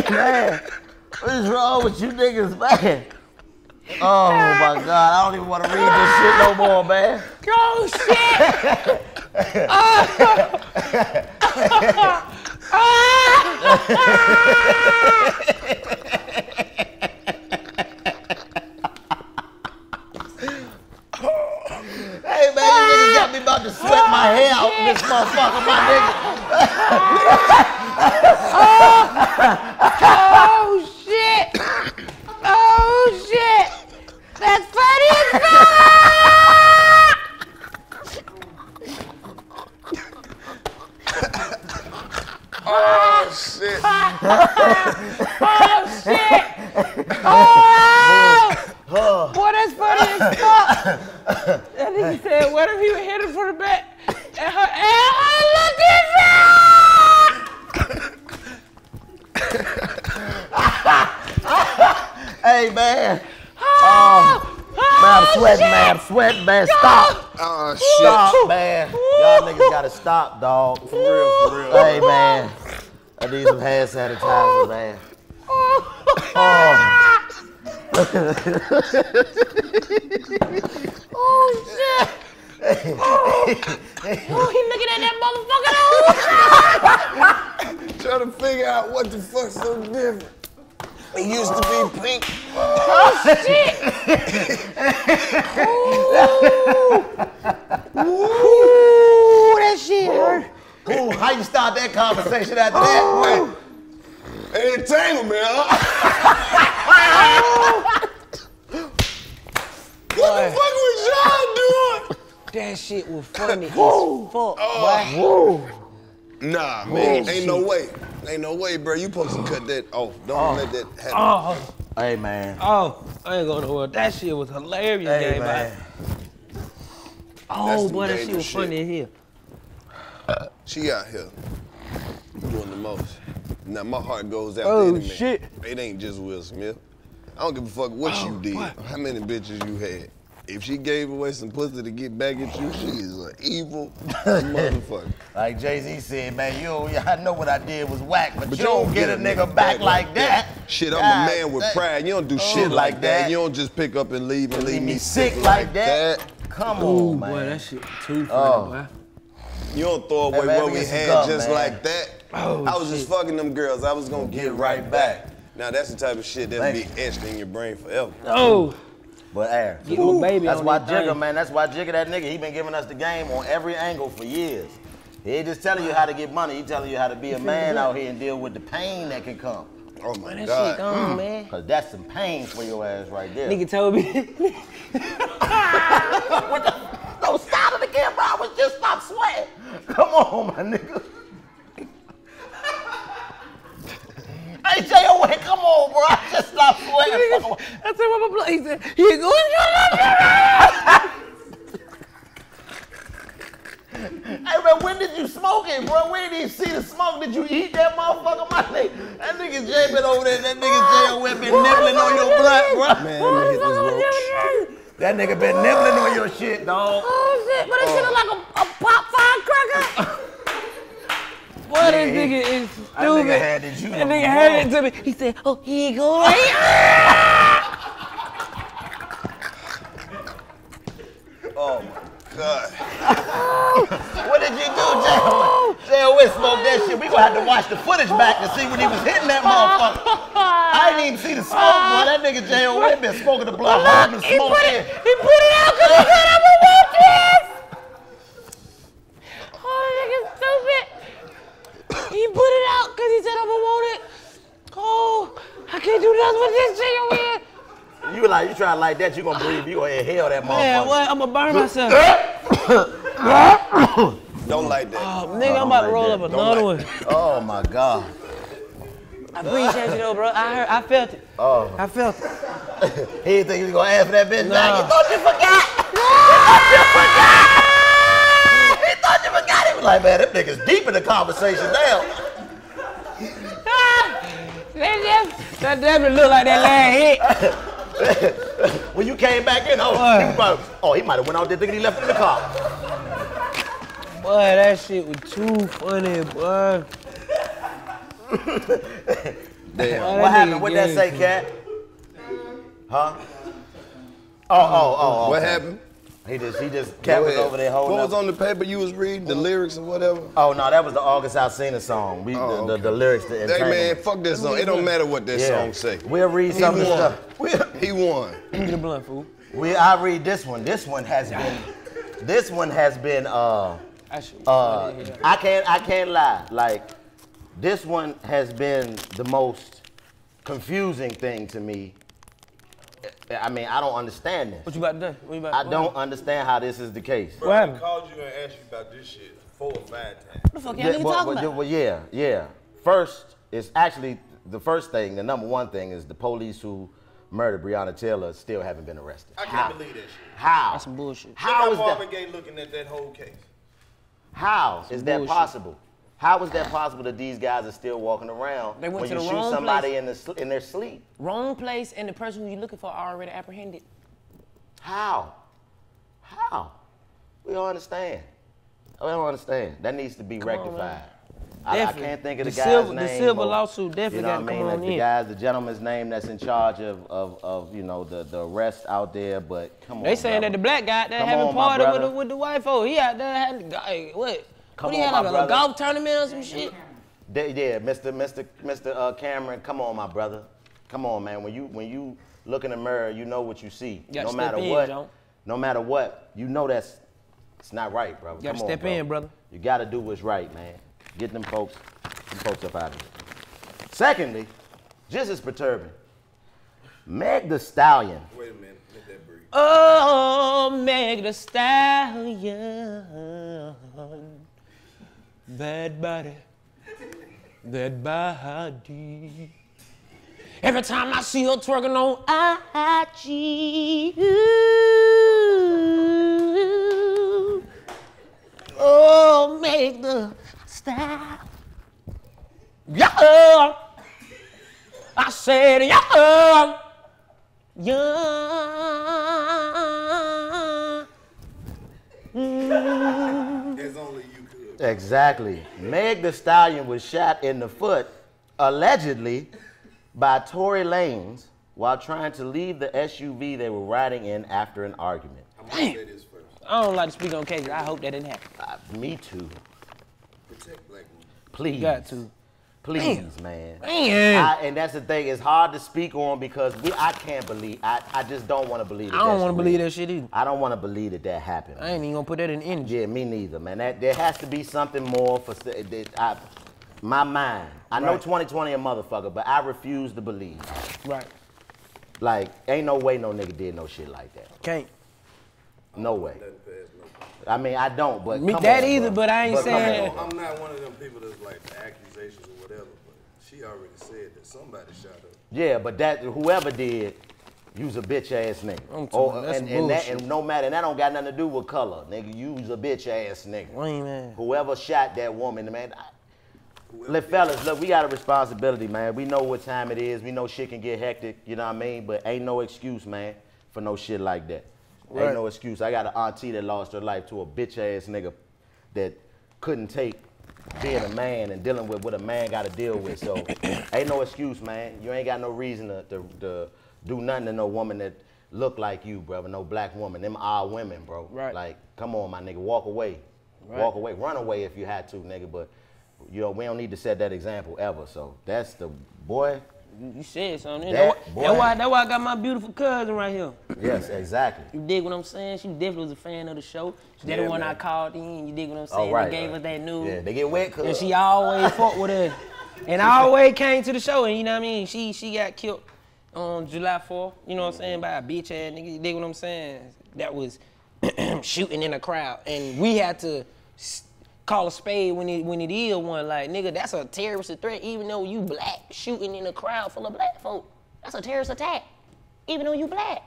Man, what is wrong with you niggas, man? Oh my God, I don't even want to read this shit no more, man. Oh shit! Hey man, you niggas got me about to sweat my hair out in this motherfucker, my nigga. Oh, oh shit! Oh shit! That's funny as fuck! Oh shit! Oh shit! Oh! Oh. Boy, that's funny as fuck! That nigga said, what if he was hitting for the back? And her ass looked at hey man, oh, oh, man, I'm sweating, shit. man, I'm sweating, man, stop. Oh, shit. Stop, man. Y'all niggas gotta stop, dog. For real, for real. Hey man, I need some hand sanitizer, man. Oh, oh shit. Oh, he looking at that motherfucker. Trying to figure out what the fuck's so different. It used to be pink. Oh, oh shit! Ooh. Ooh, that shit hurt. Ooh, how you start that conversation after that? Hey, entanglement, huh? What the fuck was y'all doing? That shit was funny as fuck, oh, boy. Nah, man, oh, ain't no way. Ain't no way, bro. You supposed to cut that off. Don't oh. let that happen. Oh. Hey, man. Oh, I ain't going to worry. That shit was hilarious, hey, game, man. man. Oh, boy, that shit was shit. funny in here. Uh, she out here doing the most. Now, my heart goes out oh, to any man. Shit. It ain't just Will Smith. I don't give a fuck what oh, you did, what? how many bitches you had. If she gave away some pussy to get back at you, she is an evil motherfucker. Like Jay-Z said, man, you, I know what I did was whack, but, but you, you don't get, get a nigga back, back like that. that. Shit, God, I'm a man with that. pride. You don't do shit Ooh, like that. that. You don't just pick up and leave and leave, leave me sick, sick like that. that. Come Ooh, on, man. Boy, that shit too funny, oh. boy. You don't throw away hey, what we had up, just man. like that. Oh, I was shit. just fucking them girls. I was gonna get, get right back. back. Now, that's the type of shit that'll Thanks. be etched in your brain forever. Oh. But air. Ooh, baby that's why Jigger, thing. man, that's why Jigger, that nigga, he been giving us the game on every angle for years. He ain't just telling you how to get money, he telling you how to be a man out here and deal with the pain that can come. Oh my that God. Shit gone, mm. man. Cause that's some pain for your ass right there. Nigga told me. What the? No, stop it again, bro. I was just stop sweating. Come on, my nigga. Hey, J O A, come on, bro. I just stop sweating. I said, what my blood? He said, he going. Hey, man, when did you smoke it, bro? When did you see the smoke? Did you eat that motherfucker? My nigga, that nigga J been over there. That nigga J O A been nibbling on your blood, bro. Man, let me hit this roach. That nigga been nibbling on your shit, dog. Oh, shit. But it oh. shit look like a, a pop firecracker. What yeah, this nigga he, is stupid. That nigga had it, you that nigga had it to me. He said, oh, here you go. Oh, my God. What did you do, J O A? J O A smoked that shit. We gonna have to watch the footage back to see when he was hitting that motherfucker. I didn't even see the smoke, boy. That nigga J O A been smoking the blood hard and smoke it. He put it out because he said I would watch this. Oh, nigga, stupid. He put it out because he said I would want it. Oh, I can't do nothing with this J O A. You like, you try like that, you gonna breathe, you gonna inhale that motherfucker. Man, what? I'm gonna burn myself. Don't like that. Oh, nigga, oh, I'm about like to roll that. up another like one. Oh, my God. I appreciate you though, bro. I heard, I felt it. Oh. I felt it. He didn't think he was gonna ask for that bitch no. back. He thought you forgot. He thought you forgot. He thought you forgot. He was like, man, them niggas deep in the conversation now. That definitely looked like that last hit. When you came back in, oh, he was probably, oh, he might have went out there thinking he left it in the car. Boy, that shit was too funny, boy. Damn. Boy, what happened? What that say, Cat? Huh? Oh, oh, oh. Okay. What happened? He just, he just, Cat was over there holding. What was up. on the paper you was reading? The lyrics or whatever? Oh, no, that was the August Alsina song. We, oh, the, okay. the, the lyrics to entertain. Hey, man, fuck that song. It don't matter what that yeah. song say. We'll read some of the stuff. He won. Get a blunt, fool. We, I read this one. This one has been, this one has been, uh, I, uh, I can't, I can't lie. Like, this one has been the most confusing thing to me. I mean, I don't understand this. What you about to do? What you about to I what? don't understand how this is the case. Bro, I called you and asked you about this shit four or five times. What the fuck y'all even well, talking well, about? Well, yeah, yeah. First, it's actually the first thing, the number one thing is the police who murdered Breonna Taylor still haven't been arrested. I can't how? believe that shit. How? That's some bullshit. How Look is that? Marvin Gaye looking at that whole case. How That's is that bullshit. possible? How is that possible that these guys are still walking around they went when to you the shoot wrong somebody in, the, in their sleep? Wrong place, and the person who you're looking for are already apprehended. How? How? We don't understand. We don't understand. That needs to be come rectified. On, I, I can't think of the, the guy's silver, name. The civil lawsuit definitely you know got to I mean? come like on the in. Guys, the gentleman's name that's in charge of, of, of you know, the, the arrest out there, but come they on, They saying brother. that the black guy that having party with the, with the wife, oh, he out there had, like, what? Come what do you have, like brother. a golf tournament or some shit? They, yeah, Mister Mister Mister Uh, Cameron, come on, my brother. Come on, man. When you when you look in the mirror, you know what you see. You no matter what, in, no matter what, you know that's it's not right, brother. You gotta come step on, bro. in, brother. You gotta do what's right, man. Get them folks, them folks up out of here. Secondly, just as perturbing, Meg Thee Stallion. Wait a minute, let that breathe. Oh, Meg Thee Stallion. That body, that body. Every time I see her twerking on I G, ooh, oh, make the style. Yeah, I said yeah, yeah. Exactly. Meg Thee Stallion was shot in the foot, allegedly, by Tory Lanez while trying to leave the S U V they were riding in after an argument. I'm gonna say this first. I don't like to speak on cases. I hope that didn't happen. Uh, me too. Protect black women. Please. You got to. Please, Damn. man. Damn. I, and that's the thing. It's hard to speak on because we. I can't believe. I, I just don't want to believe it. I don't want to believe that shit either. I don't want to believe that that happened. I ain't even going to put that in energy. Yeah, me neither, man. That, there has to be something more for that, I, my mind. I right. know twenty twenty a motherfucker, but I refuse to believe. Right. Like, ain't no way no nigga did no shit like that. Can't. No way. I mean, I don't, but me, come that on, either, bro. But I ain't but saying. I'm not one of them people that's like the accusations or whatever. But she already said that somebody shot her. Yeah, but that whoever did, you's a bitch ass nigga. I'm oh, you, that's and, and that and no matter, and that don't got nothing to do with color, nigga. You's a bitch ass nigga. Wait, man. Whoever shot that woman, man. I, look, fellas, look, we got a responsibility, man. We know what time it is. We know shit can get hectic. You know what I mean? But ain't no excuse, man, for no shit like that. Right. Ain't no excuse. I got an auntie that lost her life to a bitch-ass nigga that couldn't take being a man and dealing with what a man got to deal with. So ain't no excuse, man. You ain't got no reason to, to, to do nothing to no woman that look like you, brother, no black woman. Them are women, bro. Right. Like, come on, my nigga. Walk away. Right. Walk away. Run away if you had to, nigga. But, you know, we don't need to set that example ever. So that's the boy. You said something. That's that that why, that why I got my beautiful cousin right here. Yes, exactly. You dig what I'm saying? She definitely was a fan of the show. She's yeah, the one man. I called in. You dig what I'm saying? Oh, right, they gave right. us that news. Yeah, they get wet, cuz. And she always fought with us. And I always came to the show, and you know what I mean? She she got killed on July fourth, you know what I'm saying, by a bitch-ass nigga. You dig what I'm saying? That was shooting in a crowd. And we had to call a spade when it when it is one. Like, nigga, that's a terrorist threat, even though you black, shooting in a crowd full of black folk. That's a terrorist attack. Even though you black.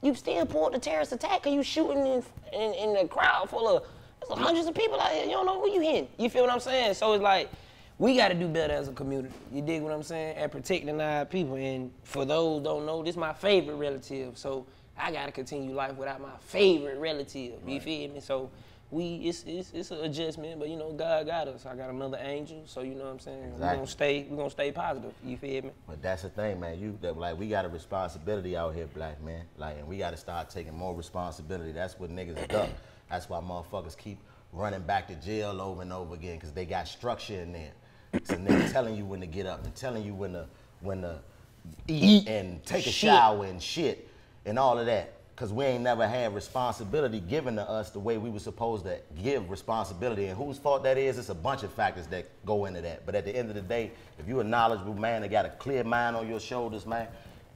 You still pulled the terrorist attack because you shooting in, in in a crowd full of there's hundreds of people out here. You don't know who you hitting. You feel what I'm saying? So it's like, we gotta do better as a community. You dig what I'm saying? At protecting our people. And for those who don't know, this is my favorite relative. So I gotta continue life without my favorite relative. You right. feel me? So We, it's, it's, it's an adjustment, but you know, God got us. I got another angel, so you know what I'm saying? Exactly. We're gonna stay, we're gonna stay positive, you feel me? But that's the thing, man, you, that, like, we got a responsibility out here, black man. Like, and we gotta start taking more responsibility. That's what niggas are duck. That's why motherfuckers keep running back to jail over and over again, because they got structure in there. So niggas telling you when to get up and telling you when to, when to eat, eat and take shit. a shower and shit and all of that. Because we ain't never had responsibility given to us the way we were supposed to give responsibility. And whose fault that is, it's a bunch of factors that go into that. But at the end of the day, if you're a knowledgeable man that got a clear mind on your shoulders, man,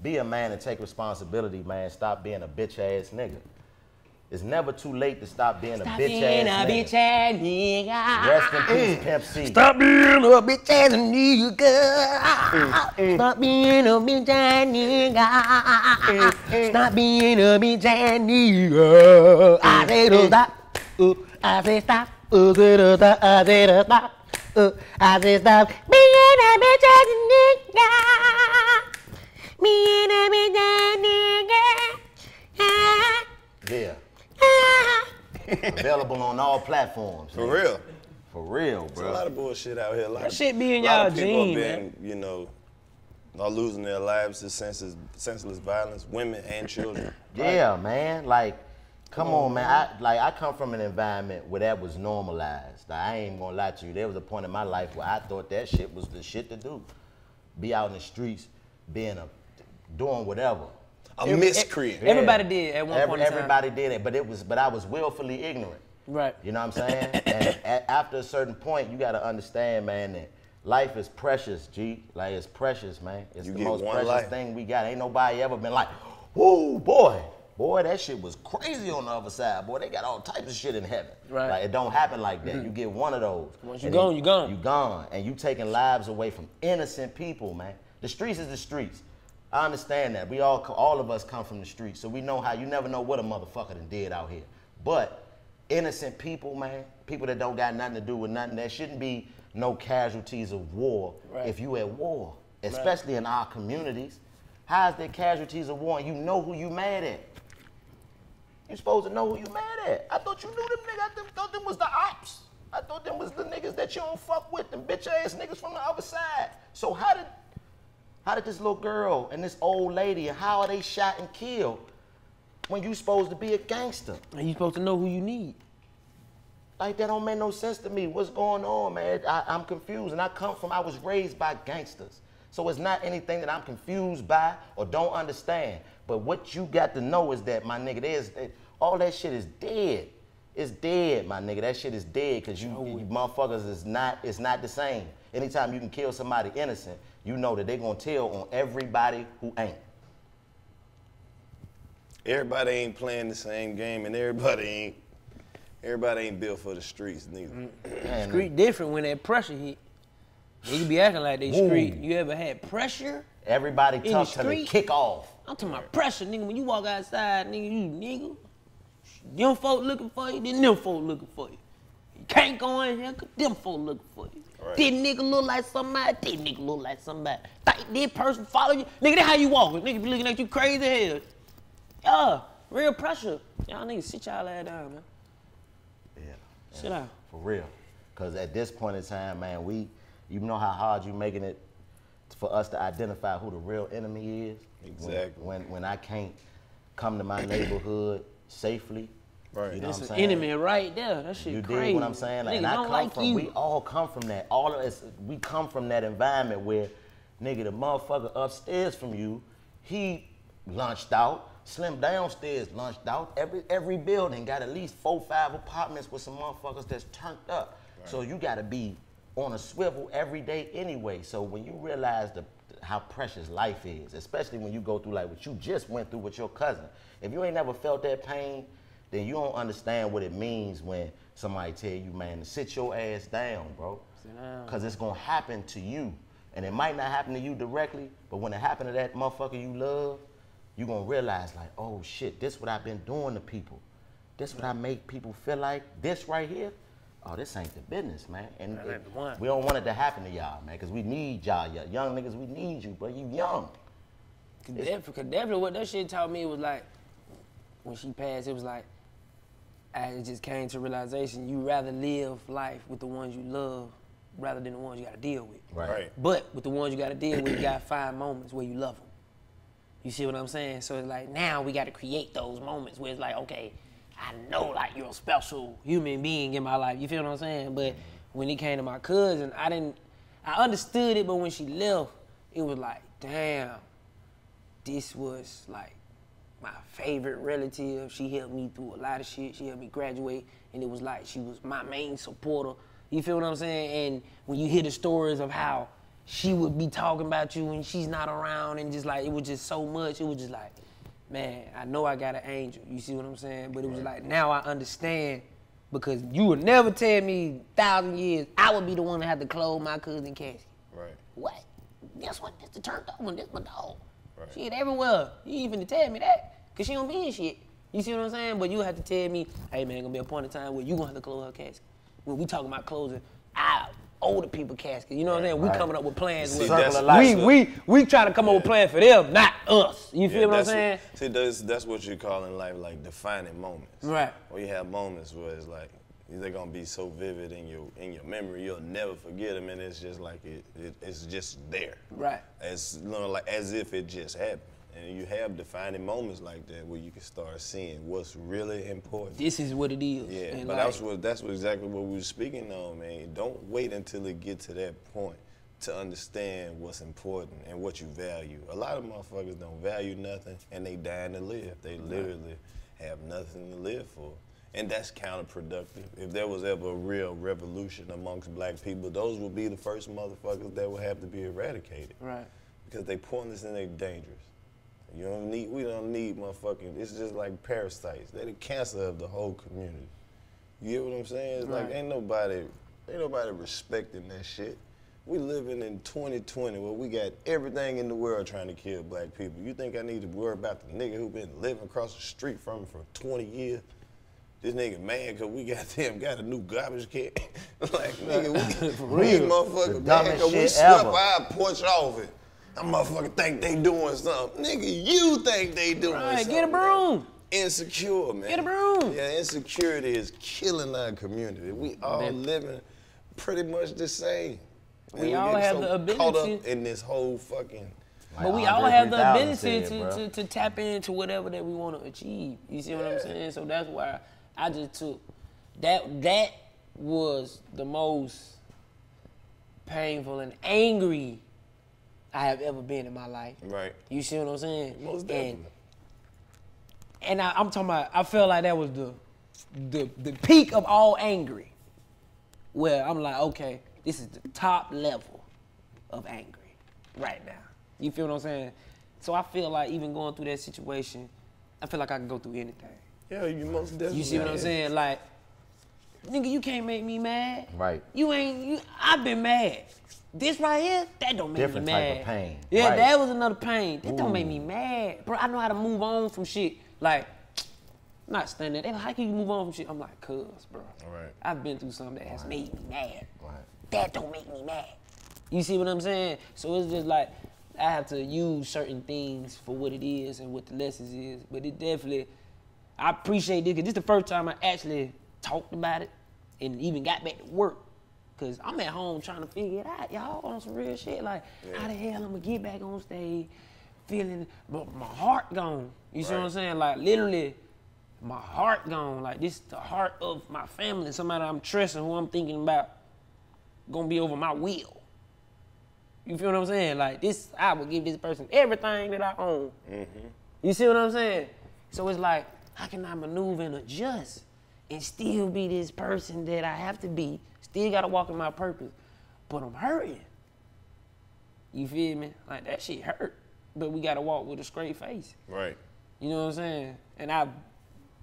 be a man and take responsibility, man. Stop being a bitch-ass nigga. It's never too late to stop being stop a bitch-ass nigga. Stop being a bitch-ass nigga. Rest in peace, mm. Pimp C. Stop being a bitch-ass nigga. Mm. Mm. Stop being a bitch-ass nigga. Mm. Mm. Stop being a bitch-ass nigga. Mm. I said mm. stop. Ooh. I said stop. Ooh. I said stop. Ooh. I said stop. Being a bitch-ass nigga. Being a bitch-ass nigga. Ah. Yeah. Available on all platforms. For man. real. For real, bro. There's a lot of bullshit out here. That shit be in y'all jeans, man. You know, are losing their lives to senseless, senseless violence, women and children. Yeah, right? man. Like, come oh, on, man. man. I, like, I come from an environment where that was normalized. Like, I ain't gonna lie to you. There was a point in my life where I thought that shit was the shit to do. Be out in the streets, being a, doing whatever. A Every, miscreant. Everybody yeah. did at one Every, point in time. Everybody did it, but it was, but I was willfully ignorant. Right. You know what I'm saying? And a, after a certain point, you got to understand, man, that life is precious, G. Like, it's precious, man. It's you the most precious life. thing we got. Ain't nobody ever been like, whoa, boy, boy, that shit was crazy on the other side. Boy, they got all types of shit in heaven. Right. Like, it don't happen like that. Mm-hmm. You get one of those. Once you gone, you gone. You gone, and you taking lives away from innocent people, man. The streets is the streets. I understand that. We all, all of us come from the streets, so we know how, you never know what a motherfucker done did out here. But innocent people, man, people that don't got nothing to do with nothing, there shouldn't be no casualties of war right. if you at war, especially right. in our communities. How is there casualties of war and you know who you mad at? You supposed to know who you mad at. I thought you knew them niggas. I thought them was the ops. I thought them was the niggas that you don't fuck with, them bitch ass niggas from the other side. So how did how did this little girl and this old lady, how are they shot and killed when you supposed to be a gangster? And you supposed to know who you need. Like, that don't make no sense to me. What's going on, man? I, I'm confused, and I come from, I was raised by gangsters. So it's not anything that I'm confused by or don't understand. But what you got to know is that, my nigga, there's, all that shit is dead. It's dead, my nigga. That shit is dead, because you, you motherfuckers is not, it's not the same. Anytime you can kill somebody innocent, you know that they're going to tell on everybody who ain't. Everybody ain't playing the same game, and everybody ain't, everybody ain't built for the streets, neither. Mm. Street different when that pressure hit. They could be acting like they street. You ever had pressure? Everybody tough till they kick off. I'm talking about pressure, nigga. When you walk outside, nigga, you nigga. Them folk looking for you, then them folk looking for you. You can't go in here, cause them folk looking for you. Right. This nigga look like somebody, this nigga look like somebody. Think this person follow you. Nigga, that's how you walk. Nigga be looking at you crazy hell. Yeah, real pressure. Y'all niggas sit y'all ass down, man. Yeah. Sit down. For real. Cause at this point in time, man, we, you know how hard you making it for us to identify who the real enemy is. Exactly. When when, when I can't come to my neighborhood safely, right? You know, that's what I'm saying? Enemy right there. That shit you crazy. You dig what I'm saying? Like, nigga, and I come like from, you. We all come from that. All of us, we come from that environment where, nigga, the motherfucker upstairs from you, he launched out. Slim downstairs launched out. Every every building got at least four, five apartments with some motherfuckers that's turned up. Right. So you gotta be on a swivel every day anyway. So when you realize the, how precious life is, especially when you go through like what you just went through with your cousin. If you ain't never felt that pain, then you don't understand what it means when somebody tell you, man, to sit your ass down, bro. Sit down. Cause it's gonna happen to you. And it might not happen to you directly, but when it happened to that motherfucker you love, you gonna realize like, oh shit, this what I've been doing to people. This what I make people feel like. This right here, oh, this ain't the business, man. And it, we don't want it to happen to y'all, man, because we need y'all, y'all young niggas, we need you, bro. You young. Cause definitely, definitely what that shit taught me was like, when she passed, it was like, I just came to realization, you rather live life with the ones you love rather than the ones you gotta deal with. Right. Right. But with the ones you gotta deal with, you gotta find moments where you love them. You see what I'm saying? So it's like, now we got to create those moments where it's like, okay, I know like you're a special human being in my life. You feel what I'm saying? But when it came to my cousin, I didn't, I understood it, but when she left, it was like, damn, this was like my favorite relative. She helped me through a lot of shit. She helped me graduate, and it was like she was my main supporter. You feel what I'm saying? And when you hear the stories of how she would be talking about you when she's not around, and just like, it was just so much. It was just like, man, I know I got an angel. You see what I'm saying? But it was like, now I understand, because you would never tell me a thousand years I would be the one to have to clothe my cousin Cassie. Right. What? This one, this the turned up one, this my dog. Right. She ain't everywhere. You ain't finna tell me that, because she don't be in shit. You see what I'm saying? But you have to tell me, hey man, gonna be a point in time where you gonna have to clothe her casket. When we talking about closing out older people casket, you know what I'm saying? We right. coming up with plans. See, with we, we, we try to come yeah. up with plans for them, not us. You feel yeah, what I'm saying? What, see, that's, that's what you call in life, like defining moments. Right. Or you have moments where it's like, they're gonna be so vivid in your in your memory, you'll never forget them, and it's just like, it, it it's just there. Right. It's you know, like as if it just happened. And you have defining moments like that where you can start seeing what's really important. This is what it is. Yeah, but like, that's what that's what exactly what we were speaking on, man. Don't wait until it gets to that point to understand what's important and what you value. A lot of motherfuckers don't value nothing, and they dying to live. They literally have nothing to live for. And that's counterproductive. If there was ever a real revolution amongst black people, those would be the first motherfuckers that would have to be eradicated. Right. Because they pointless and they dangerous. You don't need, we don't need motherfucking, it's just like parasites. They're the cancer of the whole community. You hear what I'm saying? It's right. like, ain't nobody, ain't nobody respecting that shit. We living in twenty twenty where we got everything in the world trying to kill black people. You think I need to worry about the nigga who been living across the street from him for twenty years? This nigga mad because we goddamn got a new garbage can. Like, nigga, we, for real. We motherfucking mad because we swept our porch off it. That motherfucker think they doing something. Nigga, you think they doing right, something. All right, get a broom. Insecure, man. Get a room. Yeah, insecurity is killing our community. We all man. living pretty much the same. We, we all have so the ability. Caught up in this whole fucking. Like but we all have the ability to, to, to tap into whatever that we want to achieve. You see yeah. what I'm saying? So that's why I just took that. That was the most painful and angry I have ever been in my life. Right. You see what I'm saying? Most definitely. And I, I'm talking about, I felt like that was the, the the peak of all angry. Where I'm like, okay, this is the top level of angry right now. You feel what I'm saying? So I feel like even going through that situation, I feel like I can go through anything. Yeah, you most definitely. You see what I'm saying? Like, nigga, you can't make me mad. Right. You ain't, you, I've been mad. This right here, that don't make Different me mad. Different type of pain. Yeah, right. That was another pain. That Ooh. Don't make me mad. Bro, I know how to move on from shit. Like, I'm not standing there. They like, how can you move on from shit? I'm like, cuz, bro. Right. I've been through something that has right. made me mad. Right. That don't make me mad. You see what I'm saying? So it's just like, I have to use certain things for what it is and what the lessons is. But it definitely, I appreciate this, because this is the first time I actually talked about it and even got back to work. Because I'm at home trying to figure it out, y'all, on some real shit. Like, yeah. how the hell I'm going to get back on stage feeling my, my heart gone? You right. see what I'm saying? Like, literally, my heart gone. Like, this is the heart of my family. Somebody I'm trusting, who I'm thinking about, going to be over my will. You feel what I'm saying? Like, this, I would give this person everything that I own. Mm-hmm. You see what I'm saying? So it's like, how can I maneuver and adjust and still be this person that I have to be? Still gotta walk in my purpose, but I'm hurting. You feel me? Like, that shit hurt, but we gotta walk with a straight face. Right. You know what I'm saying? And I,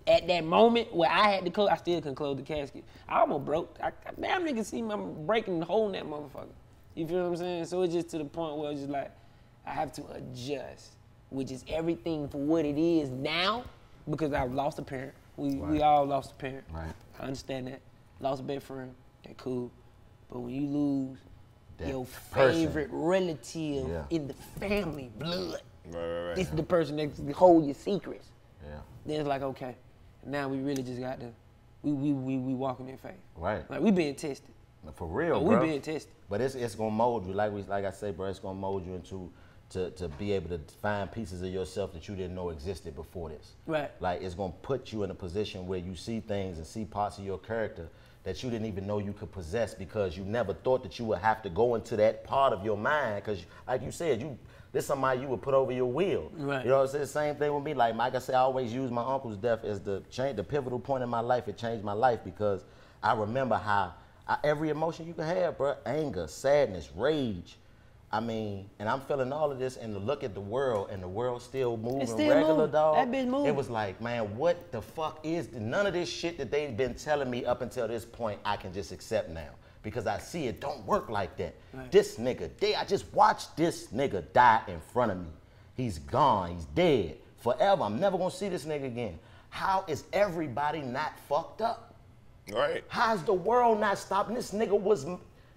at that moment where I had to close, I still couldn't close the casket. I almost broke. I, I damn nigga see me breaking the hole in that motherfucker. You feel what I'm saying? So it's just to the point where it's just like, I have to adjust, which is everything for what it is now, because I've lost a parent. We, right. we all lost a parent. Right. I understand that. Lost a best friend. That cool. But when you lose that your favorite person. relative yeah. in the family blood, right, right, right. this yeah. is the person that hold your secrets. Yeah. Then it's like, okay, now we really just got to, we we we, we walking in faith. Right. Like, we being tested. For real, like, bro. We being tested. But it's it's gonna mold you, like we like I say, bro. It's gonna mold you into to to be able to find pieces of yourself that you didn't know existed before this. Right. Like, it's gonna put you in a position where you see things and see parts of your character that you didn't even know you could possess, because you never thought that you would have to go into that part of your mind. Because, like you said, you this somebody you would put over your will. Right. You know what I'm saying? The same thing with me. Like, like I say, I always use my uncle's death as the change, the pivotal point in my life. It changed my life, because I remember how. I, every emotion you can have, bro, anger, sadness, rage. I mean, and I'm feeling all of this, and to look at the world, and the world still moving still regular, moving. dog. That been moving. It was like, man, what the fuck is this? None of this shit that they've been telling me up until this point, I can just accept now, because I see it don't work like that. Right. This nigga, they, I just watched this nigga die in front of me. He's gone. He's dead forever. I'm never gonna see this nigga again. How is everybody not fucked up? Right. How's the world not stopping? This nigga was,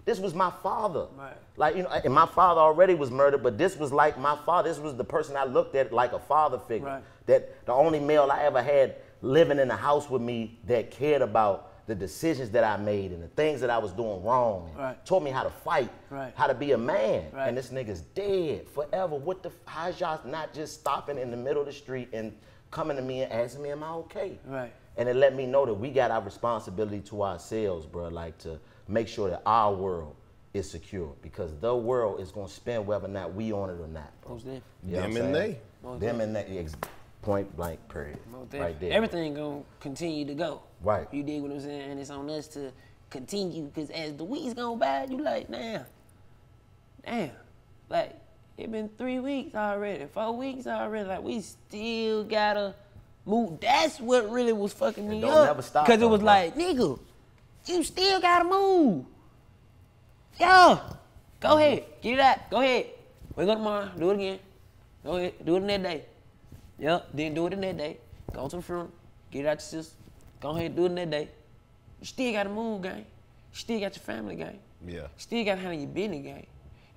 this was my father. Right. Like, you know, and my father already was murdered, but this was like my father. This was the person I looked at like a father figure. Right. That the only male I ever had living in the house with me that cared about the decisions that I made and the things that I was doing wrong. And right. Taught me how to fight, right. how to be a man. Right. And this nigga's dead forever. What the, how's y'all not just stopping in the middle of the street and coming to me and asking me, am I okay? Right. And it let me know that we got our responsibility to ourselves, bro, like to make sure that our world is secure, because the world is going to spin whether or not we on it or not, bro. Most definitely. You know Them and they. Most Them and they. Point blank, period. Most right there. Everything going to continue to go. Right. You dig what I'm saying? And it's on us to continue, because as the weeks go by, you like, damn, damn. Like, it been three weeks already, four weeks already. Like, we still got to move. That's what really was fucking me up. Because it was like, nigga, you still gotta move. Yo, go ahead, get it out, go ahead. Wake up tomorrow, do it again. Go ahead, do it the next day. Yep, then do it the next day. Go to the front, get it out your sister. Go ahead, do it the next day. You still gotta move, gang. You still got your family, gang. Yeah. You still gotta handle your business, gang.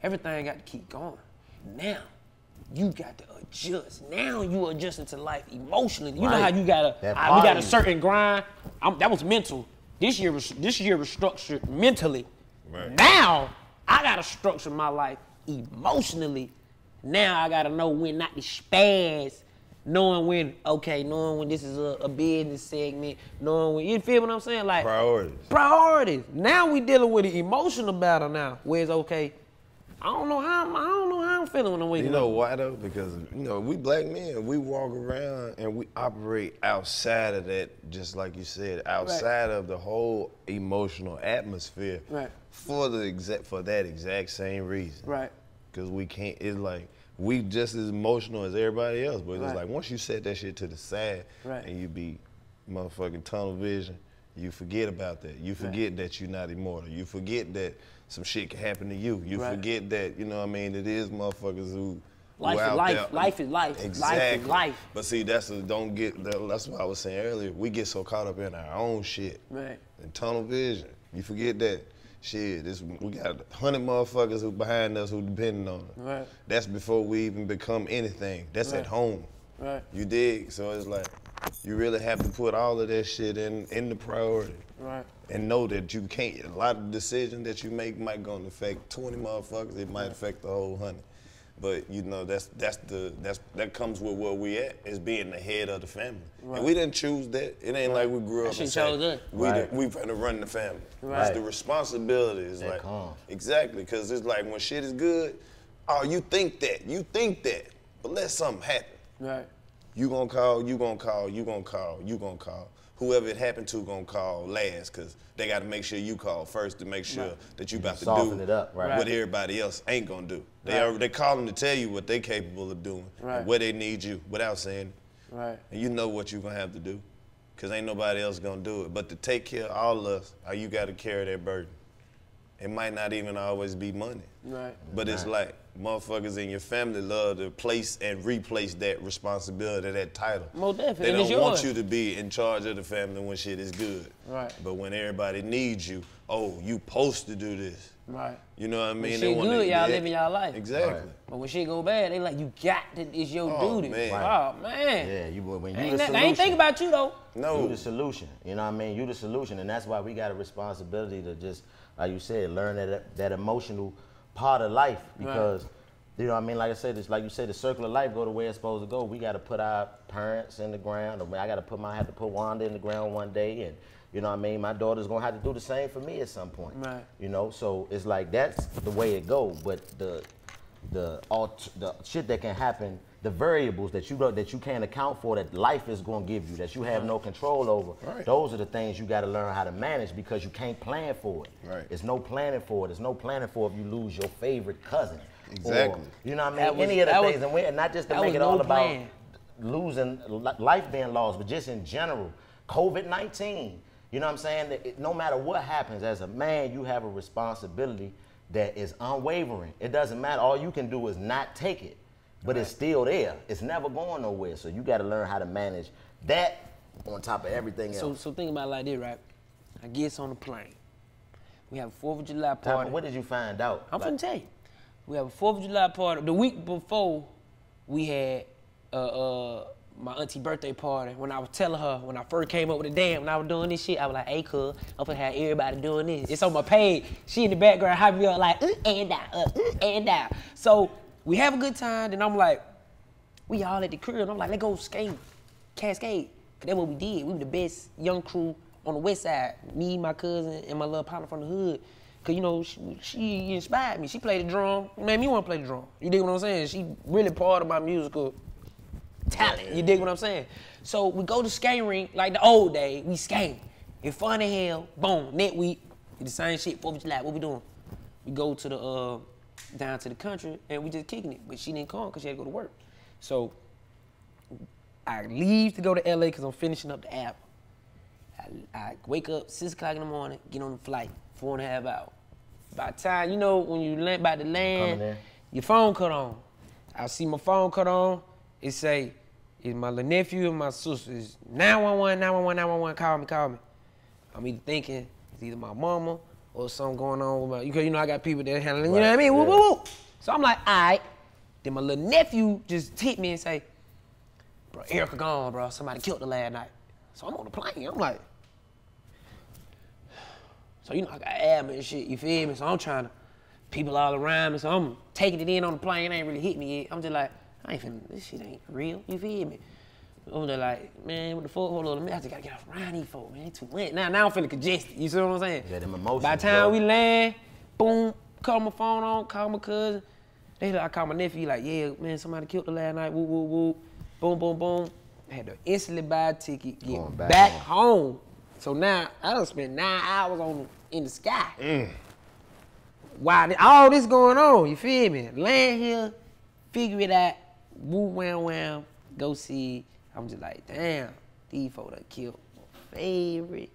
Everything got to keep going. Now, you got to adjust. Now you adjusting to life emotionally. You right. know how you gotta. I, we got a certain grind. I'm, that was mental. This year was this year was structured mentally. Right. Now I gotta structure my life emotionally. Now I gotta know when not to spaz, knowing when okay, knowing when this is a, a business segment, knowing when you feel what I'm saying, like priorities. Priorities. Now we dealing with the emotional battle now, where it's okay. I don't know how I'm, I don't know how I'm feeling when I'm waking up. You know why though? Because you know we black men, we walk around and we operate outside of that, just like you said, outside right. of the whole emotional atmosphere. Right. For the exact for that exact same reason. Right. Because we can't. It's like we just as emotional as everybody else, but it's right. like once you set that shit to the side right. and you be motherfucking tunnel vision, you forget about that. You forget right. that you're not immortal. You forget that. Some shit can happen to you. You right. forget that, you know what I mean? It is motherfuckers who Life who is out life, there. life is life, exactly. life is life. But see, that's a, don't get, that's what I was saying earlier. We get so caught up in our own shit. Right. And tunnel vision. You forget that. Shit, this, we got a hundred motherfuckers who behind us who depending on us. Right. That's before we even become anything. That's right. at home. Right. You dig? So it's like, you really have to put all of that shit in, in the priority. Right. And know that you can't, a lot of decisions that you make might gonna affect twenty motherfuckers, it might right. affect the whole hundred. But you know, that's that's the that's that comes with where we at, is being the head of the family. Right. And we didn't choose that. It ain't right. like we grew up that and said, we right. did, we finna run the family. Right. It's the responsibility. It's that like, calm. Exactly, because it's like when shit is good, oh, you think that, you think that, but let something happen. Right. You gonna call, you gonna call, you gonna call, you gonna call. Whoever it happened to gonna call last, cause they gotta make sure you call first to make sure right. that you about to do it up, right. what everybody else ain't gonna do. They right. are, they call them to tell you what they capable of doing, right. and where they need you without saying it. Right. And you know what you gonna have to do, cause ain't nobody else gonna do it. But to take care of all of us, you gotta carry that burden. It might not even always be money, right. but it's right. like motherfuckers in your family love to place and replace that responsibility, that title. Most definitely. They don't yours. want you to be in charge of the family when shit is good. Right. But when everybody needs you, oh, you supposed to do this. Right. You know what I mean? When shit they want good, y'all living y'all life. Exactly. Right. But when shit go bad, they like, you got to, it's your oh, duty. Man. Right. Oh, man. Yeah, you, when you ain't the that, solution. I ain't think about you, though. No. You the solution. You know what I mean? You the solution. And that's why we got a responsibility to just, like you said, learn that, that emotional part of life, because right. you know what I mean, like I said, it's like you said, the circle of life go the way it's supposed to go. We got to put our parents in the ground. I got to put my, I have to put Wanda in the ground one day, and you know what I mean, my daughter's gonna have to do the same for me at some point. Right. You know, so it's like that's the way it go. But the the all the shit that can happen, the variables that you that you can't account for, that life is gonna give you, that you have right. no control over. Right. Those are the things you got to learn how to manage, because you can't plan for it. Right. There's no planning for it. There's no planning for if you lose your favorite cousin. Exactly. Or, you know what I mean? That Any was, of the things, was, and, we, and not just to make it no all plan. about losing life being lost, but just in general, COVID nineteen. You know what I'm saying? That it, no matter what happens, as a man, you have a responsibility that is unwavering. It doesn't matter. All you can do is not take it, but right. it's still there. It's never going nowhere. So you got to learn how to manage that on top of everything else. So, so think about it like this, right? I guess on the plane. We have a fourth of July party. Tommy, what did you find out? I'm like, finna tell you. We have a fourth of July party. The week before, we had uh, uh, my auntie's birthday party. When I was telling her, when I first came up with the damn, when I was doing this shit, I was like, hey, cuz, I'm finna have everybody doing this. It's on my page. She in the background hyping me up like, uh, and out, uh, uh, and out. So we have a good time, then I'm like, we all at the crib. I'm like, let's go skate, Cascade. Cause that's what we did. We were the best young crew on the west side. Me, my cousin, and my little partner from the hood. Cause you know, she, she inspired me. She played the drum, made me wanna play the drum. You dig what I'm saying? She really part of my musical talent. You dig what I'm saying? So we go to skate rink, like the old day, we skate. It's fun as hell, boom, next week, the same shit, fourth of July, what we doing? We go to the, uh, down to the country, and we just kicking it. But she didn't come, cause she had to go to work. So I leave to go to L A, cause I'm finishing up the album. I, I wake up six o'clock in the morning, get on the flight, four and a half hours. By the time, you know, when you land, by the land, your phone cut on. I see my phone cut on. It say, it's my little nephew and my sister. It's nine one one, nine one one, nine one one, call me, call me. I'm either thinking it's either my mama or something going on with my, because you know I got people that handling, right. you know what I mean? Yeah. Woo, woo, woo. So I'm like, all right. Then my little nephew just hit me and say, bro, Erica gone, bro. Somebody killed her last night. So I'm on the plane. I'm like, so you know, I got asthma and shit, you feel me? So I'm trying to, people all around me, so I'm taking it in on the plane. It ain't really hit me yet. I'm just like, I ain't finna, this shit ain't real, you feel me? I'm just like, man, what the fuck? Hold on a minute. I just gotta get off around these folks, man. It's too late. Now, now I'm feeling congested. You see what I'm saying? Yeah, them emotions. By the time bro. we land, boom, call my phone on, call my cousin. They like, I call my nephew, like, yeah, man, somebody killed her last night. Woo, woo, woo. Boom, boom, boom. I had to instantly buy a ticket, get Going back, back home. home. So now I done spent nine hours on in the sky. Mm. While all this going on, you feel me? Land here, figure it out. Woo, wham, wham. Go see. I'm just like, damn, these folks done killed my favorite.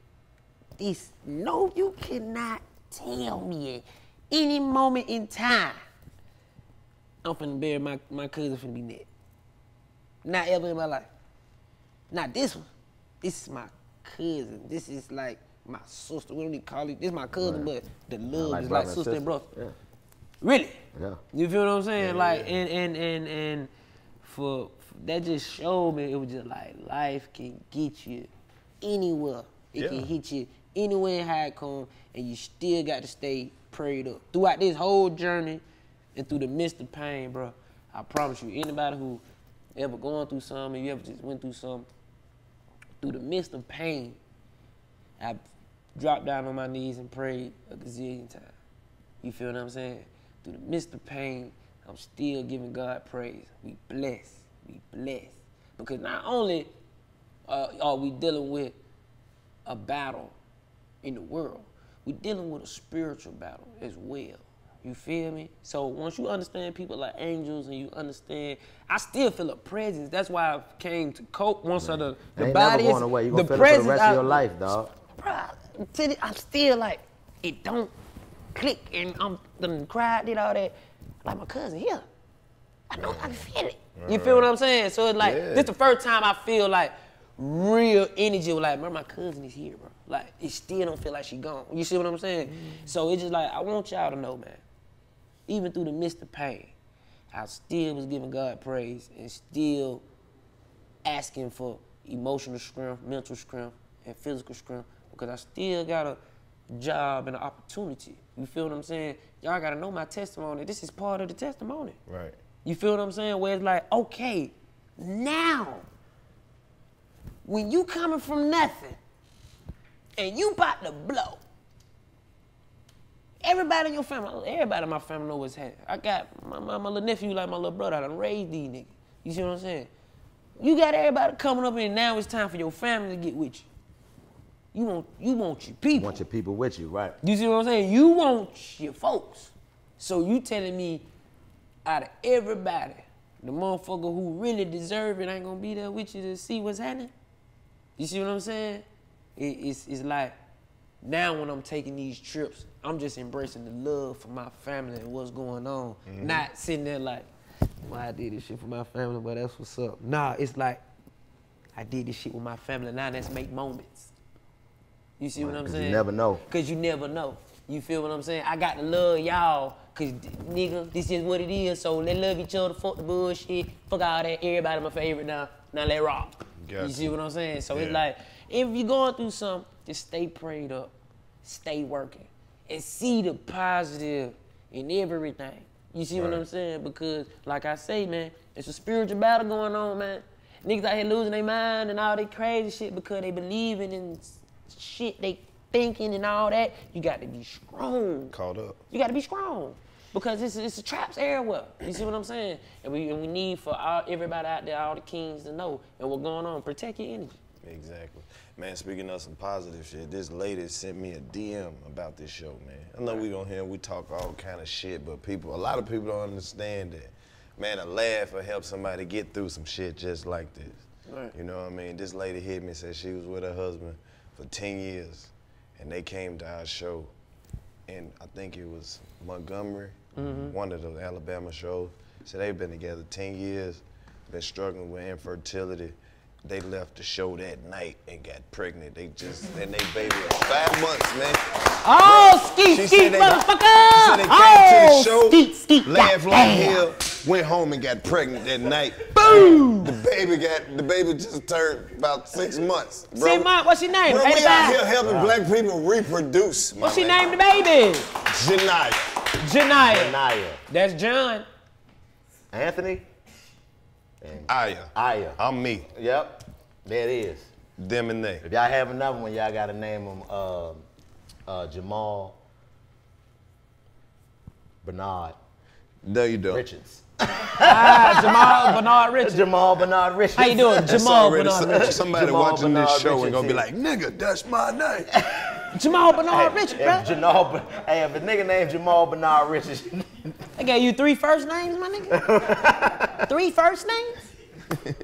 These, no, you cannot tell me at any moment in time, I'm finna bury my, my cousin finna be dead. Not ever in my life. Not this one. This is my cousin. This is like my sister. We don't need to call it. This is my cousin, right. but the love like is like sister and brother. Yeah. Really? Yeah. You feel what I'm saying? Yeah, like, yeah. and, and, and, and for, that just showed me, it was just like, life can get you anywhere. It yeah. can hit you anywhere in how it comes, and you still got to stay prayed up. Throughout this whole journey and through the midst of pain, bro, I promise you, anybody who ever going through something, you ever just went through something, through the midst of pain, I dropped down on my knees and prayed a gazillion times. You feel what I'm saying? Through the midst of pain, I'm still giving God praise. We blessed. We blessed. Because not only uh, are we dealing with a battle in the world, we're dealing with a spiritual battle as well. You feel me? So once you understand people like angels and you understand, I still feel a presence. That's why I came to cope. Once Man. I the, the body is, away. You're the feel presence. It for the rest I, of your life, dog. Bro, I'm still like, it don't click and I'm done cried, did all that. Like my cousin here. I know I can feel it. You feel what I'm saying? So it's like, yeah. this is the first time I feel like real energy. Like, bro, my cousin is here, bro. Like, it still don't feel like she gone. You see what I'm saying? Mm. So it's just like, I want y'all to know, man, even through the midst of pain, I still was giving God praise and still asking for emotional strength, mental strength, and physical strength because I still got a job and an opportunity. You feel what I'm saying? Y'all got to know my testimony. This is part of the testimony. Right. You feel what I'm saying? Where it's like, okay, now, when you coming from nothing and you about to blow, everybody in your family, everybody in my family know what's happening. I got my, my, my little nephew like my little brother. I done raised these niggas. You see what I'm saying? You got everybody coming up and now it's time for your family to get with you. You want, you want your people. You want your people with you, right. You see what I'm saying? You want your folks. So you telling me, out of everybody, the motherfucker who really deserve it ain't gonna be there with you to see what's happening. You see what I'm saying? It, it's, it's like, now when I'm taking these trips, I'm just embracing the love for my family and what's going on. Mm-hmm. Not sitting there like, well, I did this shit for my family, but that's what's up. Nah, it's like, I did this shit with my family, now let's make moments. You see right, what I'm saying? Because you never know. Because you never know. You feel what I'm saying? I got to love y'all, cause nigga, this is what it is. So let's love each other, fuck the bullshit, fuck all that. Everybody my favorite now. Now let rock. Gotcha. You see what I'm saying? So yeah. it's like, if you're going through something, just stay prayed up, stay working, and see the positive in everything. You see right. what I'm saying? Because like I say, man, it's a spiritual battle going on, man. Niggas out here losing their mind and all that crazy shit because they believing in shit they thinking and all that, you got to be strong. Caught up. You got to be strong because it's, it's a traps everywhere. You see what I'm saying? And we, and we need for all, everybody out there, all the kings to know and what's going on. Protect your energy. Exactly. Man, speaking of some positive shit, this lady sent me a D M about this show, man. I know we don't hear, we talk all kind of shit, but people, a lot of people don't understand that. Man, a laugh will help somebody get through some shit just like this. Right. You know what I mean? This lady hit me, said she was with her husband for ten years. And they came to our show, and I think it was Montgomery, mm-hmm. one of the Alabama shows. So they've been together ten years, been struggling with infertility. They left the show that night and got pregnant. They just, and they baby was five months, man. Oh, skeet, skeet, motherfucker! She said they came oh, to the show, skeet, skeet, laugh like hell. Went home and got pregnant that night. Boom! The baby got the baby just turned about six months. Bro. Six months. What's your name? Bro, we out here helping wow. black people reproduce. What's your name, the baby? Janiyah. Janiyah. Janiyah. That's John. Anthony. And Aya. Aya. I'm me. Yep. There it is. Them and they. If y'all have another one, y'all gotta name them uh, uh, Jamal Bernard. No, you don't. Richards. Ah, Jamal Bernard Richards. Jamal Bernard Richards. How you doing? Jamal Bernard Richards. Somebody Jamal watching Bernard this show and gonna be like, nigga, that's my name. Jamal Bernard hey, Richards, bro. Jamal, hey, if a nigga named Jamal Bernard Richards. I gave you three first names, my nigga? Three first names?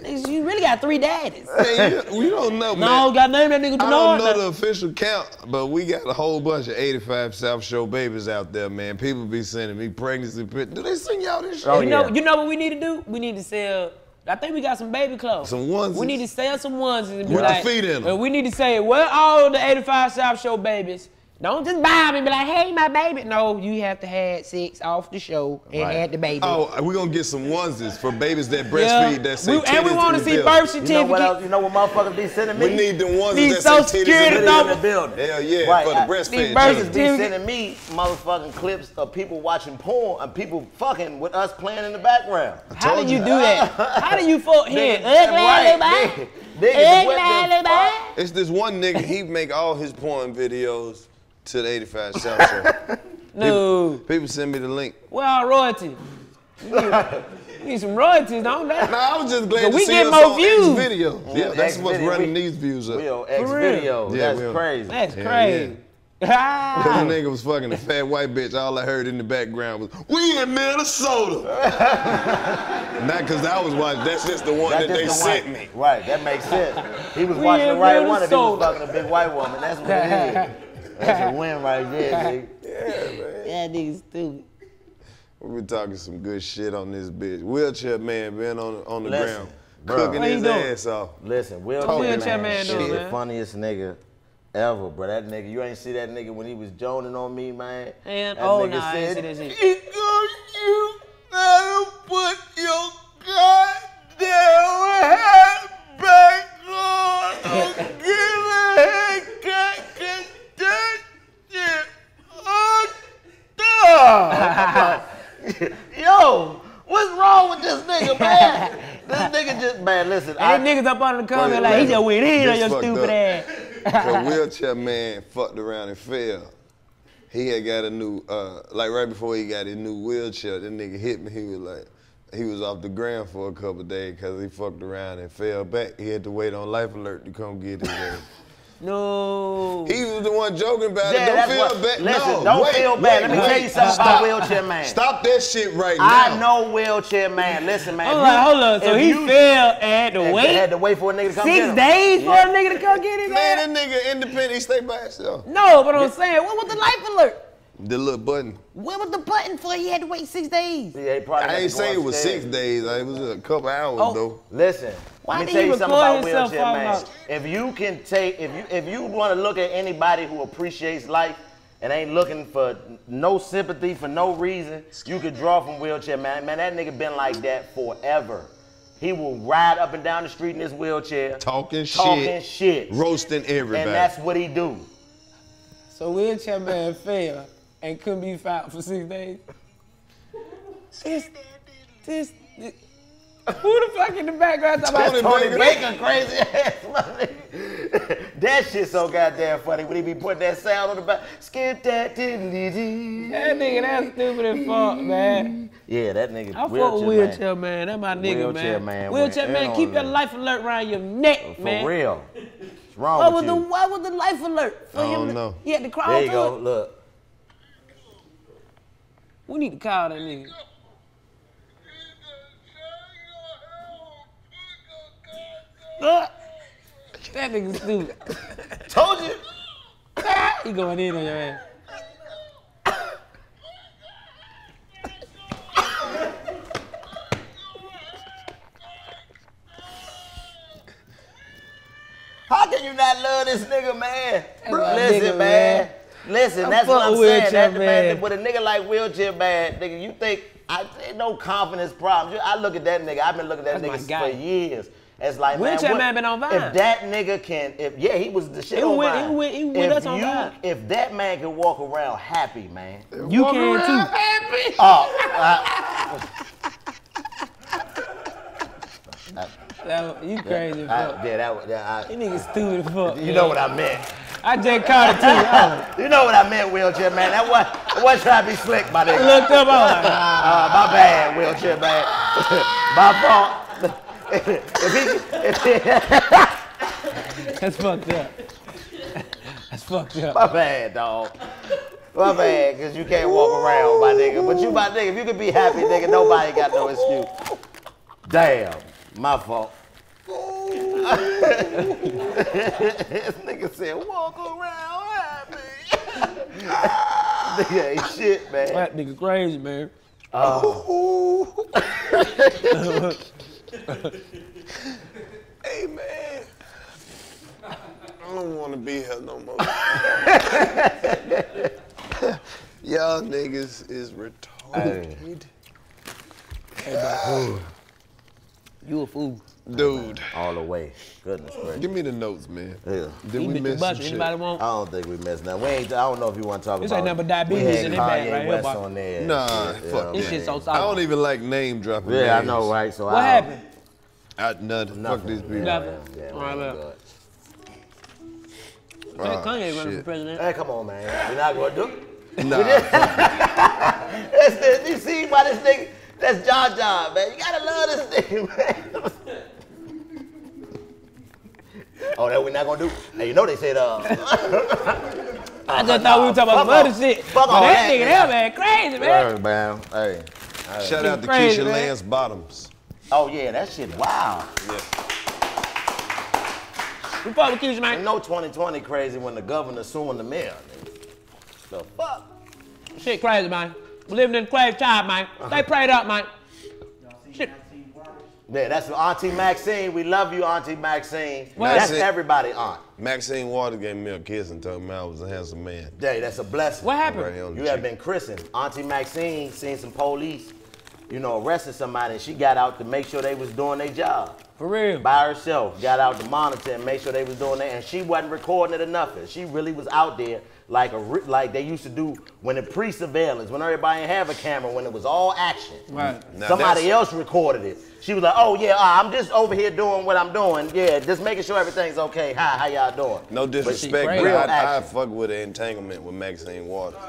You really got three daddies. Hey, you, we don't know, man. No, got name that nigga Bernard. I don't know the official count, but we got a whole bunch of eighty-five South Shore babies out there, man. People be sending me pregnancy pictures. Do they send y'all this shit? Oh, you, yeah. know, you know what we need to do? We need to sell... I think we got some baby clothes. Some onesies. We need to sell some onesies and be with like, the feet in them. We need to say, well, all the eighty-five South Show babies, don't just buy them and be like, hey, my baby. No, you have to have sex off the show and right. have the baby. Oh, we're going to get some onesies for babies that breastfeed yeah. that say we, And we want to see birth certificate. You know what else, you know what motherfuckers be sending me? We need the onesies need that so say titties in the building. Hell yeah, right. for the breastfeed. Niggas be sending me motherfucking clips of people watching porn and people fucking with us playing in the background. How do you, you do that? How do you fuck here? Right. Niggas, it's this one nigga, he make all his porn videos to the eighty-five South Show. No. People, people send me the link. Well, royalty. You need, you need some royalties, don't they? No, I was just glad to see get us more on views. X video. Yeah, yeah, that's X what's video. running we, these views up. We on X video. Yeah, that's crazy. That's yeah, crazy. Yeah. Ah. Cause the nigga was fucking a fat white bitch. All I heard in the background was, "We in Minnesota." Not cause I was watching. That's just the one that, that they the sent one. me. Right. That makes sense. He was we watching the right Minnesota. one, and he was fucking a big white woman. That's what it is. That's a win right there, nigga. Yeah, man. That nigga stupid. We've been talking some good shit on this bitch. Wheelchair man been on, on the Listen, ground, bro. cooking his doing? ass off. Listen, wheelchair, wheelchair man, man doing, man. the funniest nigga ever, bro. That nigga, you ain't see that nigga when he was joning on me, man. And, that oh, nigga nah, said, I ain't see that shit. You gotta put your goddamn hat back on and give a haircut. Yo, what's wrong with this nigga, man? This nigga just, man, listen. And niggas up under the comment like, he just went in on your stupid ass. The wheelchair man fucked around and fell. He had got a new, uh, like right before he got his new wheelchair, this nigga hit me, he was like, he was off the ground for a couple of days because he fucked around and fell back. He had to wait on Life Alert to come get his ass. No. He was the one joking about yeah, it. Don't feel what, bad. Listen, no, don't wait, feel bad. Wait, Let me wait. tell you something Stop. about Wheelchair Man. Stop that shit right now. I know Wheelchair Man. Listen, man. Hold on, hold on. So he you, fell and had to and wait? Had to wait for a nigga to come Six get him. Six days yeah. for a nigga to come get him? Man, that nigga independent. He stay by himself. No, but I'm yeah. saying, what was the Life Alert? The little button. What was the button for? He had to wait six days. Yeah, probably I ain't saying it was six days. It was a couple hours, oh. though. Listen. Why Let me tell you something about Wheelchair Man. If you can take, if you if you want to look at anybody who appreciates life and ain't looking for no sympathy for no reason, you could draw from Wheelchair Man. Man, that nigga been like that forever. He will ride up and down the street in his wheelchair. Talking shit. Talking shit. Roasting everybody. And that's what he do. So Wheelchair Man failed and couldn't be found for six days? This, this, this. Who the fuck in the background talking about Tony Baker, crazy ass motherfucker? That shit so goddamn funny when he be putting that sound on the back. Skip that diddly. That nigga, that's stupid as fuck, man. Yeah, that nigga. I fuck with Wheelchair Man. That my nigga, man. Wheelchair Man, keep your Life Alert around your neck, man. For real. What's wrong with you? What was the Life Alert? I don't know. He had to crawl through it. There you go. Look. We need to call that nigga. Uh, that nigga stupid. Told you. He going in on your ass. How can you not love this nigga, man? That's Listen, nigga, man. man. Listen, I'm that's what I'm saying. That's the man. With a nigga like Wheelchair Man, nigga, you think I ain't no confidence problems. I look at that nigga. I've been looking at that that's nigga for years. It's like, Wheelchair man, what, man been on Vine. If that nigga can, if yeah, he was the shit it on went, Vine. It went, it went if, us on you, Vine. If that man can walk around happy, man. It you can too. Happy. Oh. I, that, you crazy as fuck. Yeah, that, that I, you nigga stupid as fuck. You man. Know what I meant. I just caught it too. Oh. You know what I meant, Wheelchair Man. That was was trying to be slick, my nigga. Looked up on it. Uh, my bad, Wheelchair Man. My fault. If he, if he that's fucked up. That's fucked up. My bad, dog. My bad, cause you can't walk around, my nigga. But you, my nigga, if you can be happy, nigga, nobody got no excuse. Damn. My fault. This nigga said, walk around happy. Nigga ain't shit, man. That nigga crazy, man. Oh. Hey, man. I don't want to be here no more. Y'all niggas is retarded. Hey. You a fool. Dude. All the way. Goodness gracious. Give me the notes, man. Yeah. Did we miss some shit? Anybody want? I don't think we missed nothing. We ain't, I don't know if you want to talk this about it. This ain't nothing but diabetes in it, man. Right West here, on there. Nah, yeah, fuck this shit so solid. I don't even like name dropping Yeah, names. I know, right? So What I happened? I, nothing. Fuck these people. Nothing. Yeah, all right, look. Oh, Kanye running for president. Hey, come on, man. You're not going to do it? Nah. You see why this nigga? That's John John, man. You gotta love this nigga, man. Oh, that we're not gonna do? Hey, you know they said, uh. I just thought we were talking about some other shit. Fuck all that. That nigga there, man, crazy, man. Word, man. Hey. Right. Shout out to Keisha Lance Bottoms. Oh, yeah, that shit, wow. Yeah. We fuck with Keisha, man. Ain't no twenty twenty crazy when the governor suing the mayor, nigga. The fuck? Shit crazy, man. We're living in a crazy time, man. They prayed up, man. Shit. Yeah, that's Auntie Maxine. We love you, Auntie Maxine. Well, that's Maxine, everybody, Aunt. Maxine Waters gave me a kiss and told me I was a handsome man. Yeah, that's a blessing. What happened? Right you cheek. Have been christened. Auntie Maxine seen some police, you know, arrested somebody, and she got out to make sure they was doing their job. For real. By herself, got out to monitor and make sure they was doing that, and she wasn't recording it or nothing. She really was out there like a like they used to do when the pre-surveillance, when everybody didn't have a camera, when it was all action. Right. Now somebody else recorded it. She was like, oh yeah, uh, I'm just over here doing what I'm doing. Yeah, just making sure everything's okay. Hi, how y'all doing? No disrespect, but I, I fuck with the entanglement with Maxine Waters.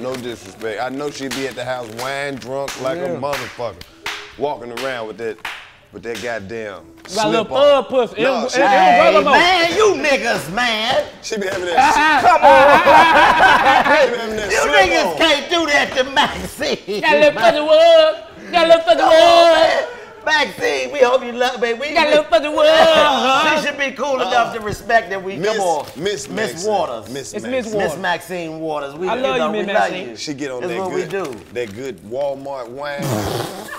No disrespect. I know she'd be at the house wine drunk like yeah. a motherfucker, walking around with that. But that goddamn slip got a little thug puss. No, she, hey, man, you niggas, man. She be having that. Come on. That you niggas on. Can't do that to Maxine. Got a little fuzzy wood. Got a little fuzzy wood. Maxine, we hope you love, baby. We got a little fuzzy wood. Uh-huh. She should be cool uh, enough to respect that we, miss, come on. Miss Miss Waters. Miss It's Miss Waters. Miss Maxine Waters. We, I love you, know, Miss Maxine. You. She get on That's that what good, we do. That good Walmart wine.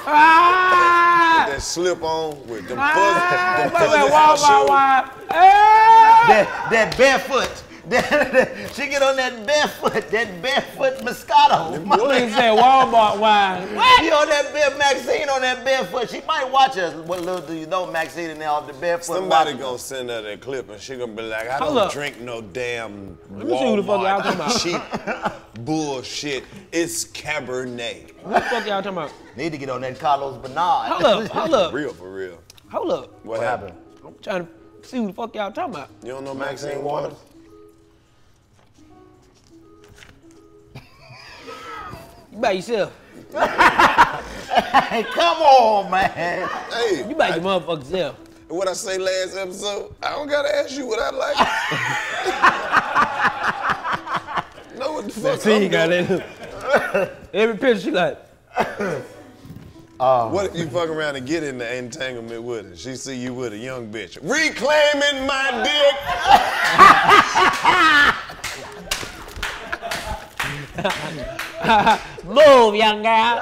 Ah! That slip on with them ah, fuzz, them Walmart wine. Ah! That, that barefoot. She get on that barefoot, that barefoot Moscato. What is that Walmart wine? What? She on that bare, Maxine on that barefoot. She might watch us. What little do you know, Maxine and off the barefoot. Somebody gonna us. Send her that clip and she gonna be like, I Hold don't up. Drink no damn Walmart cheap bullshit. It's Cabernet. What the fuck y'all talking about? Need to get on that Carlos Bernard. Hold up, hold up. For real, for real. Hold up. What, what happened? happened? I'm trying to see who the fuck y'all talking about. You don't know Maxine, Maxine Waters? Waters? You by yourself. Hey, come on, man. Hey, you by your motherfucking self. What I say last episode, I don't gotta ask you what I like. Know what the fuck See, got that. Every picture she like. Oh. What if you fuck around and get in the entanglement with her? She see you with a young bitch. Reclaiming my dick. Move, young girl.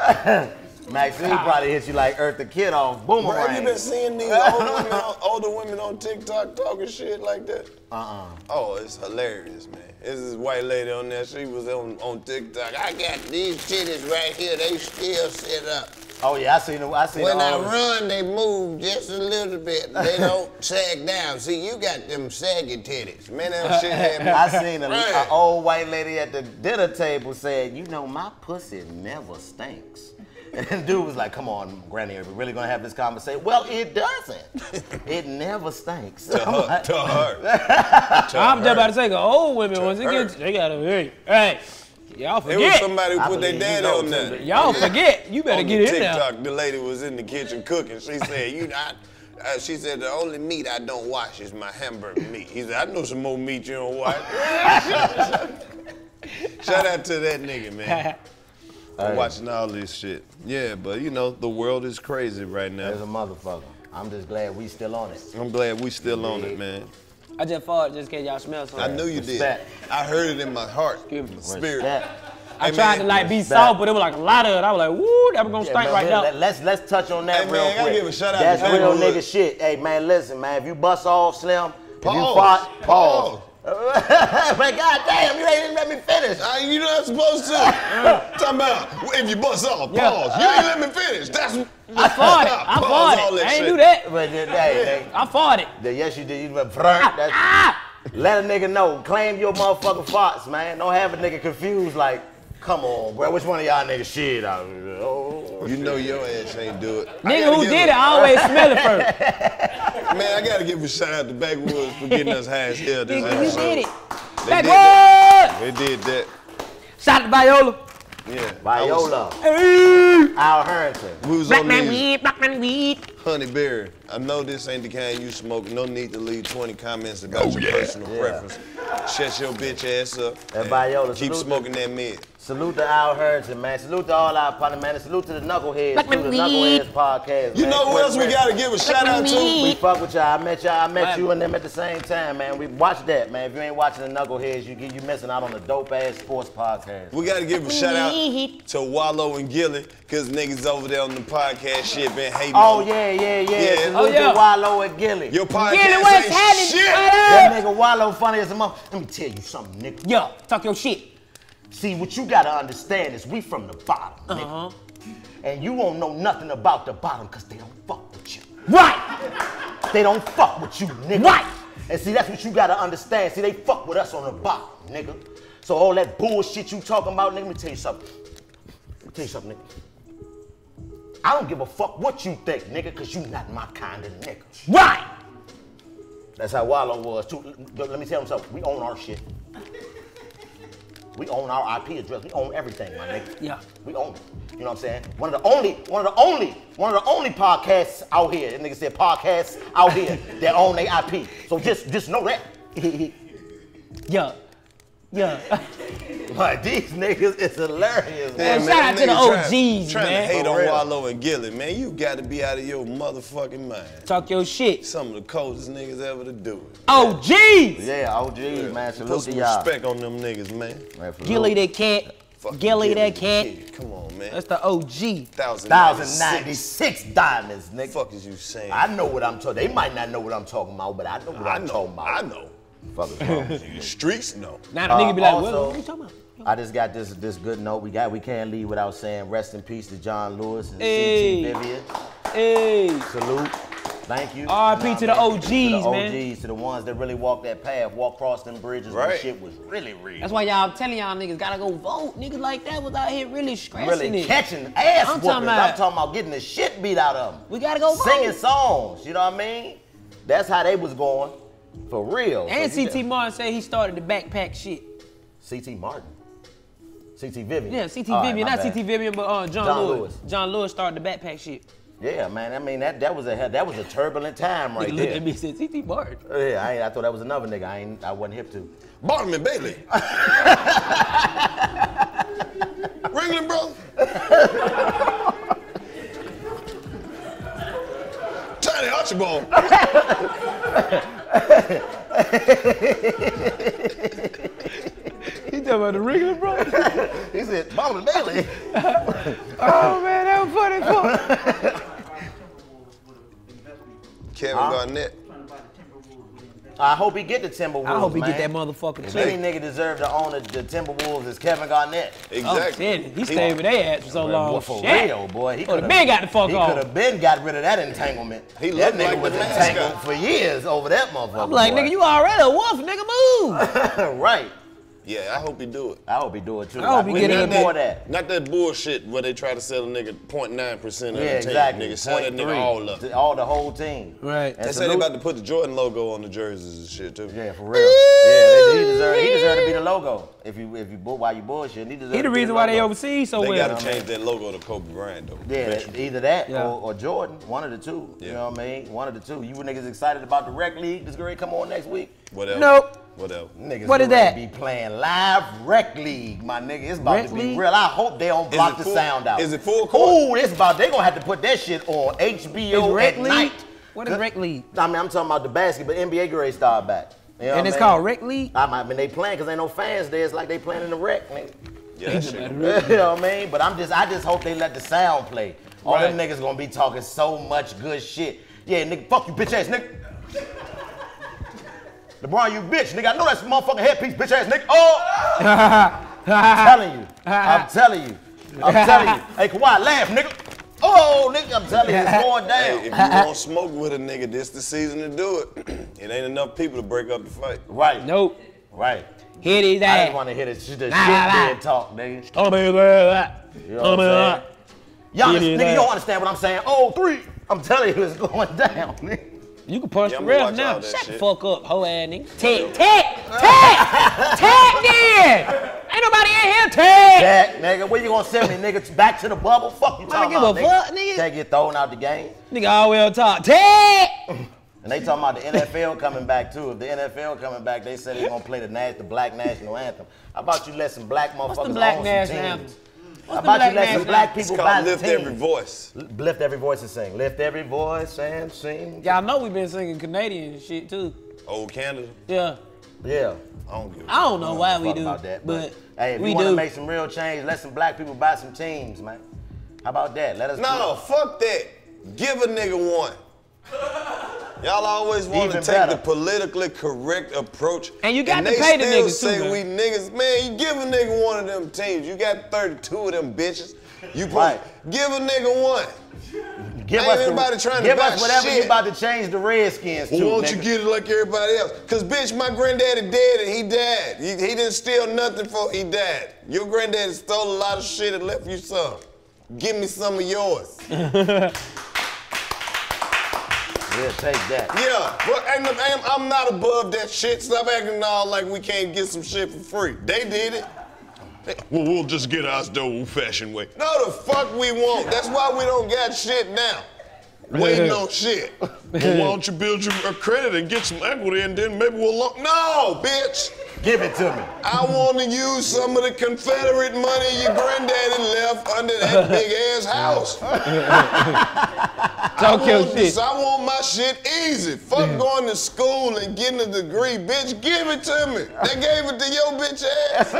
Maxine probably hit you like Eartha Kitt on Boomerang. Bro, you been seeing these older, women on, older women on TikTok talking shit like that? Uh-uh. Oh, it's hilarious, man. There's this white lady on there, she was on, on TikTok. I got these titties right here, they still sit up. Oh yeah, I seen them. I seen when I run, they move just a little bit. They don't sag down. See, you got them saggy titties. Man, that shit happened. I seen an old white lady at the dinner table said, you know, my pussy never stinks. And dude was like, come on, Granny, are we really gonna have this conversation? Well, it doesn't. It never stinks. To her. Like, to her. To I'm her. Just about to say, the old women, once it gets, they gotta be right. Y'all forget. It was somebody who put their daddy on that. Y'all forget. You better get in there. On TikTok, the lady was in the kitchen cooking. She said, "You not." Uh, she said, "The only meat I don't wash is my hamburger meat." He said, "I know some more meat you don't wash." Shout out to that nigga, man. I'm watching all this shit. Yeah, but you know the world is crazy right now. There's a motherfucker. I'm just glad we still on it. I'm glad we still on it, man. I just fought just in case y'all smell something. I knew you Respect. did. I heard it in my heart, spirit. Hey, I man, tried to like be Respect. soft, but it was like a lot of it. I was like, woo, that was gonna yeah, stink right now. Let's let's touch on that hey, real man, quick. Give a shout out That's to real nigga shit. Hey man, listen, man, if you bust off, Slim, if pause. you fought, pause. pause. But goddamn, you ain't even let me finish. Uh, you not supposed to. Talking about if you bust off, yeah. pause. You ain't let me finish. That's I fought it. I fought it. I ain't do that. But hey, hey, I fought it. Yes, you did. You went brrrt. Let a nigga know. Claim your motherfucking farts, man. Don't have a nigga confused like, come on, bro. Which one of y'all niggas shit out? Oh, you shit. know your ass ain't do it. Nigga who did it, I always smell it first. Man, I gotta give a shout out to Backwoods for getting us high as hell. This nigga, you did it. Backwoods! They did that. Shout out to Viola. Yeah, Viola, was, Al Harrington. We was black on man weed, black man weed. Honeyberry, I know this ain't the kind you smoke. No need to leave twenty comments about oh, your yeah. personal yeah. preference. Shut your bitch ass up. And Viola, keep smoking to, that mid. Salute to Al Harrington, man. Salute to all our partners, man. And salute to the Knuckleheads, black man the weed. Knuckleheads podcast. You man. know who else we gotta give a black shout out weed. to? We fuck with y'all. I met y'all. I met black you and them at the same time, man. We watch that, man. If you ain't watching the Knuckleheads, you you missing out on the dope ass sports podcast. We gotta give a shout out to Wallo and Gilly, cause niggas over there on the podcast shit been hating. Oh yeah, yeah, yeah. yeah. Salute oh, yeah. to Wallo and Gilly. Your podcast Gilly, what's ain't shit. That nigga Wallo funny as a mother. Let me tell you something, nigga. Yo, talk your shit. See, what you gotta understand is we from the bottom, nigga. Uh -huh. And you won't know nothing about the bottom cause they don't fuck with you. Right! They don't fuck with you, nigga. Right! And see, that's what you gotta understand. See, they fuck with us on the bottom, nigga. So all that bullshit you talking about, nigga, let me tell you something. Let me tell you something, nigga. I don't give a fuck what you think, nigga, cause you not my kind of nigga. Right! That's how Wallo was too. Let me tell him something, we own our shit. We own our I P address, we own everything, my nigga. Yeah. We own it, you know what I'm saying? One of the only, one of the only, one of the only podcasts out here, that nigga said podcasts out here that own their I P. So just, just know that. Yeah. Yeah. Like, these niggas is hilarious, man. man shout out to the O Gs, trying, man. Trying to hate on Wallo and Gilly, man. You gotta be out of your motherfucking mind. Talk your shit. Some of the coldest niggas ever to do it. O Gs! Yeah, O Gs, yeah. man. Salute Put some to y'all. respect on them niggas, man. man Gilly that cat. Fuck Gilly that cat. Kid. Come on, man. That's the O G. one thousand ninety-six diamonds, nigga. Fuck is you saying? I know what I'm talking about. They might not know what I'm talking about, but I know what I I'm know, talking about. I know. Fuck streets, no. Now the nigga be like, also, what are you talking about? I just got this this good note. We got we can't leave without saying rest in peace to John Lewis and hey. C T Vivian. Hey. Salute. Thank you. R I P to the O Gs, man. To the O Gs, to the ones that really walked that path, walked across them bridges when shit was really real. That's why y'all telling y'all niggas gotta go vote. Niggas like that was out here really scratching it. Really catching ass whoopers. I'm talking about getting the shit beat out of them. We gotta go vote. Singing songs, you know what I mean? That's how they was going. For real. And so C T Martin said he started the backpack shit. C T Martin? C T Vivian? Yeah, C T All Vivian. Right, not C T Vivian, but uh, John, John Lewis. Lewis. John Lewis started the backpack shit. Yeah, man. I mean, that, that was a that was a turbulent time right nigga there. Looked at me and said, C T Martin. Yeah, I, I thought that was another nigga I, ain't, I wasn't hip to. Barnum and Bailey. Ringling, bro. Tiny Archibald. He talking about the regular bro? He said, Mama Bailey. Oh man, that was funny. Kevin huh? Garnett. I hope he get the Timberwolves. I hope he man. get that motherfucker too. Any nigga deserve to own the, the Timberwolves is Kevin Garnett. Exactly. Oh, shit. He stayed with their ass for so long. Boy, for shit. real, boy. He could have been got the fuck he off. He could have been got rid of that entanglement. He that nigga like was entangled guy. for years over that motherfucker. I'm like, boy. nigga, you already a wolf, nigga, move. Right. Yeah, I hope he do it. I hope he do it too. I hope he get in more of that. Not that bullshit where they try to sell a nigga zero point nine percent of yeah, the team. Exactly. Nigga, sell that nigga all up. All the whole team. Right. And they said they about to put the Jordan logo on the jerseys and shit too. Yeah, for real. Yeah, they, he deserve he deserve to be the logo. If you if you while you bullshitting, he deserve. He the reason the why they overseas so they well. They gotta change that logo to Kobe Bryant though. Yeah, eventually. either that yeah. or, or Jordan, one of the two. Yeah. You know what I mean? One of the two. You niggas excited about the rec league? This great come on next week. Whatever. Nope. Whatever. Niggas what is that? Be playing live rec league, my nigga. It's about rec to be league? real. I hope they don't block the full, sound out. Is it full court? Ooh, it's about. They gonna have to put that shit on H B O at league? night. What is rec league? I mean, I'm talking about the basketball. N B A grade star back. You know and it's man? called rec league. I mean, I mean they playing because ain't no fans there. It's like they playing in the rec, nigga. Yeah, that shit. You know what I mean? But I'm just, I just hope they let the sound play. All right. them niggas gonna be talking so much good shit. Yeah, nigga, fuck you, bitch ass nigga. LeBron, you bitch, nigga. I know that's motherfucking headpiece, bitch ass nigga. Oh! I'm telling you. I'm telling you. I'm telling you. Hey, Kawhi, laugh, nigga. Oh, nigga, I'm telling you, it's going down. Hey, if you don't smoke with a nigga, this the season to do it. It ain't enough people to break up the fight. Right. Nope. Right. Hit his ass. I didn't want to hear the, the nah, shit nah. dead talk, nigga. Oh, man, you know what I'm saying? Y'all, nigga, that. you don't understand what I'm saying. Oh, three. I'm telling you, it's going down, nigga. You can punch yeah, the ref now. Shut shit. the fuck up, hoe ass nigga. Tag, tag, tag, tag then. Ain't nobody in here, tag. Tag, nigga. Where you gonna send me, nigga? Back to the bubble? Fuck you talking about, nigga. I don't give a fuck, nigga. Tag get thrown out the game. Nigga all the way on top. Tag. And they talking about the N F L coming back too. If the N F L coming back, they said they gonna play the, nas the black national anthem. How about you let some black motherfuckers What's the black own national some teams? Anthem? What's How about you let some black people buy Lift teams. Every voice. Lift every voice and sing. Lift every voice and sing. Y'all know we've been singing Canadian shit too. Old Canada. Yeah. Yeah. I don't give a I don't know why we do about that, but, but hey, if we want to make some real change, let some black people buy some teams, man. How about that? Let us. No, fuck that. Give a nigga one. Y'all always want to take better. the politically correct approach. And you got and to pay the niggas say too, we man. niggas, man, you give a nigga one of them teams. You got thirty-two of them bitches. You right. Give a nigga one. Give Ain't us anybody the, trying give to buy us whatever shit. You about to change the Redskins well, to, Won't nigga. you get it like everybody else? Because, bitch, my granddaddy dead and he died. He, he didn't steal nothing for he died. Your granddaddy stole a lot of shit and left you some. Give me some of yours. Yeah, take that. Yeah, but and, and I'm not above that shit. Stop acting all like we can't get some shit for free. They did it. They, well, we'll just get ours the old-fashioned way. No, the fuck we won't. That's why we don't got shit now. Waiting on shit. Well, why don't you build your credit and get some equity and then maybe we'll look. No, bitch. Give it to me. I want to use some of the Confederate money your granddaddy left under that big ass house. Talk your shit. I want my shit easy. Fuck yeah. going to school and getting a degree, bitch. Give it to me. They gave it to your bitch ass.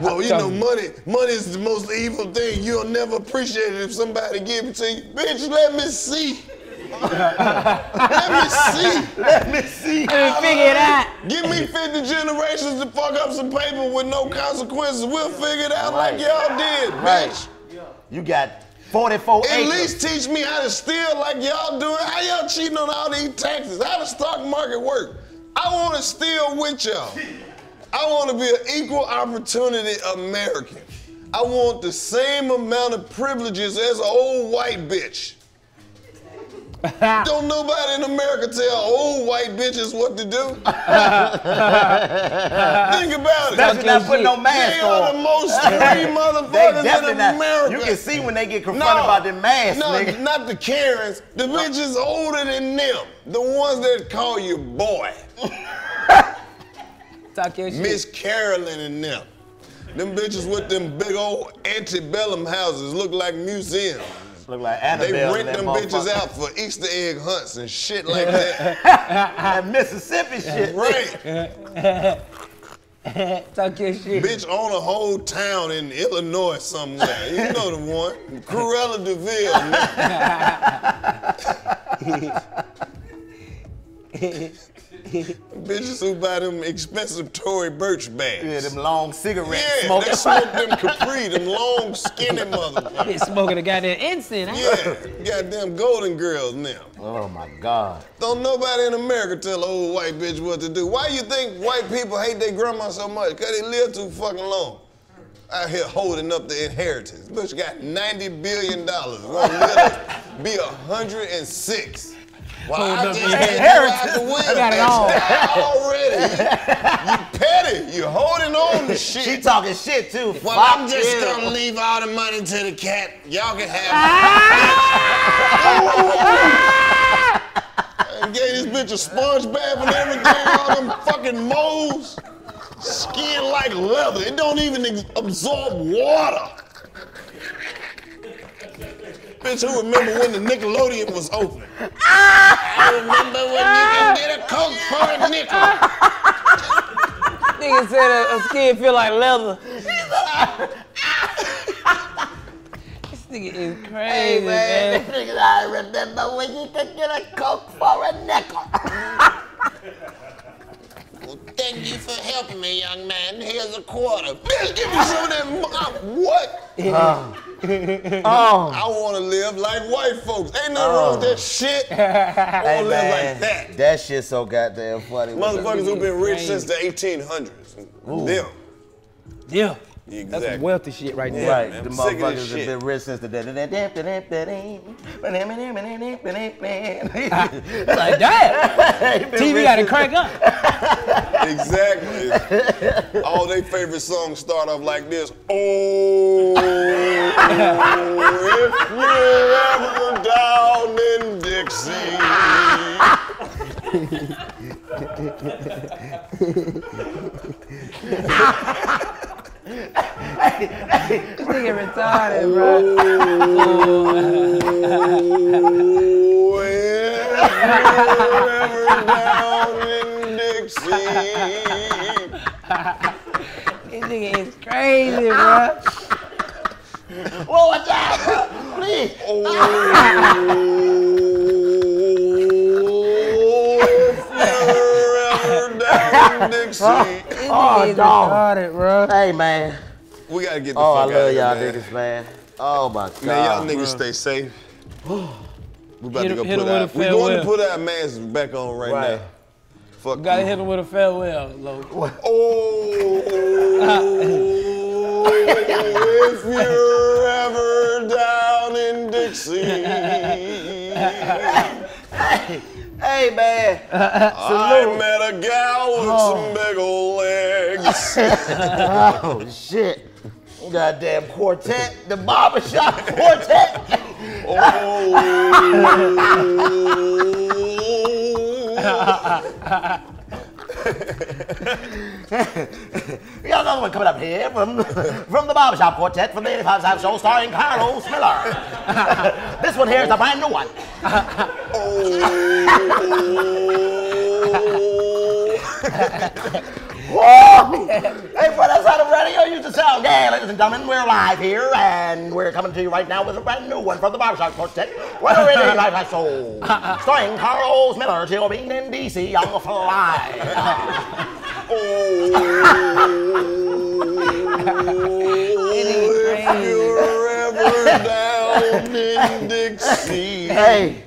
Well, you know, money, money is the most evil thing. You'll never appreciate it if somebody give it to you. Bitch, let me see. Let me see. Let me see. Let me figure it out. Give me fifty generations to fuck up some paper with no consequences. We'll figure it out right. like y'all did, right. bitch. You got forty-four At acres. least teach me how to steal like y'all do. How y'all cheating on all these taxes? How the stock market work? I want to steal with y'all. I want to be an equal opportunity American. I want the same amount of privileges as an old white bitch. Don't nobody in America tell old white bitches what to do. Think about it. Especially not putting no mask they on. They are the most free motherfuckers in America. You can see when they get confronted no, about the mask, no, nigga. No, not the Karens. The bitches older than them. The ones that call you boy. Talk your shit. Miss Carolyn and them. Them bitches with them big old antebellum houses look like museums. Look like they rent them bitches out for Easter egg hunts and shit like that. That Mississippi shit. Right. Talk your shit. Bitch own a whole town in Illinois somewhere. You know the one. Cruella de Vil. Bitches who buy them expensive Tory Burch bags. Yeah, them long cigarettes. Yeah, smoking. They smoke them Capri, them long skinny motherfuckers. They smoking a goddamn incense. Yeah, goddamn Golden Girls now. Oh my God. Don't nobody in America tell an old white bitch what to do. Why you think white people hate their grandma so much? Cause they live too fucking long. Out here holding up the inheritance. Bitch got ninety billion dollars. Won't let it be a hundred and six. Well, I just inherited the win. I got it all. Already. You petty. You holding on to shit. She talking shit too. Well, Fuck I'm just you. gonna leave all the money to the cat. Y'all can have it. I gave this bitch a sponge bath and everything. All them fucking moles. Skin like leather. It don't even absorb water. Bitch, who remember when the Nickelodeon was open? I remember when you can get a Coke for a nickel. Nigga said a, a skin feel like leather. This nigga is crazy, hey, man. man. Nigga, I remember when you could get a Coke for a nickel. Well, thank you for helping me, young man. Here's a quarter. Bitch, give me some of that. What? Uh. Oh. I want to live like white folks. Ain't nothing oh. wrong with that shit. I want to live like that. That shit's so goddamn funny. Motherfuckers who've been rich since the eighteen hundreds. Ooh. Them. Yeah. Exactly. That's some wealthy shit right there. Yeah, right. Man. The motherfuckers have been rich since the day. Like that. T V got to crank up. Exactly. All their favorite songs start off like this. Oh, if we're ever down in Dixie. Hey, hey, this nigga retarded, bro. Oh, ever down in Dixie. This nigga is crazy, bro. Whoa, what's that? Please. Oh, ever down in Dixie. Oh, dog. It, bro. Hey, man. We got to get the oh, fuck out of here, Oh, I love y'all niggas, man. Oh, my God. Man, y'all niggas stay safe. We about hit to go hit put out. We're going to put our masks back on right, right. now. Fuck you. Got to hit them with a farewell, Lo. What? Oh, if you're ever down in Dixie. Hey. Hey, man. I met a gal with oh. some big old legs. Oh, shit. Goddamn quartet. The barbershop quartet. Oh. Y'all know the one coming up here from, from the barbershop quartet from the eighty-five South Show starring Carl Smiller. This one here is a brand new one. Oh. Whoa! Hey, for that's how the radio used to sound. Yeah, ladies and gentlemen, we're live here, and we're coming to you right now with a brand new one from the barbershop quartet. What a really live show. Starring Carl Smiller, Jill Bean, and D C on the fly. Oh, if you're ever down in Dixie. Hey.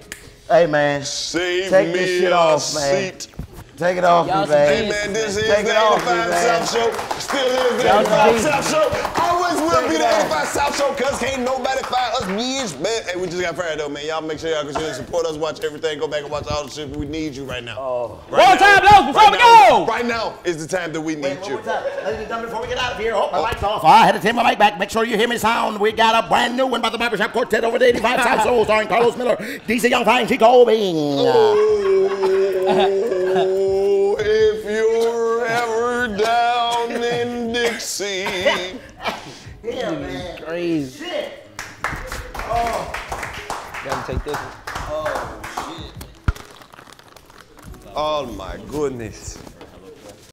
Hey, man, Save take me this shit off, man. Seat. Take it off, man. Hey, man, this is take the eighty-five South Show. Still is the eighty-five South Show. Always will take be the eighty-five South Show, cuz can't nobody fight us, bitch, man. Hey, we just got fired, though, man. Y'all make sure y'all continue to support us, watch everything, go back and watch all the shit. We need you right now. Oh. Right one now. time, before right we now, go! Right now is the time that we need Wait, you. Ladies and gentlemen, before we get out of here, oh, my oh. mic's off. I had to turn my mic back. Make sure you hear me sound. We got a brand new one by the barbershop quartet over the eighty-five South Show, starring Carlos Miller, D C Young Fine, Chico Bing. Oh. If you're ever down in Dixie. Yeah, man. Crazy. Shit. Oh. Gotta take this one. Oh, shit. Oh, my goodness.